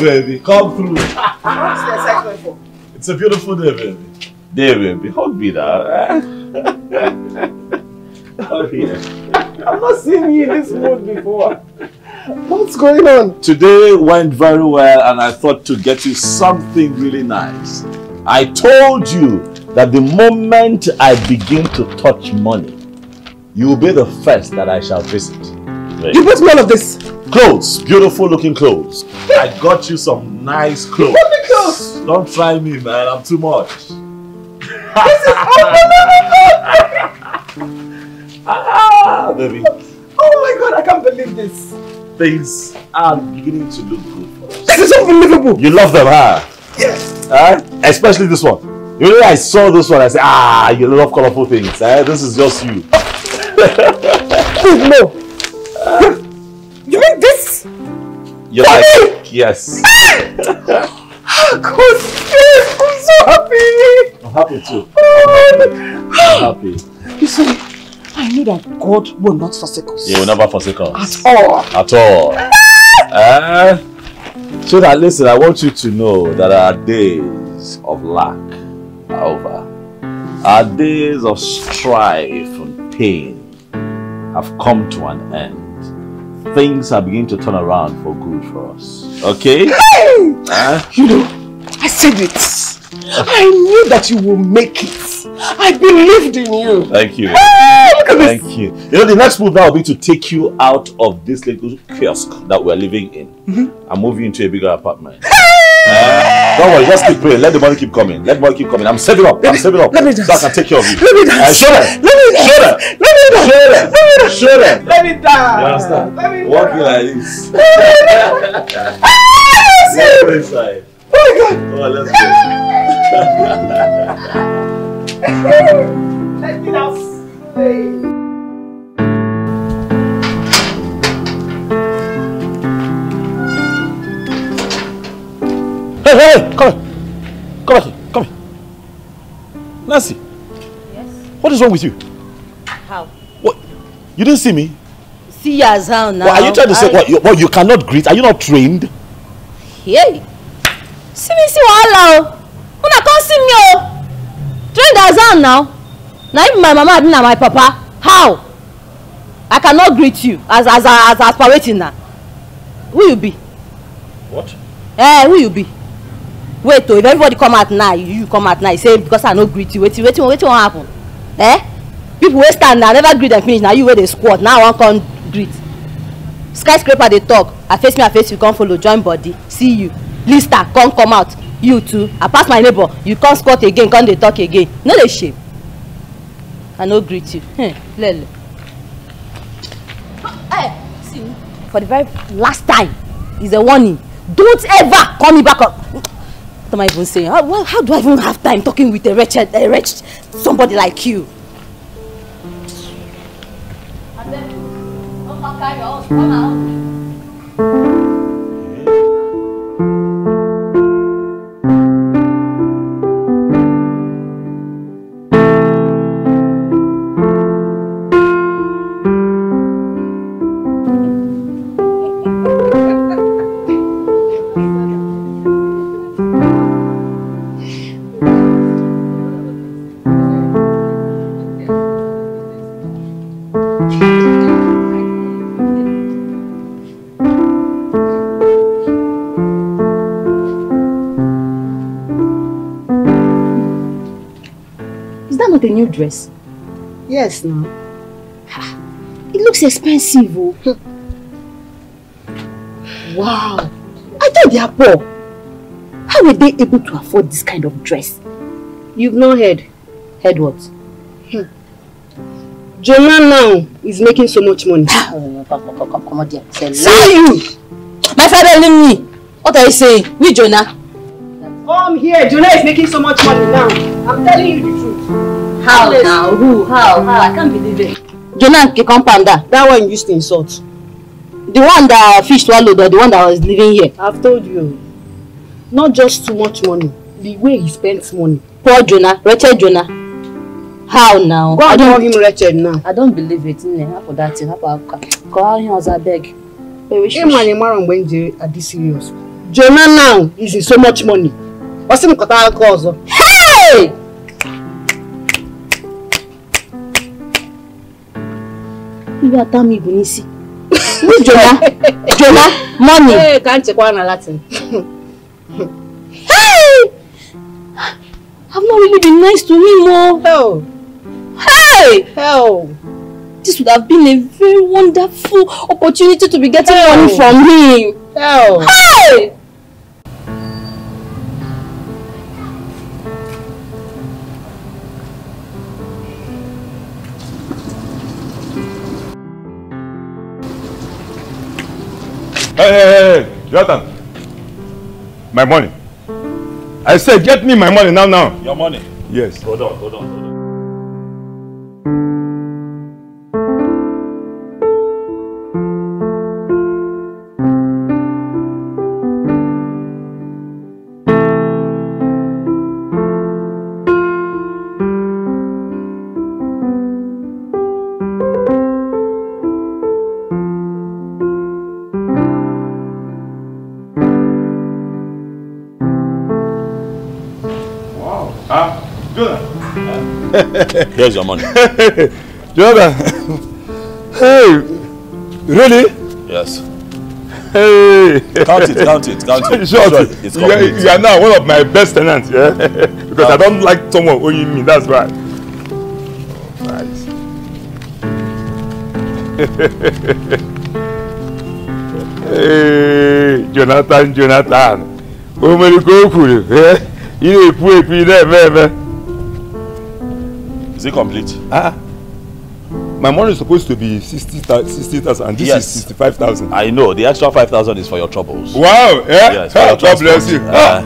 Baby, come through. What's the excitement for? It's a beautiful day, baby. Day, baby. Hug me now. Hug me. I've not seen you in this mood before. What's going on? Today went very well, and I thought to get you something really nice. I told you that the moment I begin to touch money, you will be the first that I shall visit. Baby. You bought me all of this? Clothes, beautiful looking clothes. I got you some nice clothes. Clothes. Don't try me, man. I'm too much. This is unbelievable. Ah, baby. Oh my God, I can't believe this. Things are beginning to look good for us. This is unbelievable. You love them, huh? Yes. Huh? Especially this one. You know, I saw this one. I said, ah, you love colorful things. Huh? This is just you. No. Uh, You mean this? You're Daddy? Like, yes. Oh, God, yes, I'm so happy. I'm happy too. Oh, I'm happy. Listen, I know that God will not forsake us. He will never forsake us. At all. At all. uh, so that, listen, I want you to know that our days of lack are over. Our days of strife and pain have come to an end. Things are beginning to turn around for good for us. Okay? Hey! Huh? You know, I said it. I knew that you will make it. I believed in you. Thank you. Hey, look at Thank this. you. You know, the next move now will be to take you out of this little kiosk that we're living in mm-hmm. and move you into a bigger apartment. Hey! Uh, don't worry, just keep praying. Let the money keep coming. Let the money keep coming. I'm saving up. Let I'm me, saving up. Let me so dance. I can take care of you. Let me dance. Show them. Let me dance. Let me show them. Let me down. Let me walking like this. Let's go inside. Oh my God. Oh, let's go. Let me now stay. Hey, hey, come on. Come on. Come on. Nancy. Yes? What is wrong with you? How? You didn't see me? See you as how now? Well, are you trying to say, what, you, well, you cannot greet? Are you not trained? Hey! See me, see wahala. When I can't see me, trained as how now? Now even my mama and my papa, how? I cannot greet you as as as aspirating now. Who you be? What? Eh, who you be? Wait, oh, if everybody come at night, you come at night, say, because I no greet you, wait, wait, wait, wait, what happen? Eh? People will stand now, never greet and finish. Now you wear the squad. Now I won't come greet. Skyscraper they talk. I face me, I face you, come follow, join body. See you. Lista, come come out. you too, I pass my neighbor, you can't squat again, can't they talk again. No, they shame. I no greet you. Hey, Lele. Hey, see, for the very last time, is a warning. Don't ever call me back up. What am I even saying? How, how do I even have time talking with a wretched, a wretched somebody like you? And then, don't pack your house, come out. A new dress? Yes, no. It looks expensive. Oh. Wow. I thought they are poor. How were they able to afford this kind of dress? You've not heard. Heard what? Hmm. Jonah now is making so much money. Come on, dear. Say you! My father, leave me. What are you saying? We, Jonah. Come here. Jonah is making so much money now. I'm telling you the truth. How now? Who? How? How? I can't believe it. Jonah Kikompanda. That one used to insult. The one that fished swallowed or the one that was living here. I've told you. Not just too much money. The way he spends money. Poor Jonah. Wretched Jonah. How now? God call him wretched now. I don't believe it. Half of that thing. Half of that. Call him as I beg. Hey man, you marry when they are this serious. Jonah now is in so much money. What's him kota cause? Hey! Jonah, Jonah, money. Hey, can't check one Latin. Hey, I've not really been nice to him, more. Oh. Hey, oh. This would have been a very wonderful opportunity to be getting oh. money from him. Oh. Hey. Hey, hey, hey, Jonathan. My money. I said, get me my money now, now. Your money? Yes. Hold on, hold on, hold on. Here's your money. Jonah. Hey, really? Yes. Hey. Count it, count it, count it. Sure. It's you, are, you are now one of my best tenants, yeah? Because count. I don't like someone owing me, that's right. Nice. Hey, Jonathan, Jonathan. Oh, my God. You put me there, is it complete? Ah, my money is supposed to be sixty thousand and this yes. is sixty-five thousand. I know, the extra five thousand is for your troubles. Wow, yeah? Yes, oh, God bless you. Uh, ah.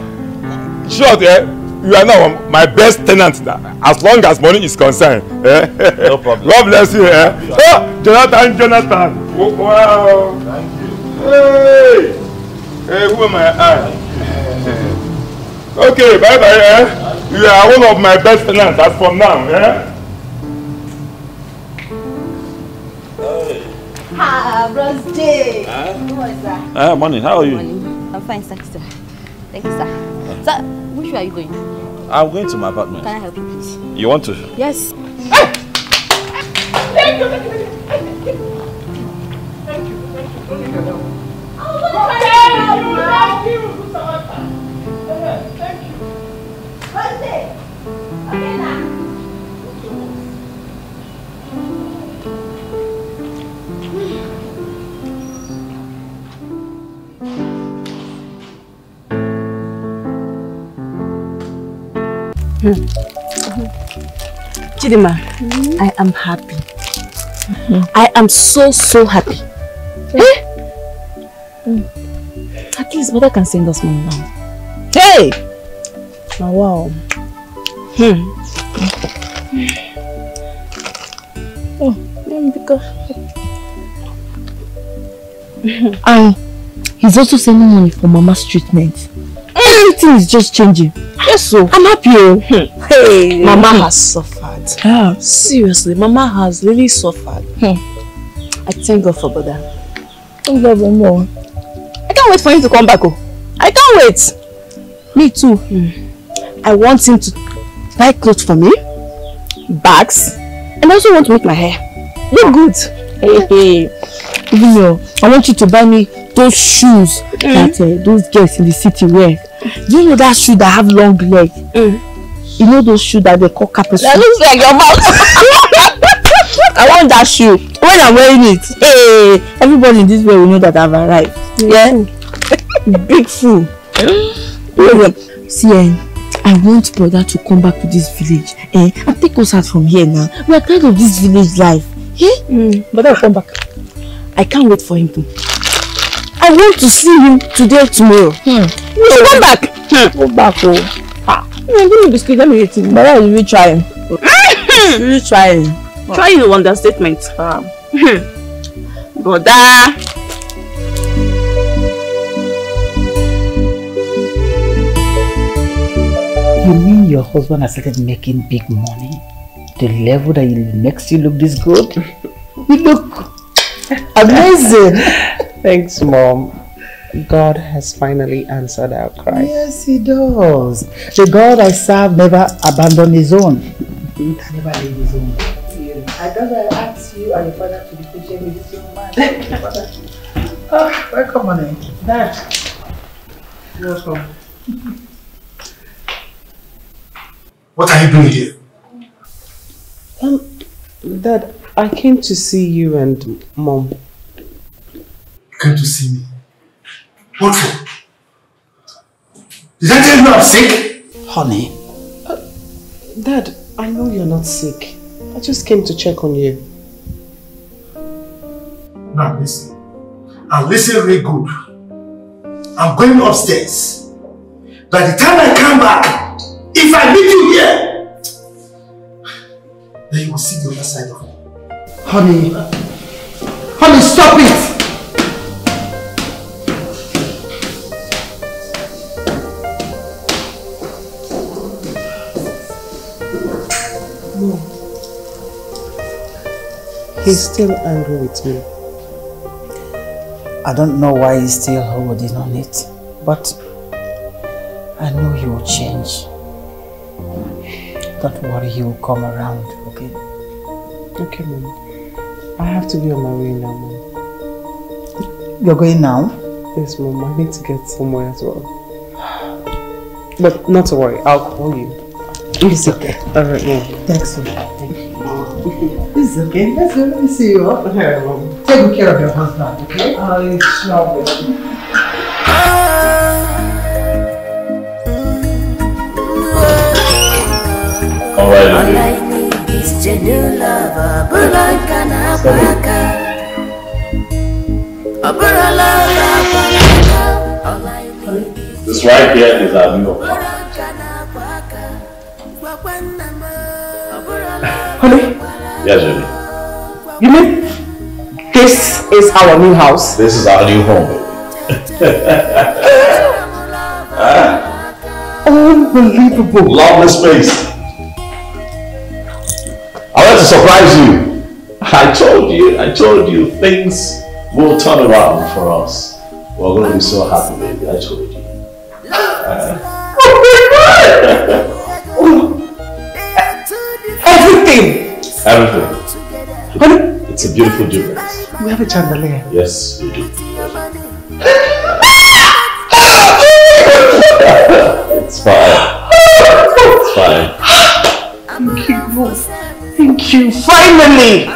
Sure, yeah, you are now my best tenant as long as money is concerned. Yeah? No problem. God bless you. Yeah? Oh, Jonathan, Jonathan. Oh, wow. Thank you. Hey, hey, who am I? Ah. Okay, bye-bye. Yeah? You are one of my best tenants, that's from now, yeah? Hey. Ah, bros Jay. Huh? How is that? Ah, morning, how are you? Morning. I'm fine, thanks, sir. Thank you, sir. Uh, sir, which way are you going? I'm going to my apartment. Can I help you, please? You want to? Yes. Hey! Thank you, thank you, thank you. Thank you, thank you. Thank you, thank you. Thank you. Mm. Mm-hmm. Chidima, mm-hmm. I am happy. Mm-hmm. I am so, so happy. Hey! Mm. At least mother can send us money now. Hey! Oh, wow. Hmm. Oh, because and he's also sending money for Mama's treatment. Everything is just changing. Yes, so I'm happy. Hey, Mama has suffered. Yeah. Seriously, Mama has really suffered. Hmm. I thank God for brother. Thank God for more. I can't wait for him to come back. Oh, I can't wait. Me too. Hmm. I want him to buy clothes for me, bags, and I also want to make my hair look good. Hey, hey. Even though I want you to buy me those shoes mm. that uh, those girls in the city wear. You know that shoe that have long legs? Mm. You know those shoes that they call capuchin? That looks like your mouth. I want that shoe. When I'm wearing it, hey, everybody in this way will know that I've arrived. Mm. Yeah? Big fool. Mm. See, uh, I want brother to come back to this village eh, and take us out from here now. We are tired of this village life. Eh? Mm. Brother will come back. I can't wait for him to. I want to see him today or tomorrow. Hmm. We'll come back. Hmm. Go back, oh. Ha. Give me a biscuit, let me eat it. But I will really try him. Really try him. Wow. Try your understatement. Ah. Brother. You mean your husband has started making big money? The level that it makes you look this good? You look... amazing! Thanks, Mom. God has finally answered our cry. Yes, he does. The God I serve never abandoned his own. Never leave his own. Yes. I thought I asked you and your father to be patient with this young man. Oh, welcome, honey. Dad. Welcome. What are you doing here? Um, Dad, I came to see you and Mom. You came to see me? What for? Did I tell you I'm sick? Honey. Uh, Dad, I know you're not sick. I just came to check on you. Now listen. And listen really good. I'm going upstairs. By the time I come back, if I meet you here, then you will see the other side of me. Honey, honey, stop it! No. He's still angry with me. I don't know why he's still holding on it, but I know he will change. Don't worry, he will come around, okay? Okay, Mom. I have to be on my way now, Mom. You're going now? Yes, Mom. I need to get somewhere as well. But not to worry. I'll call you. It's okay. All right, Mom. Thanks, Mom. Thank you. It's okay. Let's go. Let me see you up here, Mom. Take care of your husband, okay? I shall be. All right, okay. This right here is our new apartment. Honey? Yes, Jenny. You mean this is our new house? This is our new home, baby. Ah. Unbelievable. Lovely space. I want to surprise you. I told you, I told you, things will turn around for us. We're going to be so happy, baby. I told you. Uh, oh my God! Everything! Everything. Honey, it's a beautiful difference. We have a chandelier. Yes, we do. It's fine. It's fine. Thank you, God. Thank you. Finally! Oh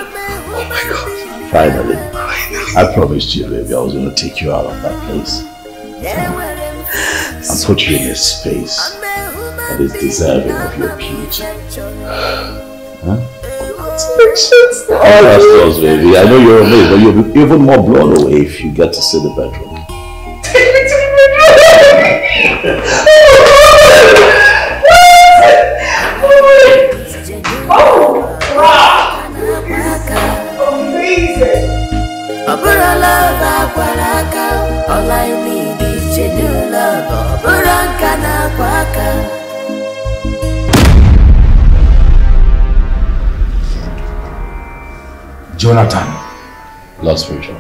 my God. Finally. Finally. I promised you, baby, I was going to take you out of that place. and put you in a space that is deserving of your beauty. Huh? Congratulations! All our stores, baby. I know you're amazed, but you'll be even more blown away if you get to see the bedroom. Take me to the bedroom! Oh, oh, wow! This is amazing! All I need is your new love. Jonathan, Lord Spiritual,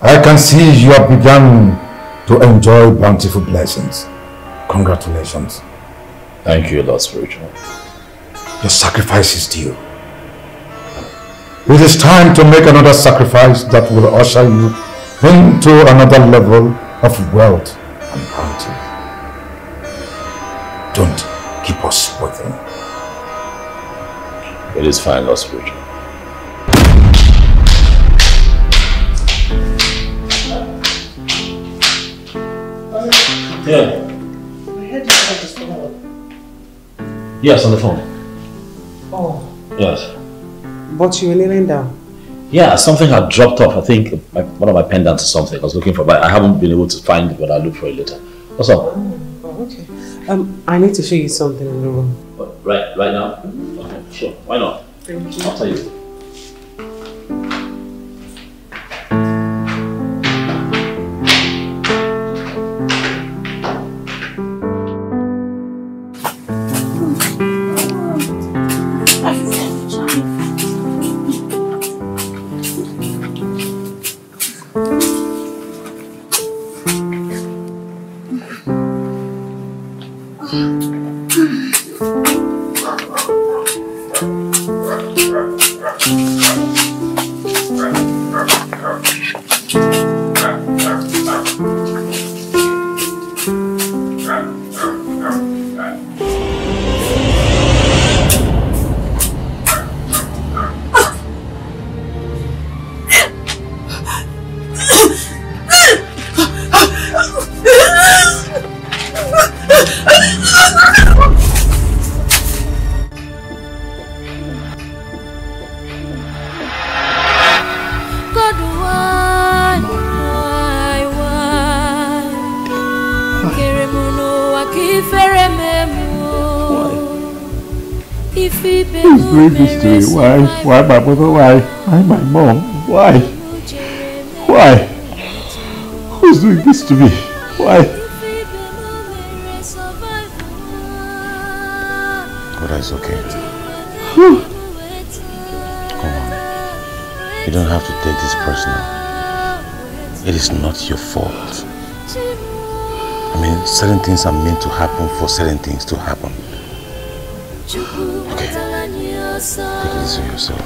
I can see you have begun to enjoy bountiful blessings. Congratulations. Thank you, Lord Spiritual. Your sacrifice is due. It is time to make another sacrifice that will usher you into another level of wealth and bounty. Don't keep us waiting. It is fine, Lord Spiritual. Yeah. My head is not just phone. Yes, on the phone. Oh. Yes. But you were kneeling down. Yeah, something had dropped off. I think my, one of my pendants or something. I was looking for, but I haven't been able to find it. But I'll look for it later. What's up? Oh, oh, okay. Um, I need to show you something in the room. What, right, right now. Mm-hmm. Okay, sure. Why not? Thank you. I'll tell you. Why? Why my mother? Why? Why my mom? Why? Why? Who's doing this to me? Why? But it's okay. Whew. Come on. You don't have to take this personal. It is not your fault. I mean, certain things are meant to happen for certain things to happen. To yourself.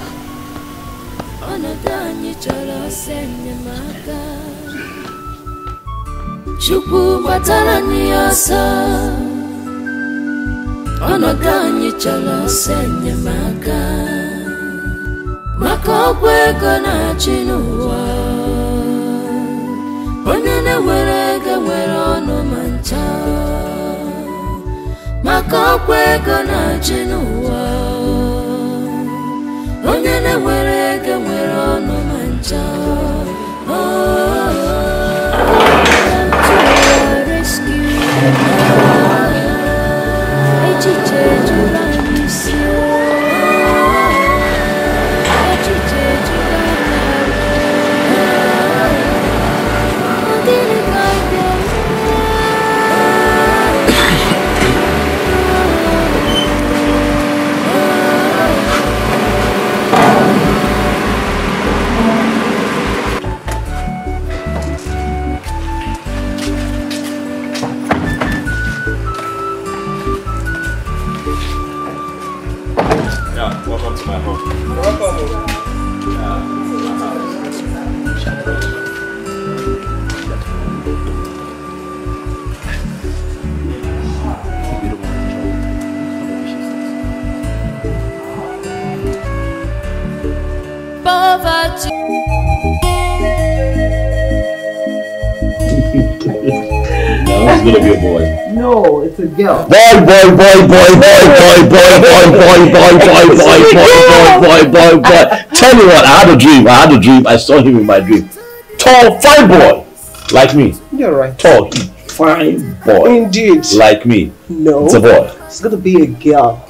It's gonna be a boy. No, it's a girl. Boy, boy, boy, boy, boy, boy, boy, boy, boy, boy, boy, boy, boy, boy, boy, boy. Tell me what, I had a dream. I had a dream. I saw him in my dream. Tall, fine boy, like me. You're right. Tall, fine boy. Indeed. Like me. No. It's a boy. It's gonna be a girl.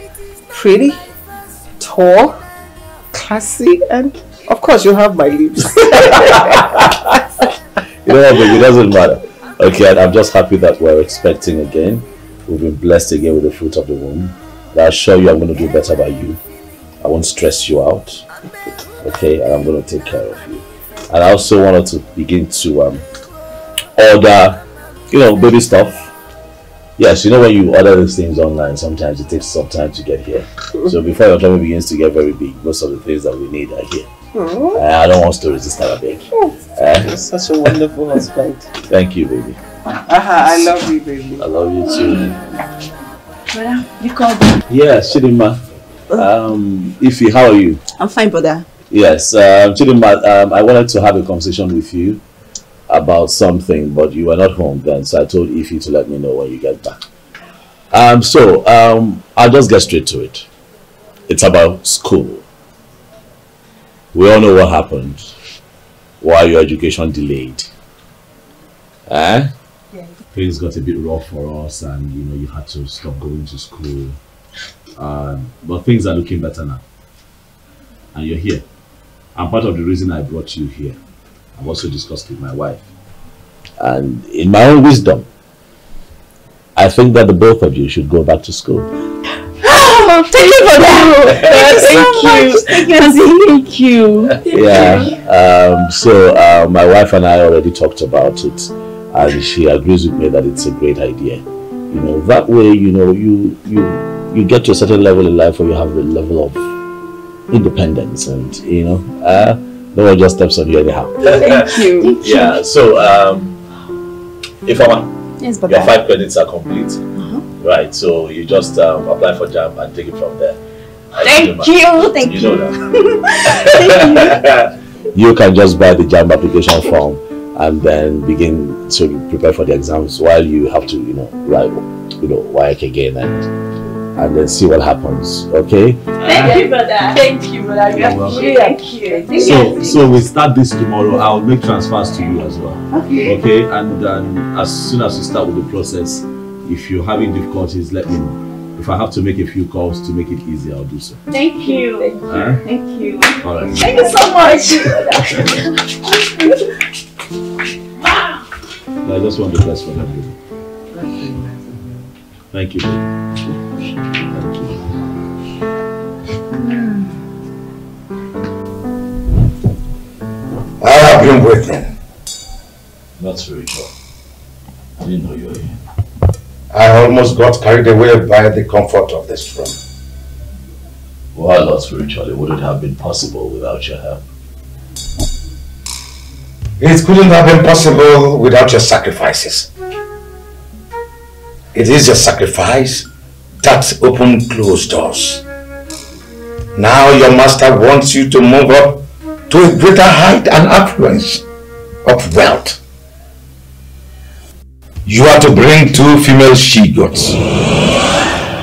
Pretty, tall, classy, and of course you have my lips. You know what, baby, it doesn't matter. Okay, I'm just happy that we're expecting again. We've been blessed again with the fruit of the womb. But I assure you I'm going to do better by you. I won't stress you out. Okay, and I'm going to take care of you. And I also wanted to begin to um, order, you know, baby stuff. Yes, you know when you order these things online, sometimes it takes some time to get here. So before your trouble begins to get very big, most of the things that we need are here. Uh, I don't want stories to start a big. Uh, You're such a wonderful husband. Thank you, baby. Uh-huh, I love you, baby. I love you too. Brother, you called me? Yes, Chidinma. Um, Ify, how are you? I'm fine, brother. Yes, uh, Chidinma, um, I wanted to have a conversation with you about something, but you were not home then, so I told Ify to let me know when you get back. Um, so, um, I'll just get straight to it. It's about school. We all know what happened. Why your education delayed. Eh? Yeah. Things got a bit rough for us, and you know, you had to stop going to school. Um, but things are looking better now. And you're here. And part of the reason I brought you here, I've also discussed with my wife, and in my own wisdom, I think that the both of you should go back to school. Oh, thank you for that. Thank you. Thank you. Thank you. Yeah. Um, so uh, my wife and I already talked about it, and she agrees with me that it's a great idea. You know, that way, you know, you you you get to a certain level in life where you have a level of independence, and you know. Uh, No one just steps on you anyhow. Thank you. Thank you. Yeah, so, um, if I'm, yes, but your five credits are complete. Uh-huh. Right, so you just um, apply for JAMB and take it from there. I thank you. Thank you. You know that. Thank you. You can just buy the JAMB application form and then begin to prepare for the exams while you have to, you know, write, you know, work again and. And then see what happens, okay? Thank uh, you, brother. Thank you, brother. You're welcome. Thank you. Thank so, you. So we start this tomorrow. I'll make transfers to you as well. Okay. Okay. And then as soon as you start with the process, if you're having difficulties, let me know. If I have to make a few calls to make it easier, I'll do so. Thank you. Thank you. Huh? Thank you. All right. Thank you so much. Wow. I just want the best for everyone. Thank you. Thank you. I have been waiting. That's very true. I didn't know you were here. I almost got carried away by the comfort of this room. Well, Lord Spiritual, it wouldn't have been possible without your help. It couldn't have been possible without your sacrifices. It is your sacrifice that opened closed doors. Now your master wants you to move up to a greater height and affluence of wealth. You are to bring two female she-goats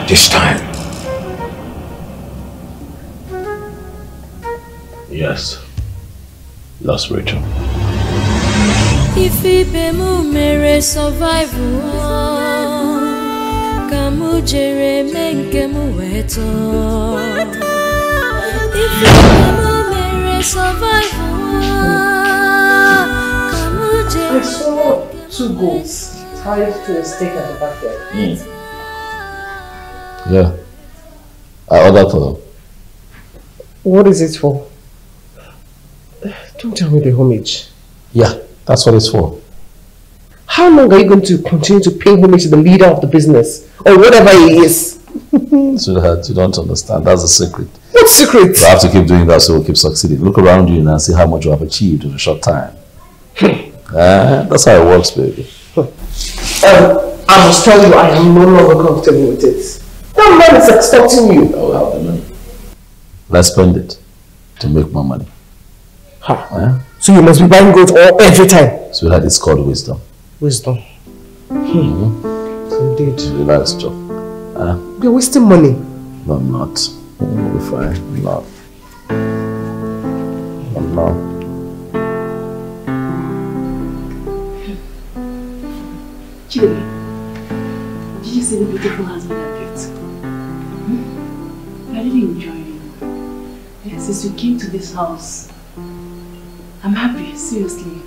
this time. Yes, Last Rachel. If Ibemu mere survival, Kamu jere menkemu weto. If Ibemu I saw two goats tied to a stake at the backyard. Mm. Yeah, I ordered for them. What is it for? Don't tell me the homage. Yeah, that's what it's for. How long are you going to continue to pay homage to the leader of the business? Or whatever he is? Sweetheart, you don't understand. That's a secret. What secret? You have to keep doing that so we'll keep succeeding. Look around you and see how much you have achieved in a short time. uh, that's how it works, baby. Um, I must tell you, I am no longer comfortable with it. That man is expecting you. I will have the money. Let's spend it to make more money. Huh. Uh? So you must be buying gold all every time? Sweetheart, it's called wisdom. Wisdom. Mm-hmm. Indeed. Relax, Joe. Uh, You're wasting money. No, I'm not. We'll be fine. I'm not. I'm not. Chidemi, did you see the beautiful husband I picked? Hmm? I really enjoy him. Yeah, since we came to this house, I'm happy, seriously.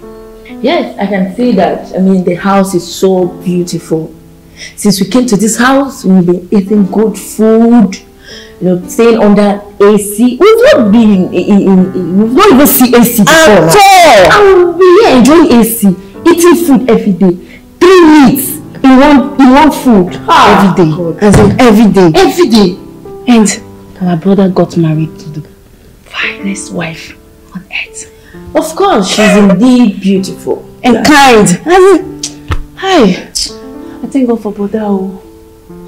Yes, I can see that. I mean, the house is so beautiful. Since we came to this house, we've been eating good food, you know, staying under A C. We've not been in, in, in, in we've not even seen A C before. At all! And we are enjoying A C, eating food every day. Three meals in one, in one food ah, every day. God. As in every day. Every day. And my brother got married to the finest wife on earth. Of course, she's indeed beautiful. And yeah. kind. As in, hi. I thank God for brother.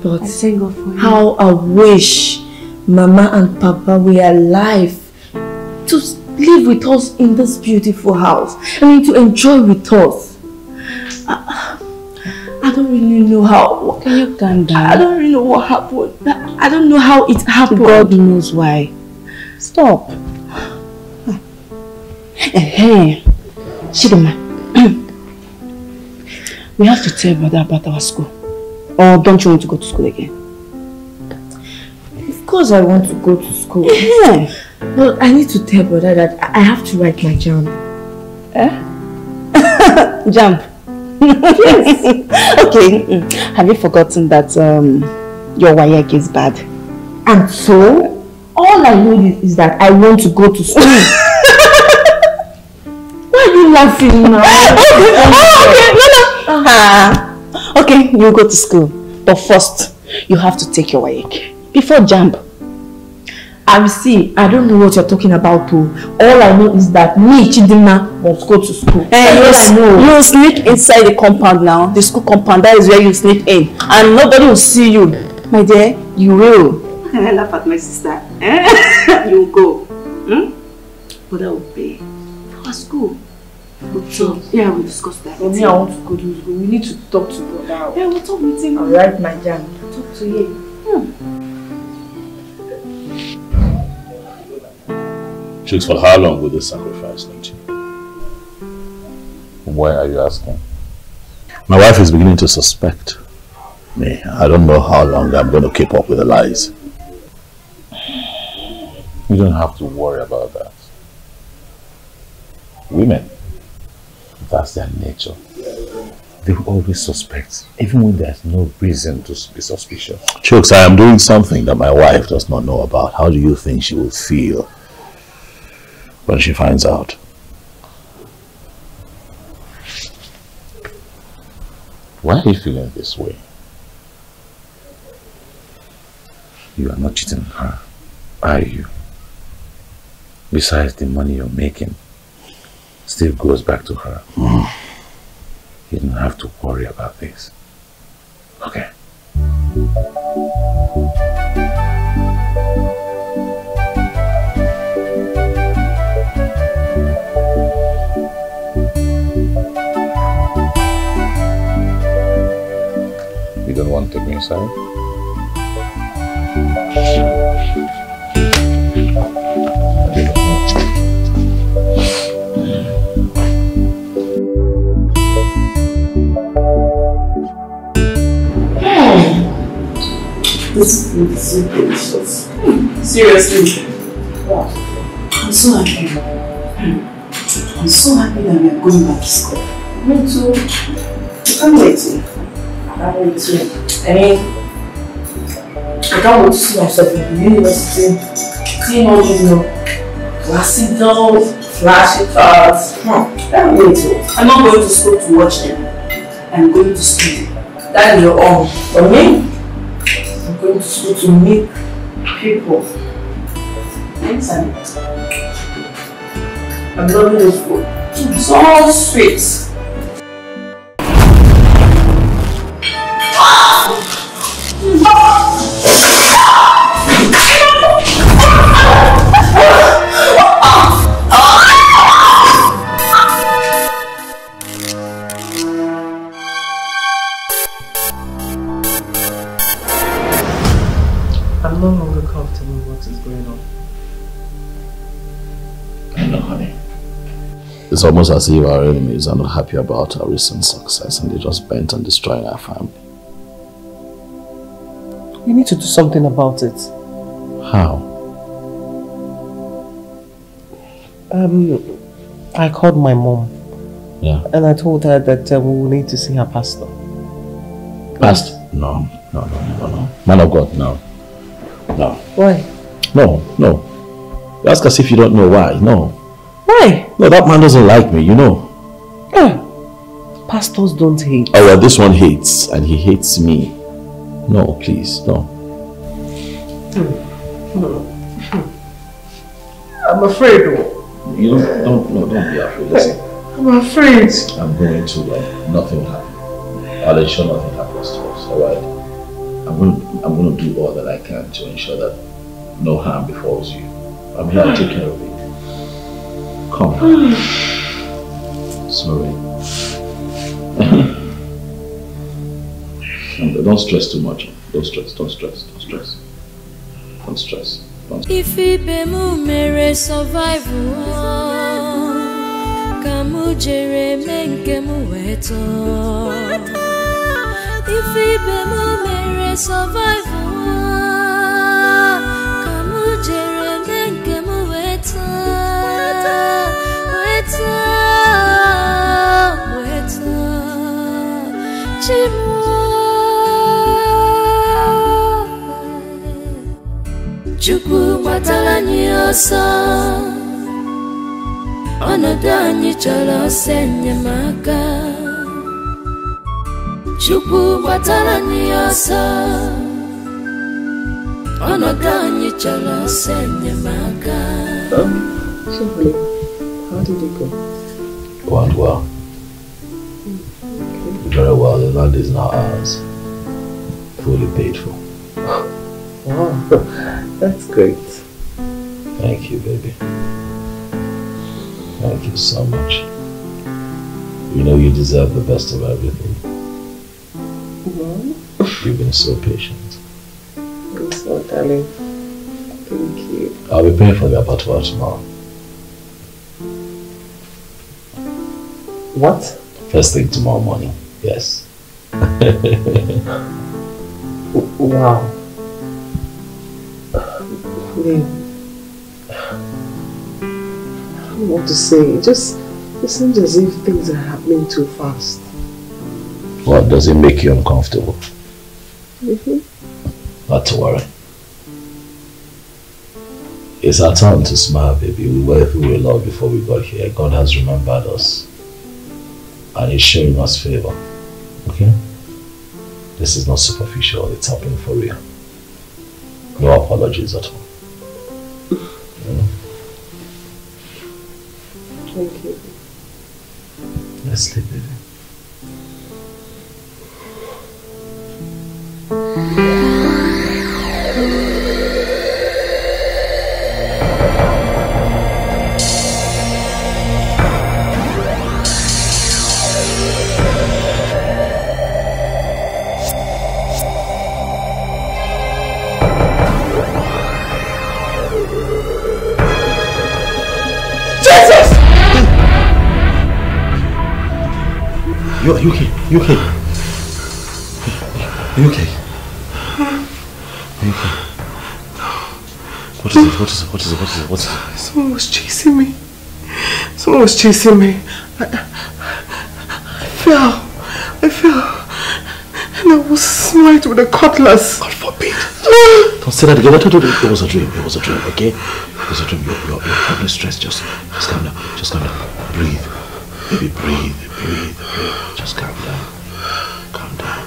But I thank God for you. How I wish Mama and Papa were alive to live with us in this beautiful house. I mean, to enjoy with us. I, I don't really know how. Can you calm down? I don't really know what happened. I don't know how it happened. God knows why. Stop. Hey, Chidoma. We have to tell brother about our school. Or don't you want to go to school again? Of course I want to go to school. Yeah. But I need to tell brother that I have to write my JAMB. Eh? JAMB. Yes. Okay. Have you forgotten that um, your WAEC is bad? And so, all I know is, is that I want to go to school. Why are you laughing now? Okay. Oh, okay. No, no. Uh, okay, you go to school. But first, you have to take your WAEC before JAMB. I see. I don't know what you're talking about, too. All I know is that me, Chidinma, must go to school. Hey, you, I know. You sneak inside the compound now. The school compound, that is where you sneak in. And nobody will see you. My dear, you will. Can I laugh at my sister? Eh? You will go. Hmm? But that will pay for school. Good job. Yeah, we'll discuss that. For me, I want to go to school. We need to talk to brother. Yeah, we'll talk with him. I'll write my jam. Talk to him. Hmm. Chooks, for how long will this sacrifice continue? Why are you asking? My wife is beginning to suspect me. I don't know how long I'm going to keep up with the lies. You don't have to worry about that. Women, that's their nature. They will always suspect, even when there's no reason to be suspicious. Chooks, I am doing something that my wife does not know about. How do you think she will feel when she finds out? Why are you feeling this way? You are not cheating her, are you? Besides, the money you're making still goes back to her. Mm. You don't have to worry about this. Okay. You don't want to take me inside? Hey. This food is so delicious. Mm. Seriously. Wow. I'm so happy. Mm. I'm so happy that we are going back to school. Me too. I'm waiting. I mean, I can't wait to see myself in the university, seeing all these, you know, classic dolls, flashy cars. I can't wait to. I'm not going to school to watch them. I'm going to school. That is your own. For me, I'm going to school to meet people. Thanks, Annie. I'm loving this food. It's all sweet. I'm no longer comfortable with what is going on. I know, honey. It's almost as if our enemies are not happy about our recent success and they're just bent on destroying our family. We need to do something about it. How? Um, I called my mom. Yeah. And I told her that uh, we will need to see her pastor. Pastor? No, no, no, no, no. Man of God, no. No. Why? No, no. You ask as if you don't know why. No. Why? No, that man doesn't like me, you know. Yeah. Pastors don't hate. Oh, well, this one hates, and he hates me. No, please, no. I'm afraid. You don't, don't, no, don't be afraid. Listen. I'm afraid. I'm going to, like, nothing will happen. I'll ensure nothing happens to us, alright? I'm going, I'm going to do all that I can to ensure that no harm befalls you. I'm here to take care of it. Come on. Sorry. Don't stress too much. Don't stress, don't stress, don't stress. Don't stress. If Ibemu mere survival, Kamu jere menkemu weto. If Ibemu mere survival, Kamu jere menkemu weto. Weto, weto, Chimo. Chukwu matala ni oso Onoda ni cholo senye maka Chukwu matala ni oso Onoda ni cholo senye maka um, Simply, how did it go? It went well. Okay. Very well, the land is now ours. Fully paid for. Wow. That's great. Thank you, baby. Thank you so much. You know you deserve the best of everything. Well, you've been so patient. I'm so darling. Thank you. I'll be paying for the abattoir tomorrow. What? First thing tomorrow morning. Yes. Wow. I don't know what to say. It just it seems as if things are happening too fast. What does it make you uncomfortable? Mm-hmm. Not to worry. It's our time to smile, baby. We were who we loved before we got here. God has remembered us, and He's showing us favor. Okay? This is not superficial. It's happening for real. No apologies at all. Mm. Thank you. Let's sleep, baby. You, are you okay? Are you okay? Are you okay? Are you okay? What is it? What is it? What is it? What is it? What is it? Someone was chasing me. Someone was chasing me. I, I fell. I fell. And I was smited with a cutlass. God forbid. Don't say that again. It was a dream. It was a dream, okay? It was a dream. You're, you're, you're probably stressed. Just, just calm down. Just calm down. Breathe. Baby, breathe. Breathe. Breathe. Just calm down. Calm down.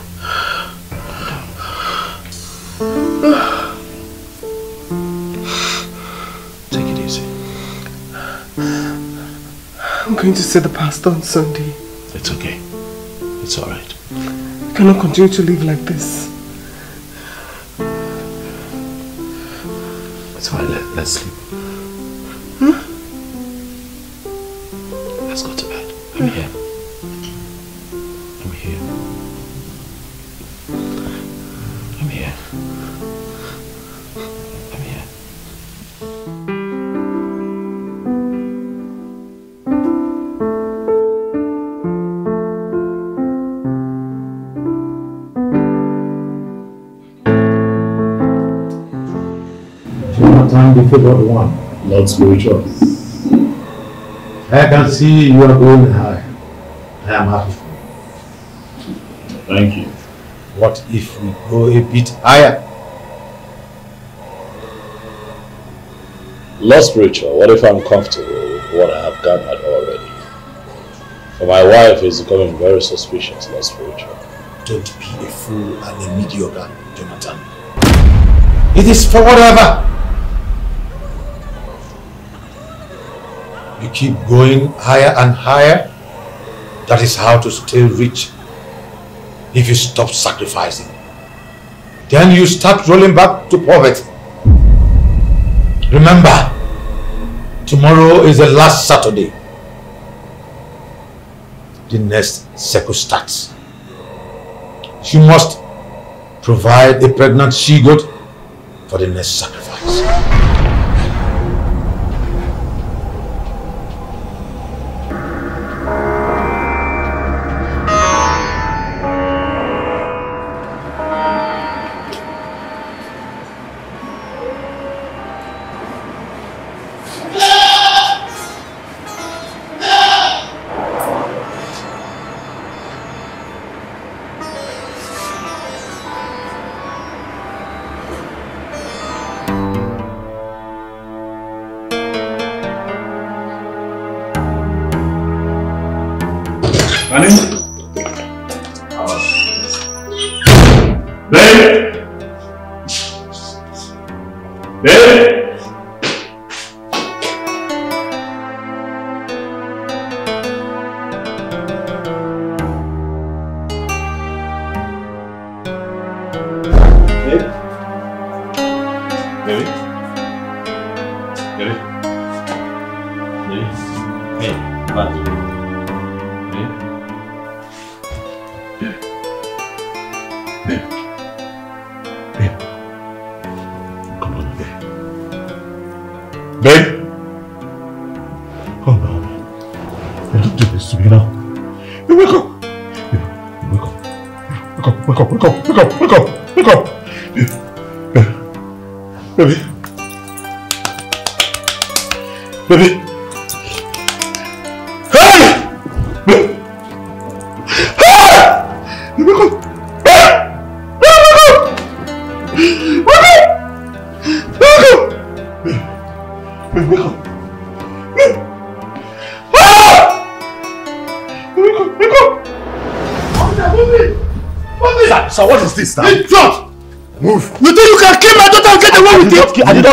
Calm down. Take it easy. I'm going to see the pastor on Sunday. It's okay. It's alright. I cannot continue to live like this. It's fine. Let, let's sleep. Hmm? Let's go to bed. I'm here. I'm here. and I'm the favored one. Lord Spiritual, I can see you are going high. I am happy for you. Thank you. What if we go a bit higher? Lord Spiritual, what if I'm comfortable with what I have gathered already? For my wife is becoming very suspicious, Lord Spiritual. Don't be a fool and a mediocre, Jonathan. It is forever. You keep going higher and higher. That is how to stay rich. If you stop sacrificing, then you start rolling back to poverty. Remember, tomorrow is the last Saturday. The next cycle starts. She must provide a pregnant she-goat for the next sacrifice.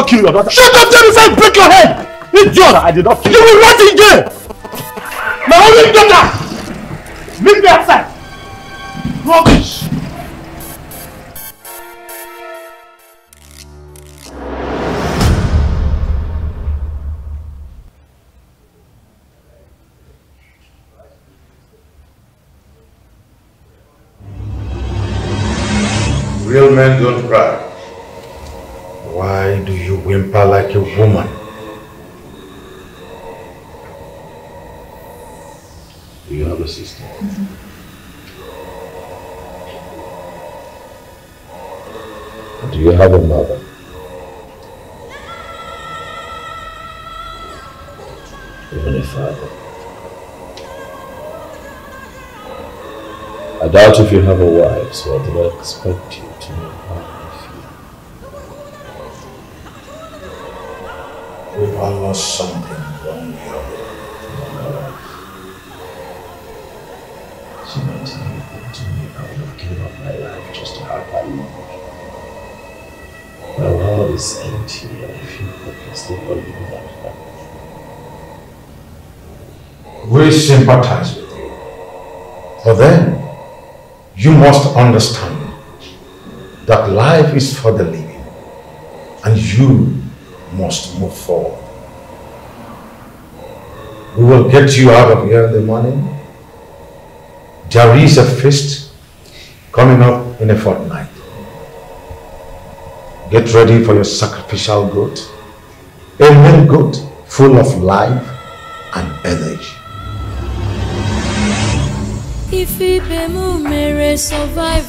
Shut up there before I break your head! Idiot! I did not kill you! You will not in jail! My only daughter! Leave me outside! Rubbish! Real men don't cry. Why do you whimper like a woman? Do you have a sister? Mm-hmm. Do you have a mother? Even a father? I doubt if you have a wife, so I do not expect you to know how. If I lost something long ago in my life, she might tell me to me I would have given up my life just to have that love. My world is empty and I feel hopelessly believing that love. We sympathize with you. For then, you must understand that life is for the living and you must move forward. We will get you out of here in the morning. There is a feast coming up in a fortnight. Get ready for your sacrificial goat, a male goat full of life and energy. If Ibemu may survive,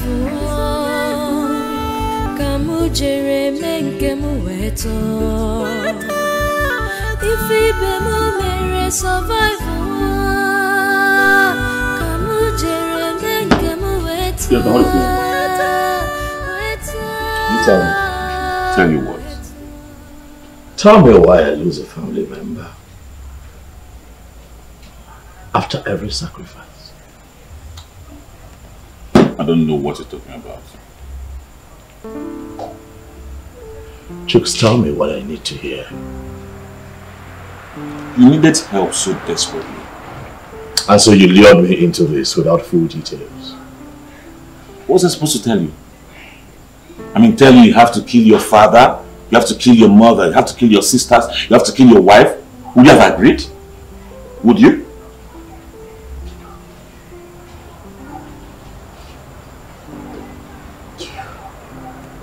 jere menke mu weto ife ibe mu mere survival kamu jere menke mu weto tell me tell you what tell me why I lose a family member after every sacrifice. I don't know what you're talking about. Chooks, tell me what I need to hear. You needed help so desperately. And so you lured me into this without full details. What was I supposed to tell you? I mean, tell you you have to kill your father, you have to kill your mother, you have to kill your sisters, you have to kill your wife. Would you have agreed? Would you?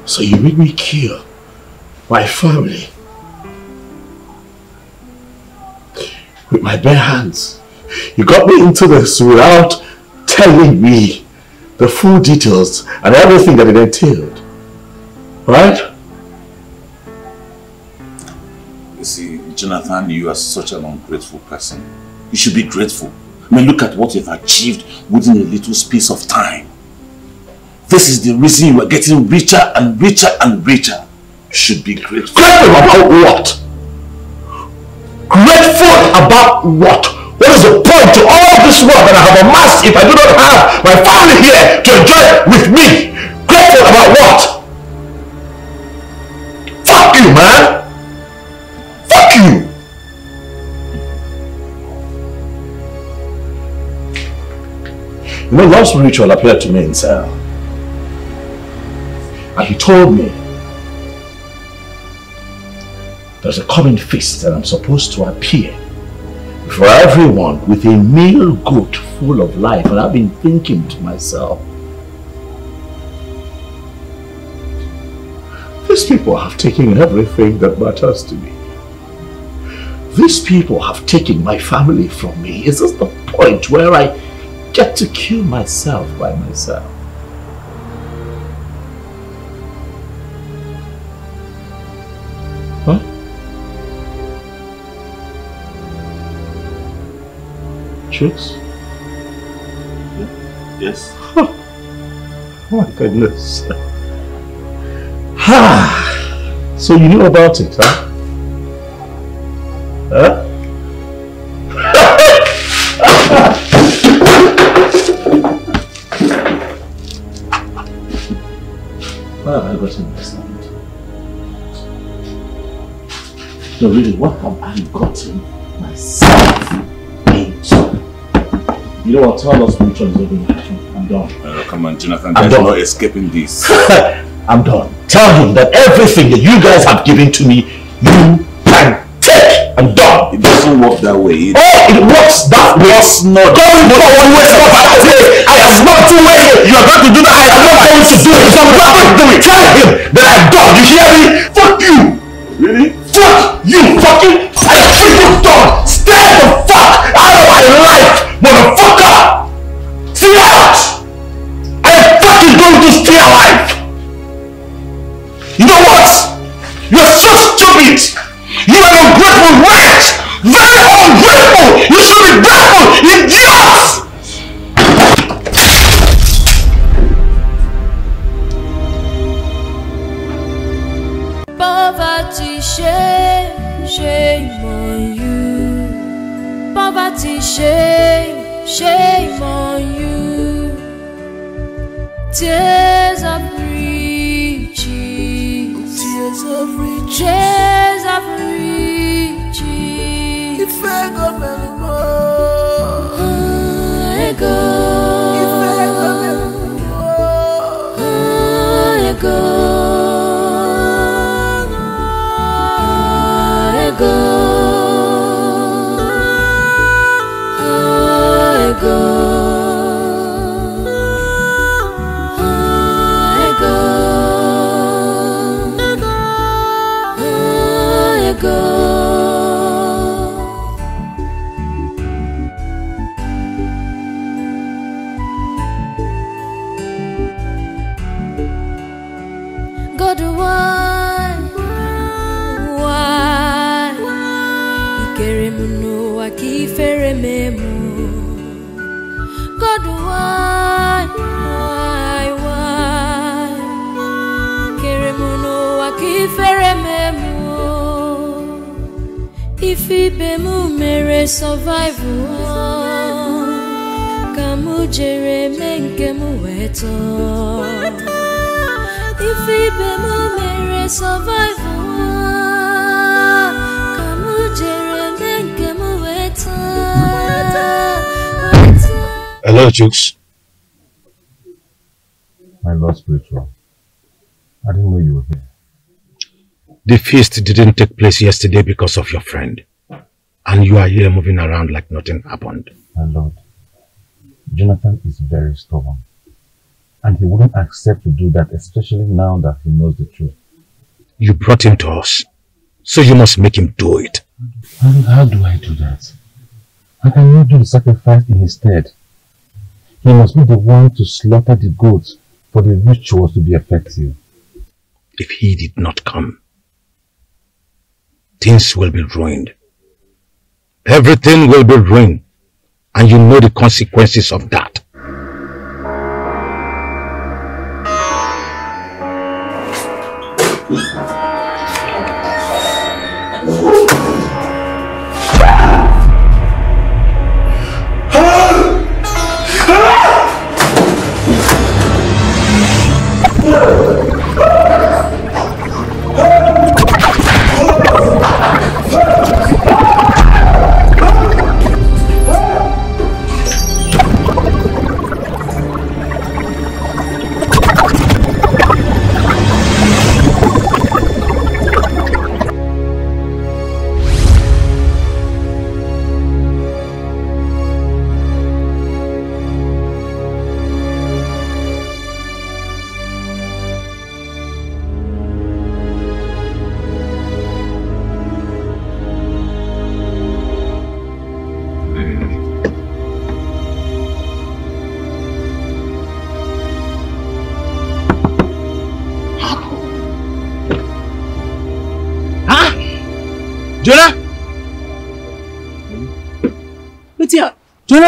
So you made me kill my family with my bare hands. You got me into this without telling me the full details and everything that it entailed. Right? You see, Jonathan, you are such an ungrateful person. You should be grateful. I mean, look at what you've achieved within a little space of time. This is the reason you are getting richer and richer and richer. You should be grateful. Grateful about what? Grateful about what? What is the point to all this wealth that I have amassed if I do not have my family here to enjoy it with me? Grateful about what? Fuck you, man! Fuck you! You know, Lord Spiritual appeared to me in cell. And he told me there's a coming feast that I'm supposed to appear for everyone with a meal good full of life. And I've been thinking to myself, these people have taken everything that matters to me. These people have taken my family from me. Is this the point where I get to kill myself by myself? Huh? Chooks? Yes? Oh. Oh my goodness. Ha! So you knew about it, huh? Huh? Well, I got in No, really, what have I gotten myself into? You know what? Tell us which one's going to happen. I'm done. Uh, come on, Jonathan. I'm done. There's no escaping this. I'm done. Tell him that everything that you guys have given to me, you can take. I'm done. It doesn't work that way. Either. Oh, it works that way. It's not. Going forward with your family. I am not doing it. You are going to do that. I am not going to do it. So I'm not going to do it. Tell him that I'm done. You hear me? Fuck you. Really? Fuck you fucking fucking dog! Stay the fuck out of my life, motherfucker! Stay out! I am fucking going to stay alive! You know what? You're so stupid! You are an ungrateful wretch! Very ungrateful! You should be grateful! Idiots! Shame, shame on you. Poverty, shame, shame on you. Tears of riches, tears of riches, tears of riches. If I go anymore, I go. If I go anymore, I go. Go, I go, I go, I go. ifibe mu mere survival kamu jere menke mu weto ifibe mu mere survival kamu jere menke mu weto. Hello Chooks. My Lord Spiritual, I didn't know you were here. The feast didn't take place yesterday because of your friend. And you are here moving around like nothing happened. My Lord, Jonathan is very stubborn. And he wouldn't accept to do that, especially now that he knows the truth. You brought him to us, so you must make him do it. And how do I do that? I cannot do the sacrifice in his stead. He must be the one to slaughter the goats for the rituals to be effective. If he did not come, things will be ruined. Everything will be ruined, and you know the consequences of that.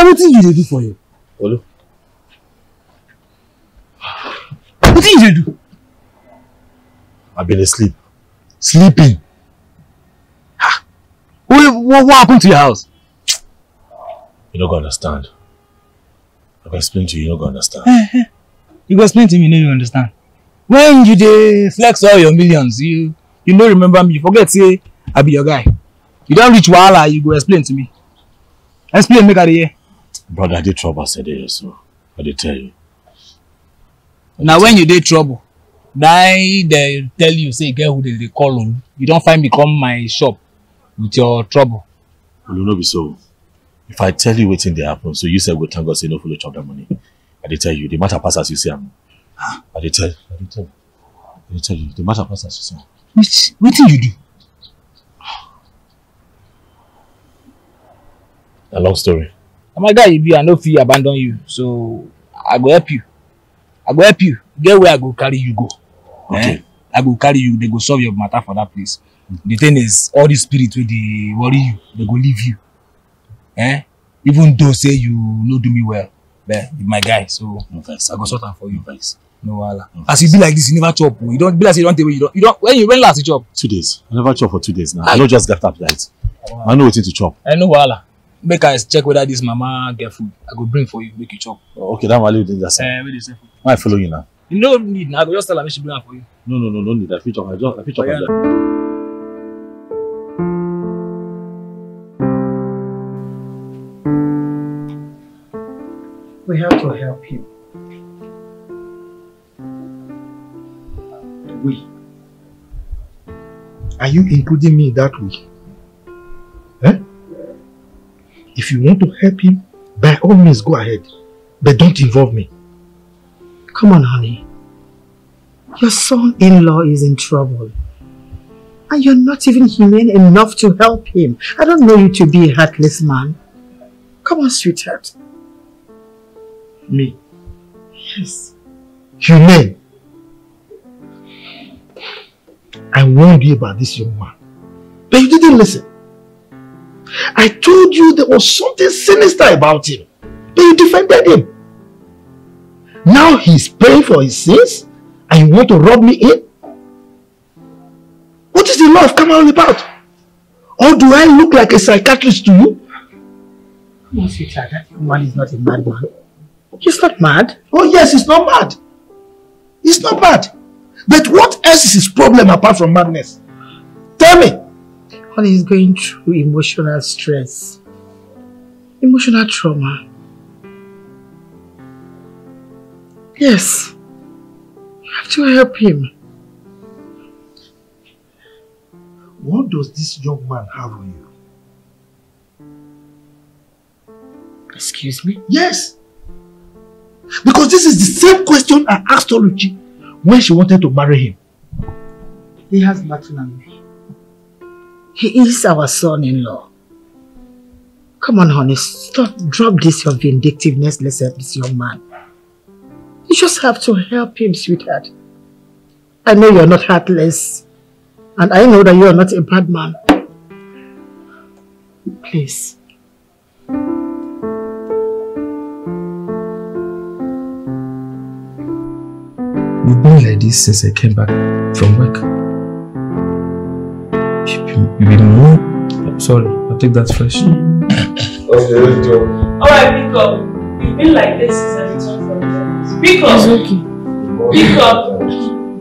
Wetin you dey do for you? Olu. Wetin you dey do? I've been asleep. Sleeping. Ha! What, what, what happened to your house? You're not going to understand. I can explain to you, you're not going to understand. Hey, hey. You go explain to me, you know you understand. When you dey flex all your millions, you you no remember me. You forget, say, I'll be your guy. You don't reach wahala, you go explain to me. Explain, make out of here. Brother, I did trouble yesterday, so I did tell you. Now, when you did trouble, they, they tell you, say, girl, who they call on. You don't find me come my shop with your trouble. Well, you know, be so. If I tell you what's in there happen, so you say, well, thank God, say, no, follow chop that money. I did tell you, the matter pass as you say, I'm. Huh? I did tell you, I did tell you, I did tell you, the matter pass as you say. Which, what did you do? A long story. My guy, if you are no fear, abandon you. So I go help you. I go help you. Get where I go carry you go. Okay. Eh? I go carry you. They go solve your matter for that place. Mm-hmm. The thing is, all the spirit where they worry you, they go leave you. Eh? Even though say you no do me well, but my guy. So no I go sort out for you, guys. No wahala. No As you be like this, you never chop. You don't be like you don't take away. You don't. You don't. When you when last you chop? Two days. I never chop for two days now. I, I don't just get up that. Wow. I know what to chop. I know wahala. Make us check whether this mama get food. I go bring for you, make you chop. Oh, okay, that one you did that. Eh, where is it? I follow you now. You no need now. I go just tell her she bring it for you. No, no, no, no need. I fit chop. I just I fit chop. We have to help him. We. Are you including me that way? Eh? If you want to help him, by all means, go ahead. But don't involve me. Come on, honey. Your son-in-law is in trouble. And you're not even humane enough to help him. I don't know you to be a heartless man. Come on, sweetheart. Me? Yes. Humane? I warned you about this young man. But you didn't listen. I told you there was something sinister about him, but you defended him. Now he's paying for his sins and you want to rub me in? What is the law of Cameroon about? Or do I look like a psychiatrist to you? No, sweetheart, that young man is not a madman. He's not mad. Oh yes, he's not mad. He's not mad. But what else is his problem apart from madness? Tell me. Well, he's going through emotional stress. Emotional trauma. Yes. You have to help him. What does this young man have on you? Excuse me? Yes. Because this is the same question I asked Oluchi when she wanted to marry him. He has nothing on me. He is our son-in-law. Come on, honey. Stop. Drop this your vindictiveness. Let's help this young man. You just have to help him, sweetheart. I know you're not heartless. And I know that you are not a bad man. Please. We've been like this since I came back from work. You've been more. I'm sorry, I'll take that fresh. Okay, let's go. Alright, pick up. You've been like this since I returned from work. Pick up. Okay. Pick up.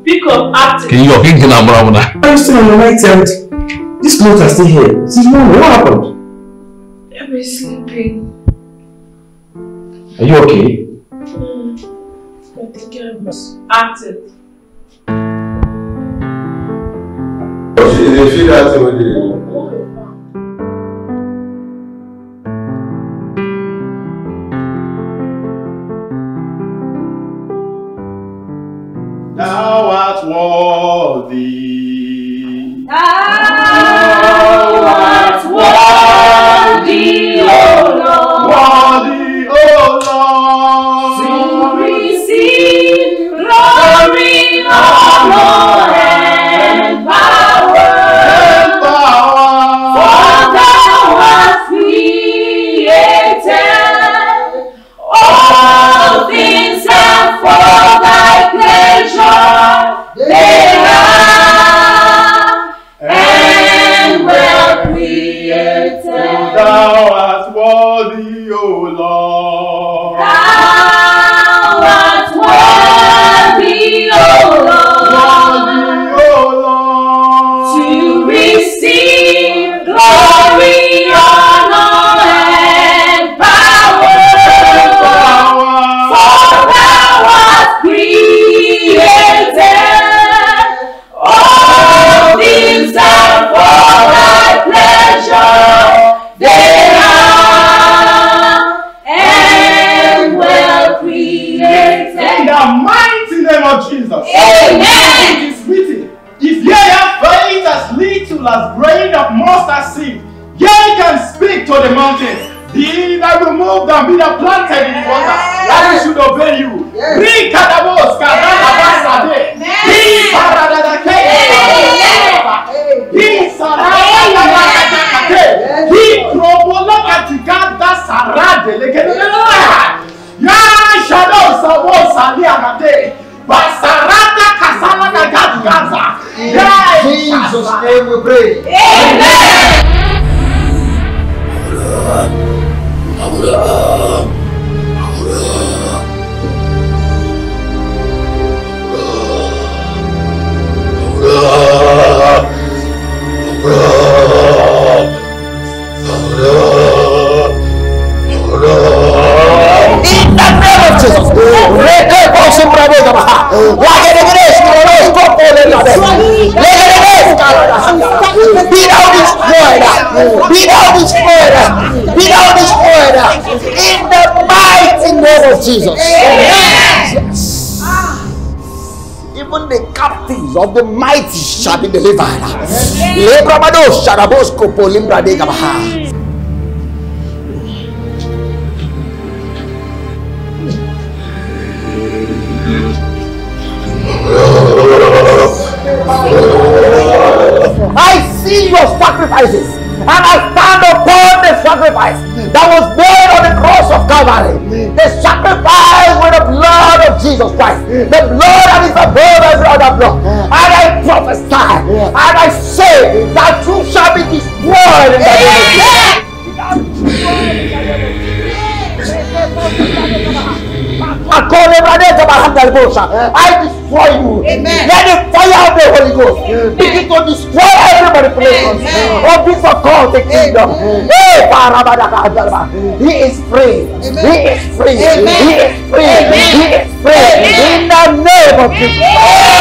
Pick up after. Can you pick him up, Ramona? I'm still on the right side. These clothes are still here. This is normal. What happened? I've been sleeping. Are you okay? Mm. I think I must act it. They feel that when they. Thou art worthy. Thou art worthy, O Lord. Worthy, O Lord. To receive glory, honor, and power. And power. For thou hast created all things, and for thy pleasure. Thou art worthy, O Lord. Thou art worthy, O Lord. Worthy, O Lord. To receive glory, honor, and power. And power. For thou art created all things, and for thy pleasure. Amen. It is written, if ye have faith as little as grain of mustard seed, ye can speak to the mountains, be thou removed and be thou planted in the water, that it should obey you. Be kadabos, kadabasade, be paradadake, be saradadake, be probolakatikanda saradeleke, ya shadow sabo saliakate. In Jesus' name we pray. Amen. In the name of Jesus. Be thou destroyed, be thou destroyed, be thou destroyed, in the mighty name of Jesus. Yes. Even the captives of the mighty shall be delivered. Your sacrifices, and I stand upon the sacrifice that was made on the cross of Calvary, the sacrifice with the blood of Jesus Christ, the blood that is above every other blood. And I prophesy and I say that you shall be destroyed God in the name. I destroy you. Amen. Let the fire of the Holy Ghost begin to destroy every manipulation of this occultic kingdom. He is free. He is free. He is free. He is free. In the name of Jesus.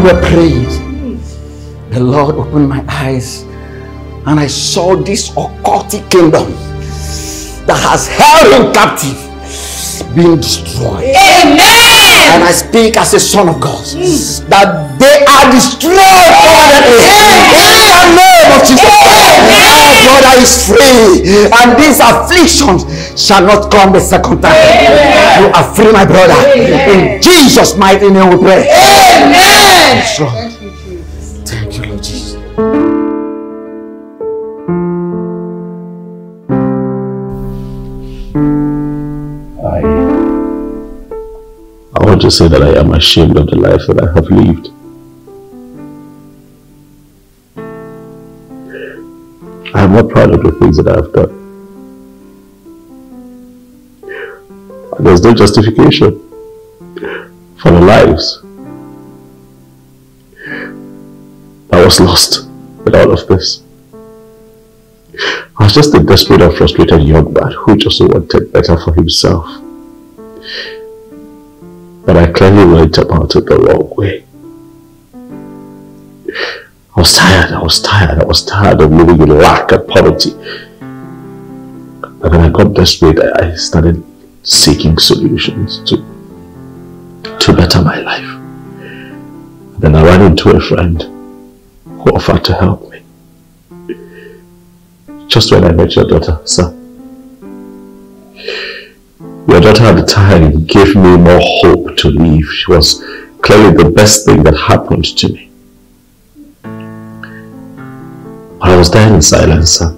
We were praying, the Lord opened my eyes and I saw this occultic kingdom that has held him captive being destroyed. Amen. And I speak as a son of God mm. that they are destroyed. Amen. In the name of Jesus. Our brother is free and these afflictions shall not come the second time. Amen. You are free, my brother. Amen. In Jesus' mighty name we pray. Amen. Thank you, Jesus. Thank you, Lord Jesus. I, I want to say that I am ashamed of the life that I have lived. I am not proud of the things that I have done. There's no justification for the lives I was lost with all of this. I was just a desperate and frustrated young man who just wanted better for himself. But I clearly went about it the wrong way. I was tired, I was tired, I was tired of living in lack and poverty. And when I got desperate, I started seeking solutions to, to better my life. And then I ran into a friend who offered to help me. Just when I met your daughter, sir. Your daughter at the time gave me more hope to live. She was clearly the best thing that happened to me. But I was dying in silence, sir.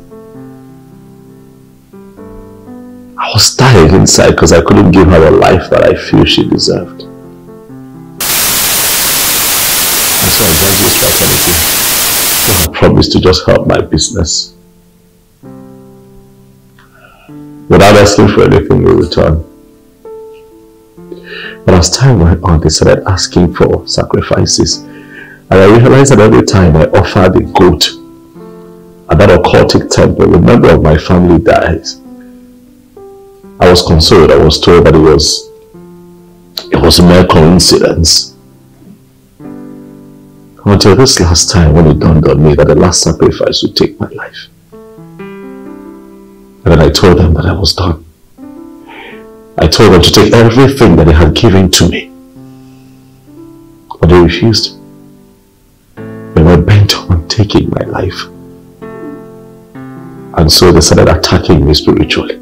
I was dying inside because I couldn't give her the life that I feel she deserved. And so I begged you to try to live. Promised to just help my business without asking for anything in return. But as time went on, they started asking for sacrifices, and I realized that every time I offered a goat at that occultic temple, a member of my family dies. I was consoled. I was told that it was it was a mere coincidence. Until this last time when it dawned on me that the last sacrifice would take my life. And then I told them that I was done. I told them to take everything that they had given to me. But they refused. They were bent on taking my life. And so they started attacking me spiritually.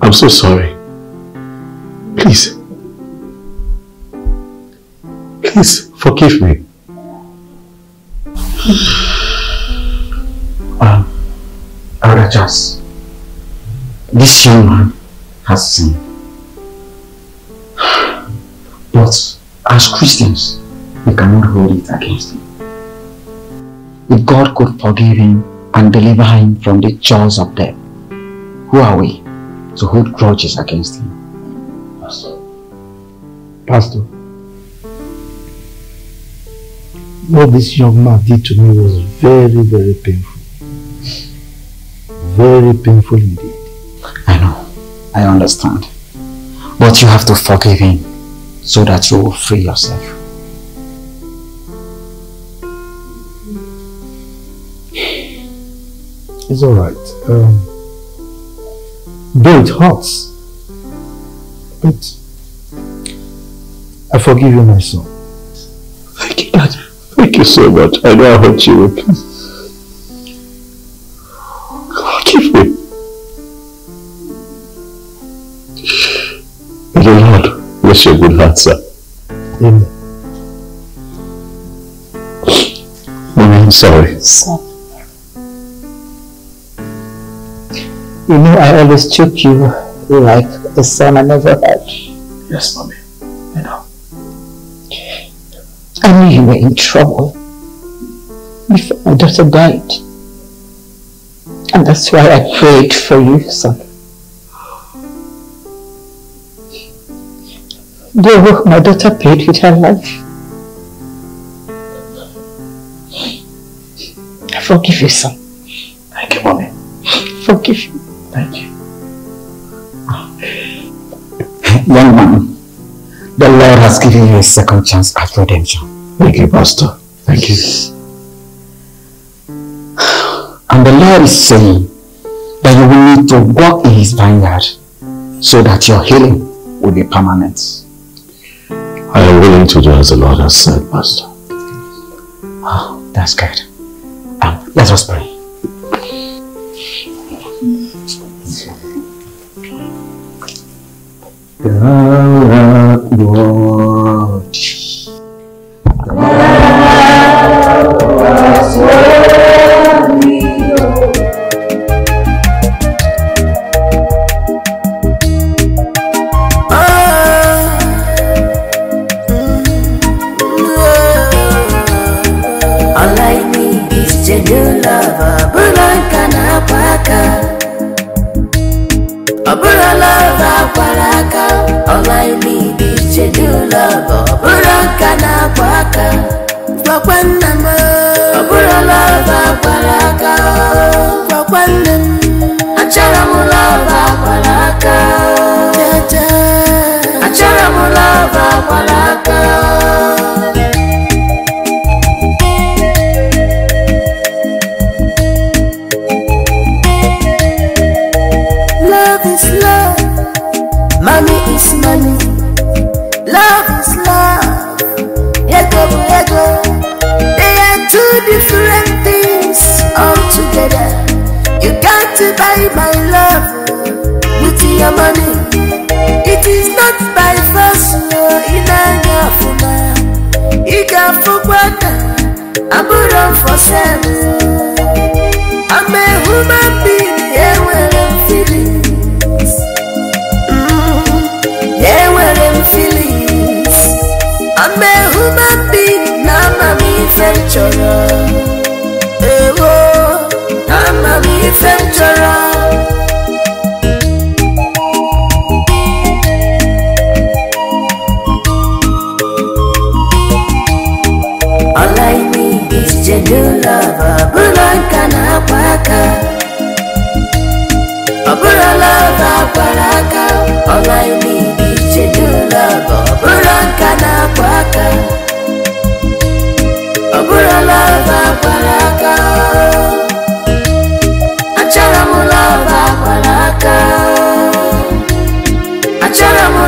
I'm so sorry. Please. Please forgive me. Um, Arajas, this young man has sinned. But as Christians, we cannot hold it against him. If God could forgive him and deliver him from the jaws of death, who are we to hold grudges against him? Pastor. Pastor. What this young man did to me was very, very painful. Very painful indeed. I know. I understand. But you have to forgive him so that you will free yourself. It's alright. Um, though it hurts, but I forgive you, my son. Thank you, Dad. Thank you so much. I know I hurt you. Forgive me. May the Lord bless your good heart, sir. Amen. Mommy, I'm sorry. Sir. You know, I always treat you like a son I never had. Yes, Mommy. I know. I knew you were in trouble before my daughter died. And that's why I prayed for you, son. Though my daughter paid with her life, I forgive you, son. Thank you, Mommy. Forgive you. Thank you. Young man, the Lord has given you a second chance at redemption. Thank you, Pastor. Thank you. And the Lord is saying that you will need to walk in His vineyard so that your healing will be permanent. I am willing to do as the Lord has said, Pastor. Oh, that's good. Um, let us pray. Thou art Lord. Thou art worthy, O. All I need is genuine love. Bulanka na paka. All I need is genuine love. Oburaka na kwaka. Kwakwanama. Obura love kwalaka. Kwakwanam. Achara mu love kwalaka. Jaja. Achara mu love kwalaka. Buy my love with your money. It is not by force. In a gafuma, I got for water. I put on for seven. I'm a human being. Yeah, well, I'm feelings. Yeah, well, I'm feelings. I'm a human being. Now, mommy, venture. Genuine love, Bulanka na kwaka. Obura love kwalaka. All I need is genuine love, Bulanka na kwaka. Obura love kwalaka. Achara mu love kwalaka. Achara mu